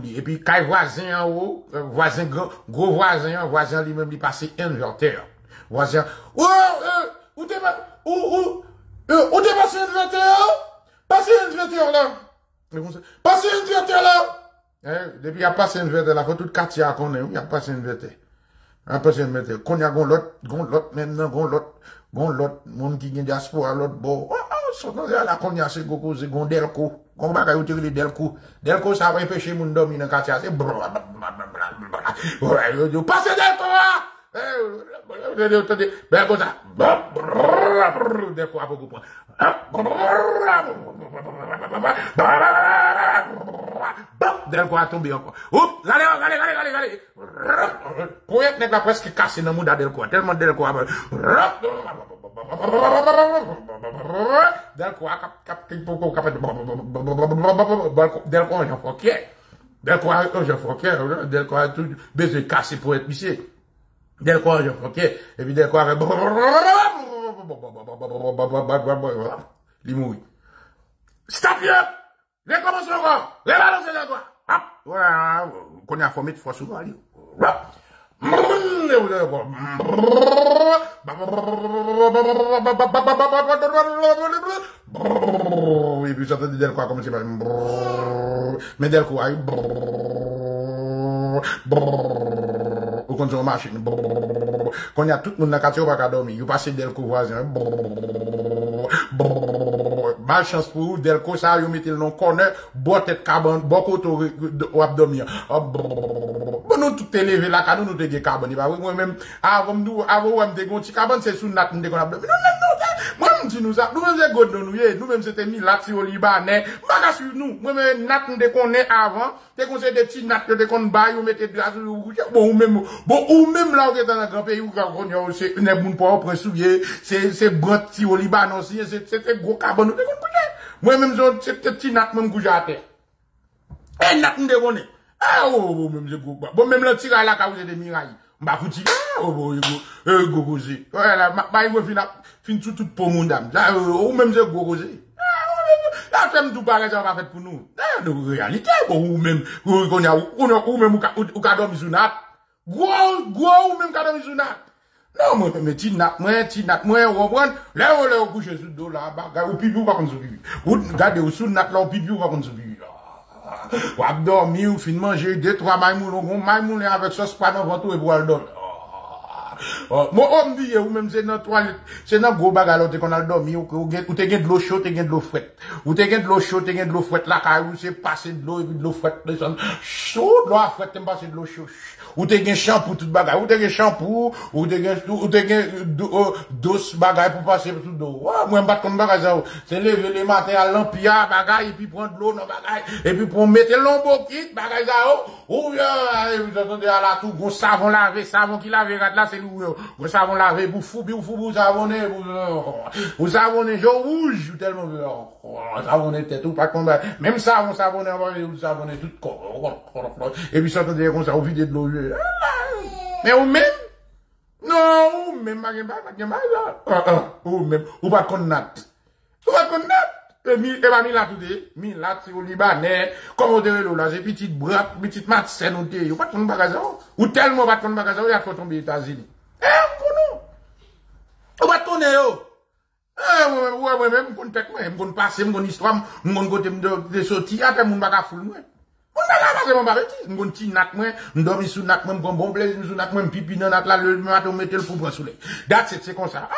lui. Et puis, quand voisin en haut, voisin gros voisin lui-même, il passe inverteur. Voisin, où t'es passé inverteur? Passez inverteur là! Passez une vérité là! Depuis, il y a passé une vérité là. Faut tout quartier à connaître. Il y a passé une vérité. Qu'on y a l'autre, monde qui vient diaspora, l'autre bon. Là, qu'on y a, c'est Goku, c'est Delco. Qu'on va y tirer Delco. Delco, ça va empêcher mon dormir dans le quartier. C'est blablabla. Passez Delco là! d'un coup à tomber encore. Oups, allez. Pour être n'est presque cassé dans le monde d'Elkoa, tellement d'Elkoa. D'Elkoa, capté pour capter. D'Elkoa, j'en foquais. D'Elkoa, j'en foquais. D'Elkoa, tout baiser cassé pour être pissé. D'Elkoa, j'en foquais. Et puis D'Elkoa, il mourit. Stop up! Les commences encore! Les balances de toi! Hop! Voilà! Qu'on a formé de fois souvent, allez! Et puis j'entends Delcoa comme si. Mais Delcoa, il. Ou quand on marche, quand il y a tout le monde dans la quartier, on va dormir. Vous passez Delco voisin. Malchance pour vous, Delco, ça, vous mettez le nom corner, bon tête carbone, bon côté au abdomen. Nous tout élevé là, quand nous te carbone. Moi-même, avant nous, petit carbone, c'est sous notre abdomen. Nous même c'était mis là au Libanais. Baga sur nous. Moi-même, nat de qu'on est avant. T'es qu'on des petits nat de qu'on baille, ou mettez de la bon, ou même là, on dans un grand pays, où c'est une bonne propre souillée, c'est brotti au Liban aussi, c'est gros carbone. Moi-même, c'est petit nat, même couche à terre. Et nat de qu'on est. Ah, oh, même c'est gros. Bon, même le tir à la cause des mirailles. Bah, vous dites, ah, oh, go, voilà, bah, il va fin tout pour mon dame. Là, ou même, c'est go, là, même, tout pareil, ça va faire pour nous. Là, de réalité, ou même, ou kadom zounat. Ou même, kadom zounat. Non, moi, mais, tinat, moi, ou reprendre. Là, ou là, ou couche sous dos, là, bah, ou pipi, ou pas qu'on se pipi. Ou, gardez, ou sous nat, là, ou pipi, ou pas qu'on se pipi. Ou abdormi ou fin manger 2-3 maïmoun avec sauce panon ventou et pour le dormir. Moi, on me dit, ou même c'est dans toilette, c'est dans gros bagalote qu'on a dormi, ou t'es de l'eau chaude, t'es de l'eau fouette. Ou t'es de l'eau chaude, t'es de l'eau fouette, la caillou, c'est passer de l'eau et puis de l'eau fouette, chaud, l'eau fouette, t'es passé de l'eau chaude. Ou t'es de shampoo, tout bagay, ou t'es de shampoo, ou t'es de douce bagay pour passer tout d'eau. Moi, je me bats comme bagay, c'est lever les matins à l'empia, bagay, et puis prendre de l'eau dans bagay, et puis pour mettre l'embokit, bagay, ou bien, vous entendez à la tour, gros savon lavé, savon qui lave, là, c'est vous savons laver, vous savonnez, vous savonnez, je rouge, tellement, vous savonnez tête, ou pas combat, même ça, vous savonnez tout corps, et puis ça, comme ça, vous videz de l'eau, mais ou même, non, ou même, ou pas qu'on nat, et mis là tout mis là, c'est au Libanais, comme au Délo, là, j'ai petite bras, petite mat, c'est non, ou pas qu'on bagaza, ou tellement pas qu'on bagaza, il faut tomber aux États-Unis. On va tourner, moi-même, je passer, je histoire, je sortir, après, je vais fouler, c'est comme ça. Ah,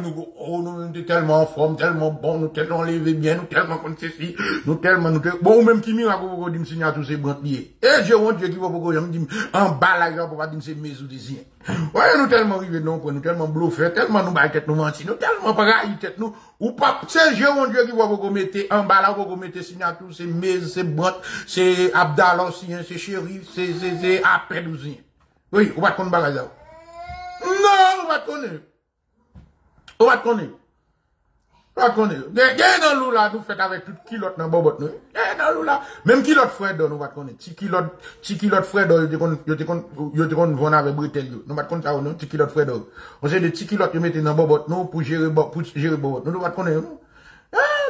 nous tellement en forme, tellement bon, nous tellement levés bien, nous tellement comme ceci, nous tellement, bon, même qui mira, vous me signer tous ces brandiers. Et j'ai honte, Dieu qui va vous dire, en bas, là, vous va dire, c'est mes outils. Ouais, nous tellement arrivés, non, nous tellement bluffés, tellement nous baillons, nous mentir, nous tellement braillons, nous, ou pas, c'est Dieu qui va vous mettre en bas, là, vous mettez signer tous ces mes, ces brandes, c'est Abdal ancien, c'est Chérif, c'est Appelouzien. Oui, on va te connaître. Non, on va te connaître. Gagne dans l'eau là, nous faites avec toute kilote dans bobot nous. Gagne dans l'eau là. Même kilote frère d'or, nous va te connaître. Ti kilote frère d'or, yo te kon vont avec bretel yo. Nous va te connaître ça non, ti kilote frère d'or. On sait de ti kilote yo mettez dans bobot nous pour gérer bobot. Nous va te connaître.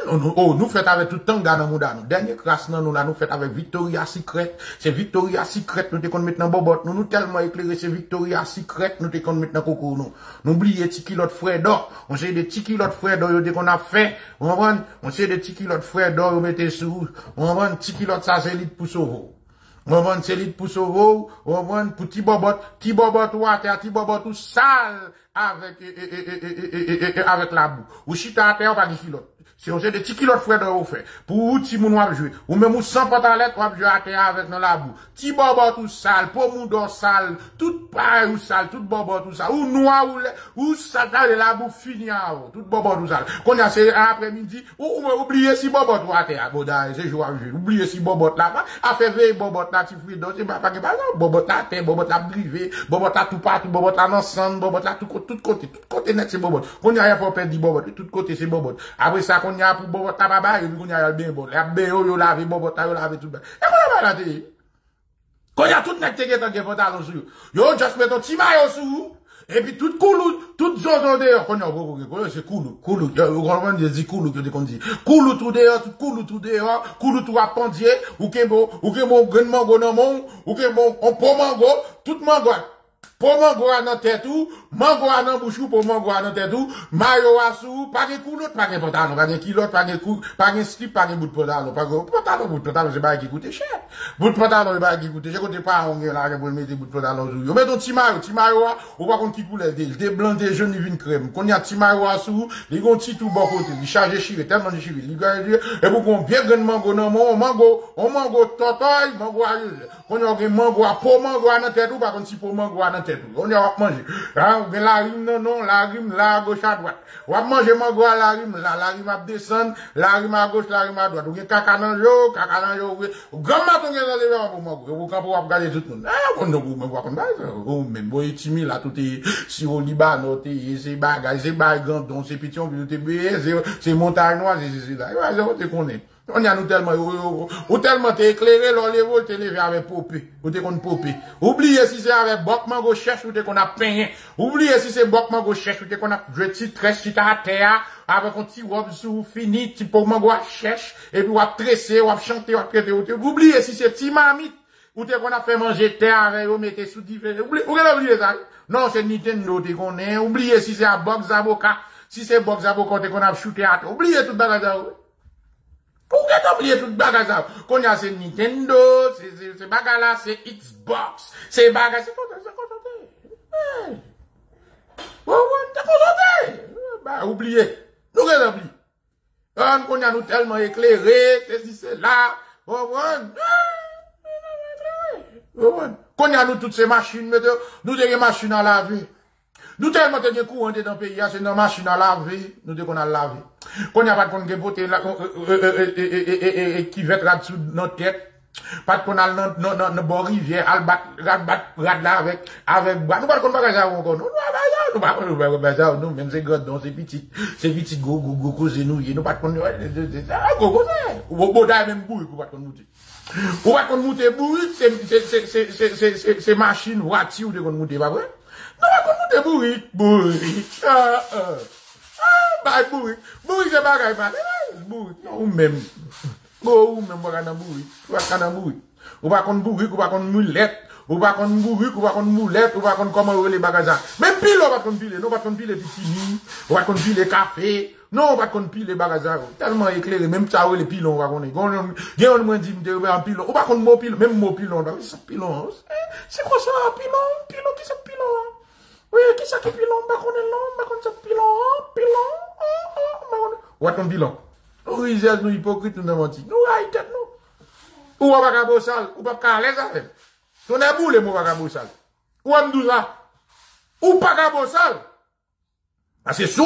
Oh, nous faites avec tout temps dans mon dan. Dernier classe nous là, nous faites avec Victoria Secret. C'est Victoria Secret, nous te qu'on maintenant bobot. Nous tellement éclairé, c'est Victoria Secret, nous te qu'on maintenant coco nous. N'oubliez tiki l'autre frère d'or. On sait des tiki l'autre frère d'or, dès qu'on a fait. On sait des tiki l'autre frère d'or, on mettez sous. On vend tiki l'autre ça c'est l'île pour sauver. On vend c'est l'île pour sauver. On vend pour ti bobot ou à terre, ti bobot ou sale. avec la boue. Ou chita à terre, ou pas de kilote. Si on a des petits kilotes, frère, de fait. Pour vous, si vous avez joué. Ou même vous, sans porte en lettre, vous avez joué à terre avec dans la boue. Ti bobo tout sale, pomme d'or sale, tout paille ou sale, tout bobo tout sale. Ou noir ou sale, la boue finie à haut. Tout bobo tout sale. Quand on a c'est après-midi, ou oubliez si bobo tout à terre. Bon, c'est joué à jouer. Oubliez si bobo là-bas. A fait veille bobo là, tu fais d'autres, pas que pas non. Bobo à terre, bobo à privé, bobo à tout partout, bobo à l'ensemble, bobo à tout côté net, c'est bobo. Quand on a fait perdre du bobo, tout côté c'est bobo. Après ça, on y a pour Bobot Tababa, et on y a bien bon. La BO, yo lave, Bobot, yo lave tout. Et on va la télé. Quand y a tout net qui est en déportation sur yo, juste met ton petit maillot sur et puis tout coulou, tout zozo dehors. Quand y a beaucoup, c'est coulou, coulou. Au grand dit coulou, que qu'on dit. Coulou tout dehors, tout coulou tout dehors, coulou tout appendier, ou kembo, grand mango non mon, ou kembo, on prend mango, tout mango. Pour mango à notre tête tout, mango à notre bouche pour mango à notre tête tout, maillot à sous, pas de coulot, pas de pantalon, pas de kilot, pas de cou, pas de slip, pas de bout de pantalon, pas de pantalon, bout de pantalon, c'est pas qui coûte cher. Bout de pantalon, c'est pas qui coûte cher, côté pas, on est là, on met des bouts de pantalon, on met ton petit maillot, on va qu'on qui coule, des blancs, des jaunes, une crème, qu'on y a petit maillot à sous, les gants tout bon côté, les charges chivés, tellement de chivés, les gars, et pour qu'on bien grand mango, non, on mango, totoy, mango à l'huile, qu'on y a mango à peau, mango à notre tête tout, pas qu'on si pour mango à notre on y a mangé. La rime, non, la rime, la gauche à droite. On a mangé mango à la rime à descendre, la rime à gauche, la rime à droite. On a cacanan, grand maton, on a pour regarder tout le monde. Ah, on a tout est, si on liban, c'est bagage, c'est gandon, c'est pition, c'est montagne noire, c'est là. On y a nous tellement, ou tellement t'es éclairé, l'on lève, t'es levé avec popé, ou t'es qu'on popé. Oubliez si c'est avec Boc Mango Chèche, ou t'es qu'on a peigné. Oubliez si c'est Boc Mango Chèche, ou t'es qu'on a jeté, tresse, chita à terre, avec un petit wop sous, fini, petit pour Mango Chèche, et puis wap tressé, wap chanté, wap prêté, oubliez si c'est petit mamite, ou t'es qu'on a fait manger terre avec, ou mettez sous différents, oubliez ça. Non, c'est Nintendo, t'es qu'on est, oubliez si c'est à Box Avocat, si c'est Box Avocat, t'es qu'on a shooté à terre, oubliez tout bagage. Pourquoi t'as oublié tout bagage là? Qu'on y a c'est Nintendo, c'est bagage là, c'est Xbox, c'est bagage, c'est contenté, c'est contenté. Ouais, t'es contenté. Bah, oubliez. Nous, qu'est-ce oublié? Qu'on y a nous tellement éclairé, c'est là, ouais. Qu'on y a nous toutes ces machines, nous des machines à laver. Nous tellement t'es courant dans le pays, c'est nos machines à laver, nous des qu'on a lavé. Qu'on n'y a pas de qu'on qui vête là-dessous notre tête. Pas de qu'on a le bon rivière, rad là avec, nous pas qu'on va ça encore, nous, même c'est god, non, c'est petit, go, c'est nous, nous pas qu'on, go, même bouille, qu'on va qu'on nous dit. Qu'on va qu'on nous dit bouille, c'est machine, voiture, qu'on nous dit, pas vrai? Non, pas qu'on nous dit bouille, ah, bourri, c'est pas grave, bourri, non, même, ou pas qu'on bourri, ou pas qu'on comment les bagages, même pile, on va qu'on pile, petit, on va qu'on pile, café, non, on va qu'on pile, les bagages, tellement éclairé, même ça, les pilons, on va qu'on est, on m'a dit, on va qu'on mot pile, même mot pilon, c'est quoi ça, pilon, qui c'est pilon? Oui, qui ça qui pilon, pilon. Ou à ton bilan. Oui, c'est nous hypocrites, nous avons dit. Nous, aïe, nous. Ou à Radio Bosal, ou pas à l'aise avec. Ton abou, les mots à Radio Bosal. Ou à Mdouza. Ou pas à Radio Bosal. Parce que sous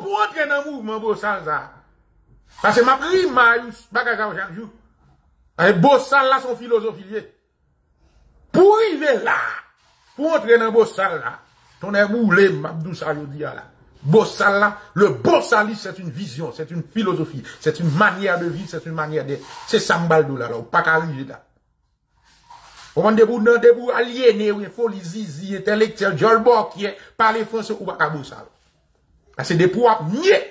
pour entrer dans le mouvement Bosal, ça. Parce que ma pris Marius, bagageau chaque jour. Et Bosal, là, son philosophie. Pour arriver là. Pour entrer dans Bosal, là. Ton abou, les Mabdou Saloudia, là. Bossal là, le bossaliste c'est une vision, c'est une philosophie, c'est une manière de vivre, c'est une manière d'être. C'est Sambaldou là, ou pas qu'arriver là. On va debout aliéné, ou folie, zizi, intellectuel, jolbor qui est, parler français ou pas qu'à Bossal. C'est des poids nier,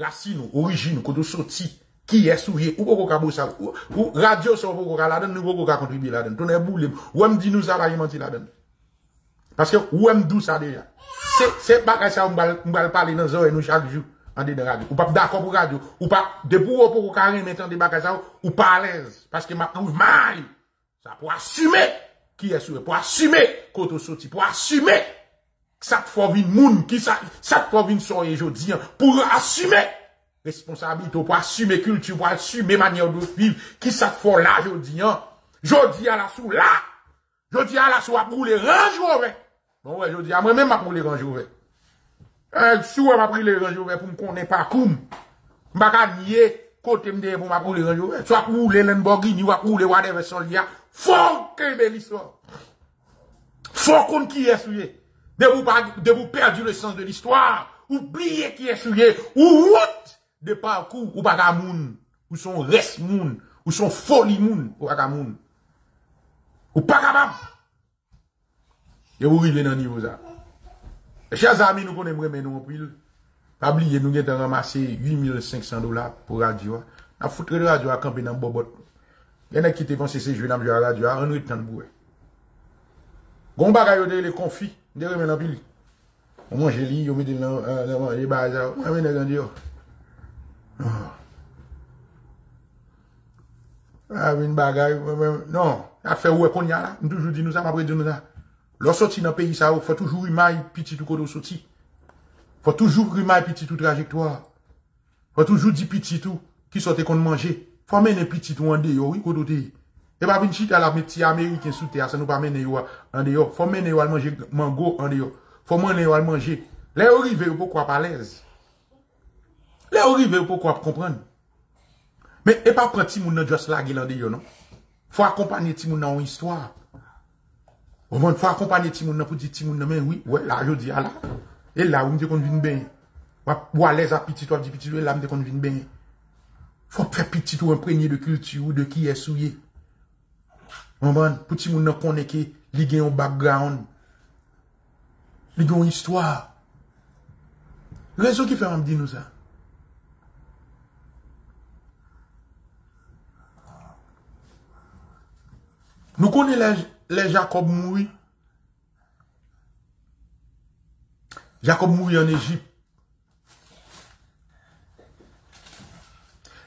racine, origine, qu'on sorti, qui est souillé, ou pas qu'à Bossal, ou radio sur vous, la donne, ou pas qu'à contribuer la donne. Ton abou, ou me dit nous ça, va y mentir la donne. Parce que, ou aime d'où ça déjà. C'est pas que ça, on va parler dans les oreilles, nous, chaque jour, en dedans radio. Ou pas d'accord pour radio. Ou pas, de pour carré, mettant des bagages, ou pas à l'aise. Parce que ma trouve mal. Ça, pour assumer qui est souillé, pour assumer qu'on te sorti, pour assumer chaque fois vient moun qui chaque fois vient soyez jodi pour assumer responsabilité, pour assumer culture, pour assumer manière de vivre qui chaque fois là jodi jodi à la sou là jodi à la sou à brûler range ouvert. Bon ouais jodi à moi même m'a brûler range ouvert. Si on m'a brûler range ouvert pour me connaître pas comme m'a pas nier côté me pour m'a brûler range ouvert. Soit pour les Lamborghini ou pour les whatever sont là. Faut que belle histoire. Faut qu'on qui est souillé. De vous perdre le sens de l'histoire, oubliez qui est souillé, ou route de parcours, ou bagamoun, ou son reste moun, ou son folie moun, ou bagamoun. Ou pas capable. Et vous arrivez dans le niveau ça. Chers amis, nous connaissons vraiment en pile. Pas oublier, nous avons ramassé $8,500 pour radio. Nous foutre de radio à camper dans le bobot. Il y en a qui te pensé c'est jouer dans le radio à un rythme de bouer. Gon bagay yo de le confit, de remen en pile. On mange li, yo mette dans les bazar, on amène dans Dieu. Ah, une bagay non, a fait ouais qu'on y a là, toujours dit nous ça, après dit nous ça. L'on sorti dans pays ça, faut toujours rimaille petit tout côté sorti. Faut toujours rimaille petit tout trajectoire. Faut toujours dire petit tout qui sortait qu'on manger. Faut mener petit tout en dehors, oui côté. Et pas venir chita la métier américain sous terre, ça nous pas mener yo en dehors. Faut mener yo à manger mango en dehors. Faut mener yo à manger. Les rivières pourquoi pas l'aise. Les rivières pourquoi pas comprendre. Mais et pas prendre ti moun nan just la gueule en dehors non. Faut accompagner ti moun nan histoire. Au moins faut accompagner ti moun nan pour dire ti moun nan mais oui, ouais là jodi à là. Et là on dit qu'on vient bien. Ou à l'aise à petit toi dit petit là on dit qu'on vient bien. Faut faire petit tout imprégné de culture ou de qui est souillé. On va pour ti moun nan connait ki li gen un background. Li gen une histoire. Raison qui fait on dit nous ça. Nous connaissons les Jacob mouri. Jacob mouri en Égypte.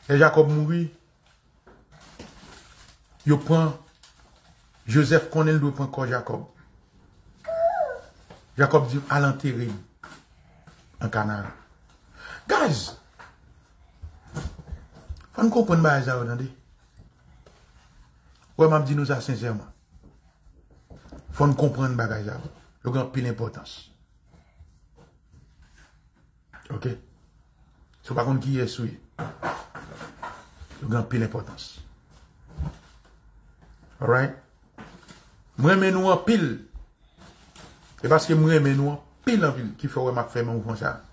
Les Jacob mouri. Yo prend Joseph connaît le point corps Jacob. Jacob dit à l'enterrer en Canaan. Guys, faut nous comprendre pas ça, attendez. Ouais, m'a dit nous ça sincèrement. Faut nous comprendre bagage ça. Le grand pile importance. OK. C'est pas contre qui est souillé. Le grand pile importance. All right. Moi mais nous en pile. Et parce que moi mais nous en pile en ville qui ferait m'a fait mon ça.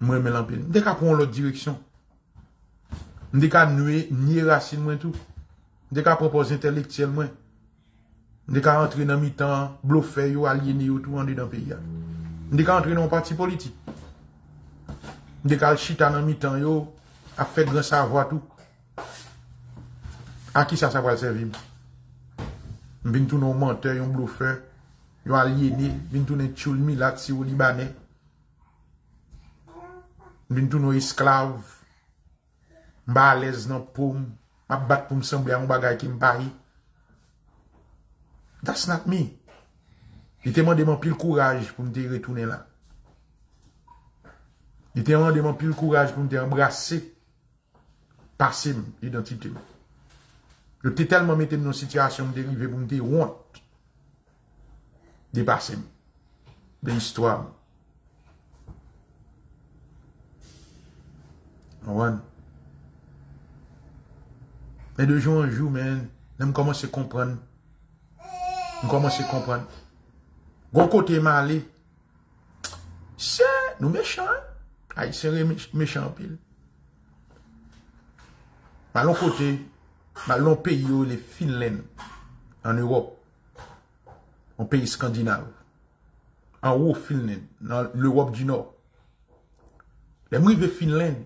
Moi mais en pile. Dès qu'à prendre l'autre direction. Dès qu'à nuer nier racine moi tout. Dès qu'à proposer intellectuel moi. Dès qu'à entrer dans mi-temps, bluffer yo, aliéner yo tout en dedans pays. Dès qu'à entrer dans parti politique. Dès qu'à chita dans mi-temps yo, a fait grand savoir tout. À qui ça va servir? Vin tout nos menteurs, yon bluffeur, yon aliéné, vin tout nos tchoulmi, là, si ou libanais, vin tout nos esclaves, m'a à l'aise dans poum, m'a battu pour me sembler à un bagay qui me parie. That's not me. Il te demande mon pile courage pour me te retourner là. Il te demande mon pile courage pour me te embrasser par ses identités. Je t'ai tellement mis dans une situation de dérive pour me dire honte. Des passés. Des histoires. Mais de jour en jour, man, je commence à comprendre. Je commence à comprendre. Gon côté malé. C'est nous méchants. Aïe, c'est méchant pile. Mais l'autre côté. Malon pays les Finlande en Europe, un pays scandinave, en haut Finlande, dans l'Europe du Nord. Les rives Finlande,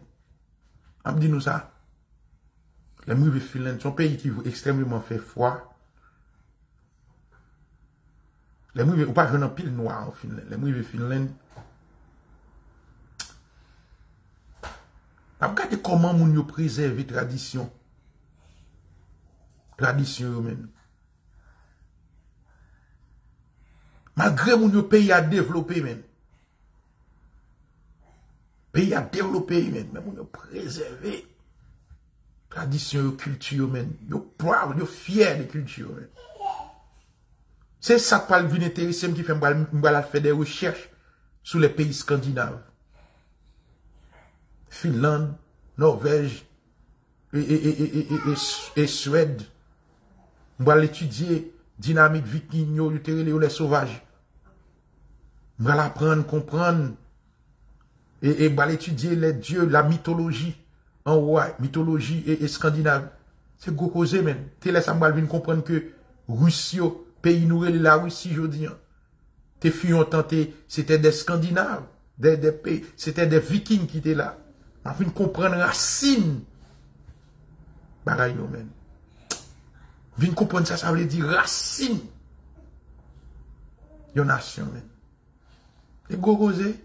on dit nous ça. Les rives Finlande, c'est un pays qui extrêmement fait froid. Les rives, ou pas jeune en pile noir en Finlande. Les rives Finlande. Regardez comment nous préservons tradition. Tradition humaine. Malgré mon pays a développé même. Pays a développé même. Mais on a préservé tradition et culture même. Yo proud, yo fier de culture même. C'est ça qui parle d'une intéressée qui fait faire des recherches sur les pays scandinaves. Finlande, Norvège et Suède. On va l'étudier, dynamique viking, les sauvages. On va l'apprendre, comprendre. Et on va l'étudier les dieux, la mythologie en roi, mythologie et scandinave. C'est gros causé même. T'es là, ça m'a venir comprendre que Russie, pays nourri la Russie, je dis. T'es fuyant tenté, c'était des Scandinaves, des pays, c'était des Vikings qui étaient là. On va venir comprendre racine. Bagaille même. Vin comprendre ça, ça veut dire racine. Yon nation, men. Et gorosé.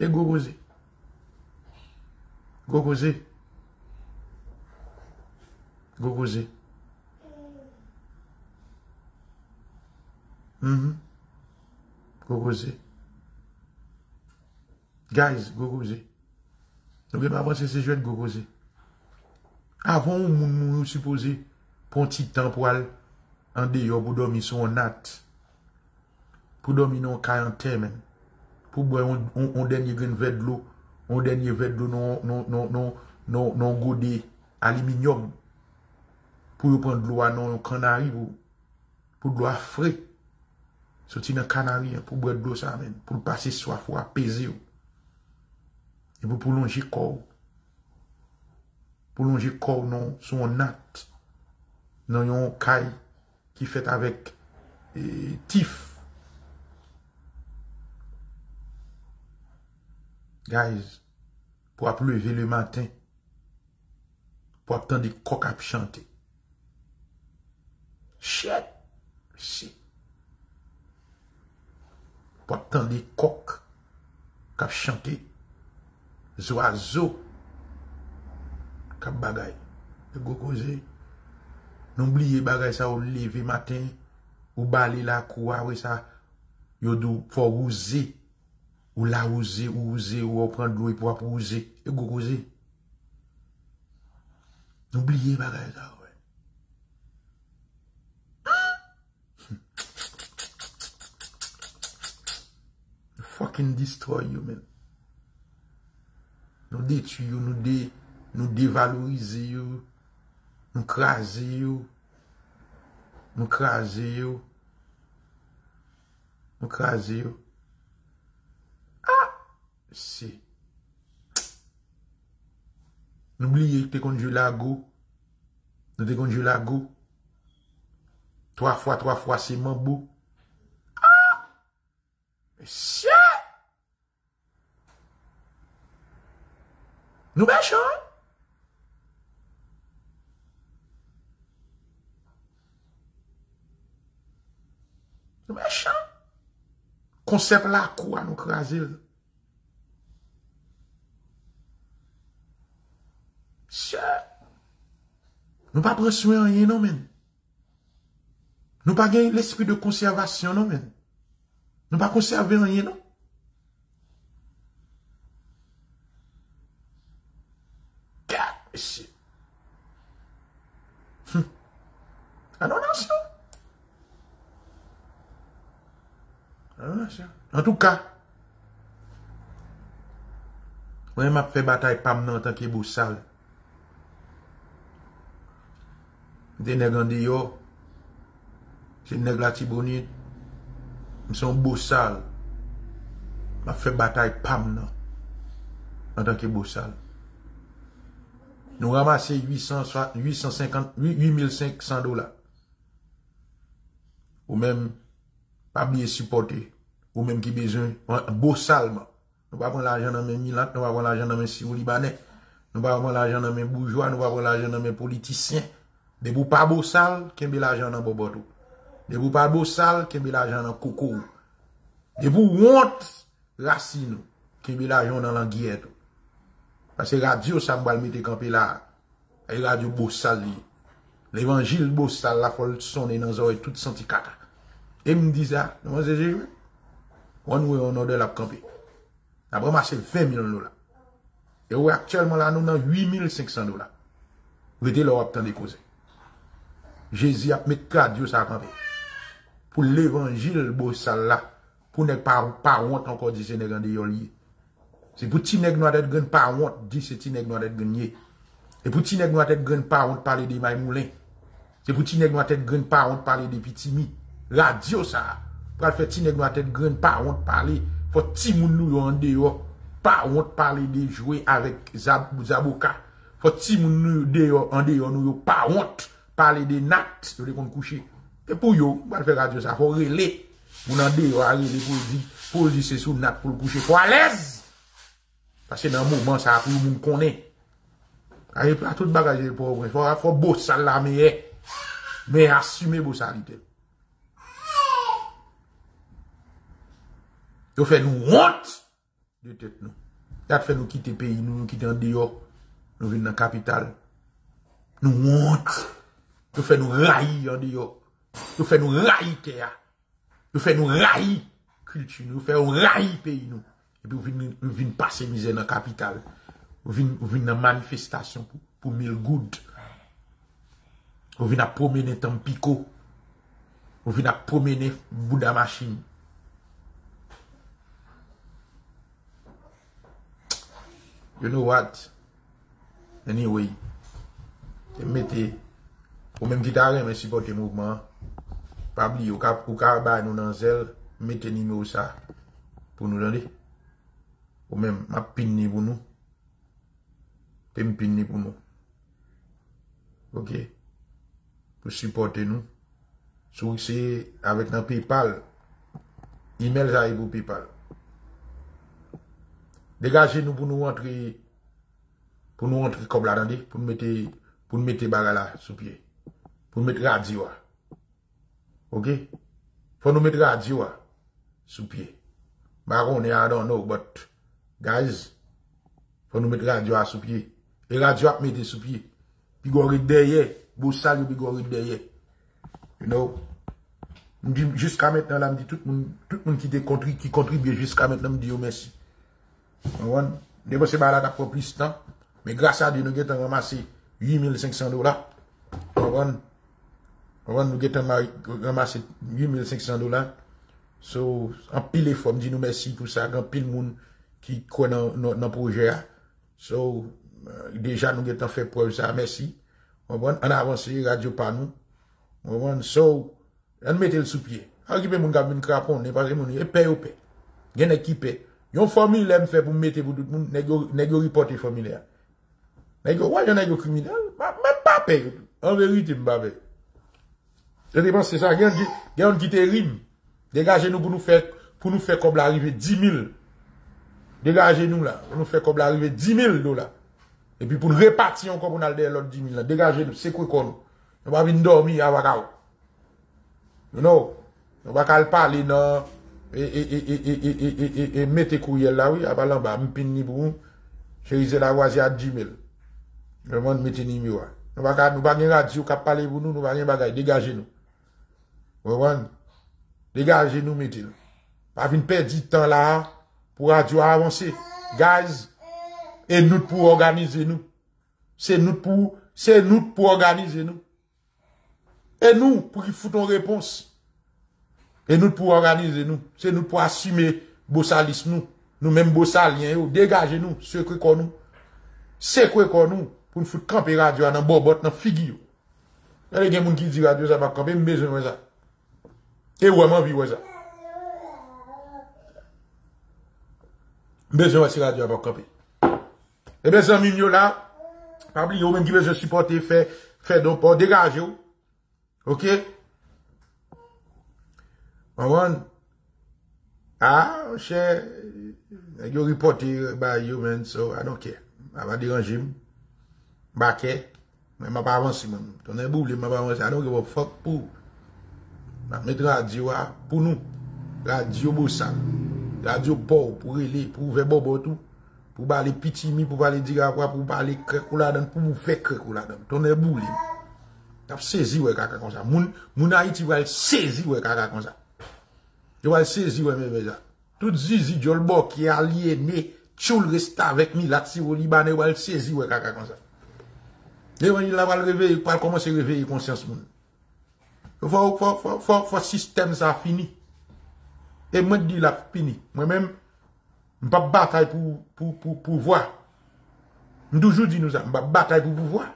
Et gorosé. Gorosé. Gorosé. Gorosé. Guys, gorosé. Nous devons avancer ces jeunes gorosé. Avant, nous supposé pour un petit temps pour aller en dehors pour dormir sur un natte, pour dormir dans une quarantaine même, pour boire un dernier verre de l'eau, un dernier verre d'eau non godé aluminium, pour prendre de l'eau dans un canari, pour de l'eau frais, sortir dans un canari, pour boire de l'eau ça même, pour passer soif, pour apaiser, et pour prolonger le corps. Pour longer le corps non son natte dans yon caille qui fait avec tif. Guys, pour pleuver le matin, pour attendre des coqs à chanter. Chèque, si. Pour attendre des coqs à chanter. Les oiseaux. Cap bagay, le gokose. N'oubliez bagay ça au lever matin, ou bali la coua, ou ça, yodou, faut oser, ou la oser, ou oser, ou prendre l'eau pour oser, le gokose. N'oubliez bagay ça, ouais. Fucking destroy you, man. Nous détruisons, nous détruisons. Nous dévalorisons, nous crasons, nous crasons, nous crasons. Ah, si. N'oubliez que t'es conduit la go. Nous t'es conduit la go. 3 fois, c'est mon beau. Ah, monsieur. Nous bêchons. Nous méchants. Concept la cour à nous craser. Nous pas prendre soin rien non men. Nous pas gagner l'esprit de conservation non men. Nous pas conserver rien non. Alors nation. En tout cas, moi m'a fait bataille pas en tant que Bosal. Des nèg en dehors, c'est nèg la Tibonite, me sont Bosal. M'a fait bataille pas en tant que Bosal. Nous ramassons 850 $. Ou même pas bien supporter. Ou même qui besoin un beau salme. Nous pas prendre l'argent dans mes Milan, nous pas prendre l'argent dans mes Sirou Libanais, nous pas prendre l'argent dans mes bourgeois, nous pas prendre l'argent dans mes politiciens. De vous pas beau sale, qui met l'argent dans Boboto. De vous pas beau sale, qui met l'argent dans Coco. De vous honte, Racine, qui met l'argent dans l'anguillette. Parce que radio, ça m'a mis campé là. Et radio beau sale. L'évangile beau sale, la folle sonne dans les oreilles, tout senti caca. Et me dit ça, non, c'est sûr. On nous on ordre la camper. Après marché $20 000. Et où actuellement là nous avons $8 500. Vous êtes là où attendez causer. Jésus a mis cardio ça camper. Pour l'évangile Bosal là, pour ne pas honte encore dit c'est nèg en lié. C'est pour ti nèg noir d'être grande pas honte dit c'est ti nèg noir d'être grenier. Et pour ti nèg noir d'être grande pas honte parler des Maïmoulin. C'est pour ti nèg noir d'être grande pas honte parler des Pitimi. Radio ça pour faire ti nèg noir tête grande pas honte parler faut ti moun nou en dehors pas honte parler de jouer avec Zabouka faut ti moun nou dehors en dehors nou pas honte parler de nat de les compte coucher et pour yo va faire radio ça faut reler moun en dehors arriver pour dire c'est sous nat pour coucher faut à l'aise parce que dans moment ça pour moun connaît arrive pas toute bagage pour faut beau sale la mais assumer beau salité. Vous faites nous honte de tête nous. Vous fait nous quitter le pays, nous quitter en dehors, nous venons dans la capitale. Nous honte. Vous fait nous railler en dehors. Vous fait nous railler terre. Vous fait nous railler culture. Vous fait nous railler pays nous. Et puis vous venez passer misère dans la capitale. Vous venez dans manifestation pour 1000 gouttes. Vous venez promener Tampico. Vous venez promener Bouddha Machine. You know what? Anyway, mettez, ou même guitare, mais supportez le mouvement. Pas oublier, ou caraba nous dans zèle, mettez numéro ça pour nous donner. Ou même, ma pinne pour nous. T'es pinne pour nous. Ok. Pour supporter nous. Sous c'est avec un PayPal. Email ça est pour PayPal. Dégagez-nous pour nous rentrer comme là, pour nous mettre barala sous pied, pour nous mettre radio. Ok? Faut nous mettre radio sous pied. Baron, I don't know, but, guys, faut nous mettre radio sous pied. Et radio à mettre sous pied. Pigori derrière, Bosal, pigori derrière. You know? Jusqu'à maintenant, là, me dit tout le monde qui contribue jusqu'à maintenant, me dit merci. Début c'est pas là t'as pris plus de temps, mais grâce à Dieu nous avons ramassé $8 500. Nous avons ramassé $8 500. So en pile effort dit nous merci pour ça, en pile monde qui croit dans notre projet. So déjà nous avons fait preuve ça, merci. On avance radio par nous. So on met le sous pied. Récupérer mon gars une crapon, n'est pas mon et paye au paye. Gain équipe. Yon formulaire fait pour mettre pour tout le monde, négo reporter formulaire. Négo, ouais, yon négo criminel, même pas paye. En vérité, m'ba paye. Je dépense, c'est ça, yon qui te rime. Dégagez-nous pour nous faire comme l'arrivée 10 000. Dégagez-nous là, pour nous faire comme l'arrivée $10 000. Et puis pour nous répartir encore, on a l'autre 10 000 là. Dégagez-nous, c'est quoi qu'on nous? On va venir dormir à Wakao. You know? On va qu'à parler non. Et mettez courriel là, oui, à balan bas, m'pinni boum, chérisez la voisie à 10 000. Le monde mettez ni mieux. Nous n'avons pas de radio qui parle pour nous, nous n'avons pas de bagaille, dégagez-nous. Dégagez-nous, mettez-nous. Pas une perte de temps là, pour radio avancer. Guys, et nous pour organiser nous. C'est nous pour organiser nous. Et nous, pour qu'il foute une réponse. Et nous pour organiser nous, c'est nous pour assumer Bosalisme nous, nous-mêmes Bosaliens, dégagez nous, c'est quoi qu'on nous, pour nous foutre camper radio dans bobot, dans figure. Il y a des gens qui disent radio, ça va camper, mais besoin de ça. Et vraiment, vivre ça. Besoin de ça, radio va camper. Et bien, ça, mignon là, pas oublier, même qui besoin de supporter, faire donc pour dégager. Ok? Ah, cher, you reported by human, so I don't care. I va déranger, baquet, mais ma pas avancé même. Ton un boule, ma pas avancé. I don't give a fuck pour. Ma mettre radio pour nous, radio Bosal, radio pauvre pour aller, pour faire bobo tout, pour parler pitimi, pour parler dirapwa, pour parler cracouladon, pour vous faire cracouladon. Ton un boule, t'as saisi ouais kaka comme ça. Mon Haïti va saisir ouais kaka comme ça. Yo va saisir mais là. Tout zizi Jolbo qui est aliéné, tchoul reste avec mi la tiro libanais, va le saisir ouais kaka comme ça. Et on il va le réveiller, il va commencer à réveiller conscience moun. Faut système ça fini. Et moi dis la fini. Moi même m'pa bataille pour pouvoir. M'toujou di nous ça, m'pa bataille pour pouvoir.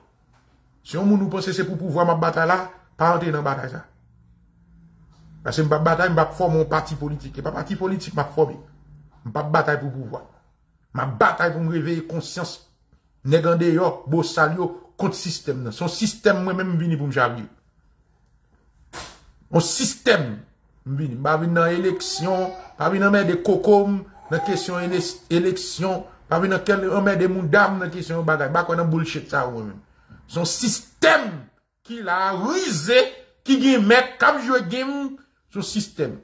Si on nous pense c'est pour pouvoir ma bataille là, pas entrer dans bataille ça. Parce que je ne vais pas bataille, je ne vais pas former un parti politique. Je ne vais pas parti politique, je ne vais pas former. Je ne vais pas bataille pour pouvoir. Je vais bataille pour me réveiller conscience. Négande yo, bosal yo, contre système. Son système, moi-même, vini pour me javier. Mon système, vini. Pas vini dans l'élection, pas vini dans mer de cocom, dans question élection, pas vini dans mer de moudam, dans question bataille. Pas qu'on a bullshit ça, moi-même. Son système qui l'a risé, qui gagne, cap joué game. Son système,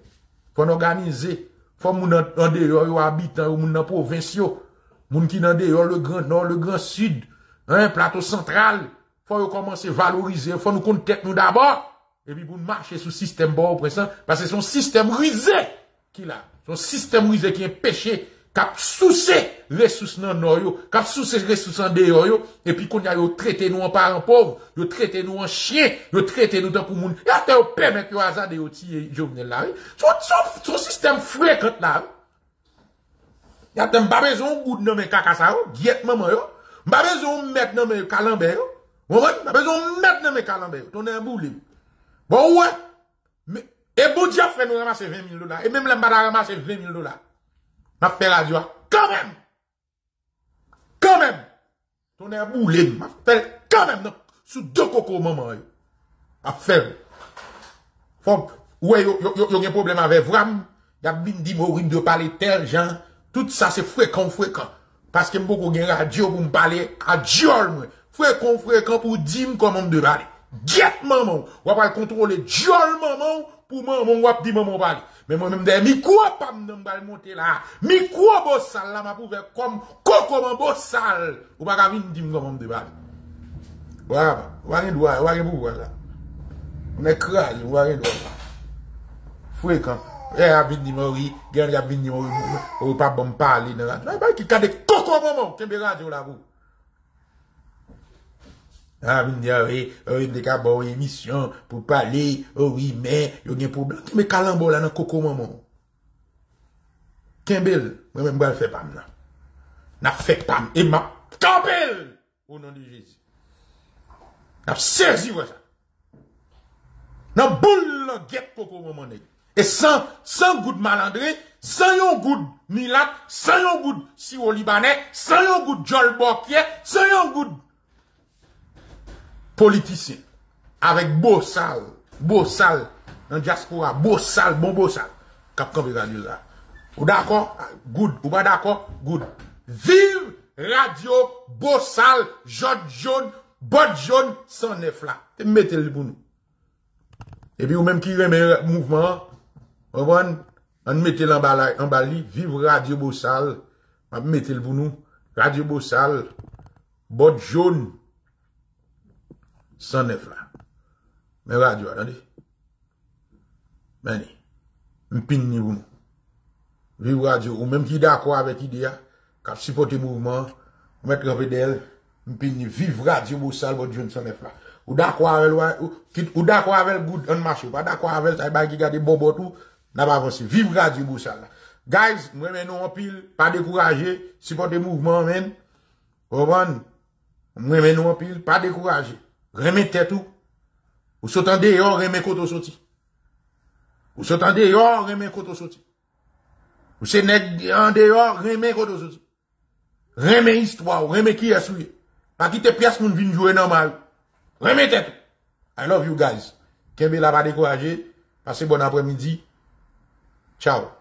faut organiser, faut moun en dehors yo habitant, moun en province, moun qui en dehors le grand nord, le grand sud, hein, plateau central, faut commencer à valoriser, faut nous compter tête nous d'abord, et puis pour marcher sous système bon oppressant, parce que son système risé qu'il a, son système risé qui est péché, cap soucé ressources dans nord yo, cap soucé ressources en dehors yo, et puis qu'on y a yo traité nous en parents pauvres, yo traité nous en chien, yo traité nous dans pour moun, y a te permettre yo hasard de yo tirer Jovenel là, son système fréquent là, y a te m'ba besoin goud nan men kaka sa yo, guette maman yo, m'ba besoin mettre nan men calambert yo, on m'ba besoin mettre nan men calambert yo, ton est boule. Bon ouais, mais et bon Dieu fait nous ramasser $20,000, et même là m'ba ramasser $20,000. M'a fait radio quand même. Quand même. Ton est boulé, m'a fait quand même sous deux cocos maman yo. M'a fait. Faut ouais yo gen problème avec Vram, y a bin di mourine de parler tel gens, tout ça c'est fréquent parce que m'boko gen radio pour me parler à diol moi. Fréquent pour dire comment me de parler. Get maman, on va contrôler diol maman. Pour moi, mon wap dit maman parle. Mais moi-même, mi quoi pas m'dambal monter là. Mi quoi Bosal là, m'a prouvé comme coco Bosal. Ou pas qu'à venir dire comment m'de parle. Voilà, ou rien droit, ou rien pouvoir là. On est crage, ou rien droit là. Fréquent. Eh, a vin di mori, gen a vin di mori, ou pas bon parler dans la. Pas qui ka de coco maman, qui me radio là vous. Ah, vous me dites, oui, vous avez une émission pour parler, oui, mais, vous avez un problème. Mais calambo là dans coco maman. Kembel, moi-même, je ne fais pas là. Je ne fais pas. Et ma Kembel, au nom de Jésus. Je saisis ça. Dans boule, guette coco maman. Et sans goût de malandré, sans goût de milat, sans goût de sirop libanais, sans goût de jolbokier, sans goût de politicien, avec Bosal, dans diaspora, bon Bosal, Capcom et Radio là. Ou d'accord? Good. Ou pas d'accord? Good. Vive Radio Bosal, Bot Jaune, 109 là. Mettez-le pour nous. Et puis, ou même qui remet le mouvement, on mettez-le en bas là, vive Radio Bosal, mettez-le pour nous. Radio Bosal, Bot Jaune, 109 là. Mais radio, attendez. Meni. M'pini ou nous. Vive radio. Ou même qui d'accord avec l'idée, qui supporte le mouvement, mettre en vedel, m'pini. Vive radio, Bosal, Bot Jaune 109 là. Ou d'accord avec le good on marche. Pas d'accord avec le taille qui garde bobo tout, n'a pas avancé. Vive radio, Bosal là. Guys, moi men non en pile, pas découragé, supporte le mouvement, men. Oban. Moi men non en pile, pas découragé. Remettez tout. Ou s'entendez dehors, remet koto sorti. Ou s'entendez dehors, remet koto sorti. Ou se nèg en dehors, remet koto sorti. Remet histoire, remet qui est souillé. Pas quitter pièce moun vinn jouer normal. Remettez tout. I love you guys. Kembe la pas décourager. Passez bon après-midi. Ciao.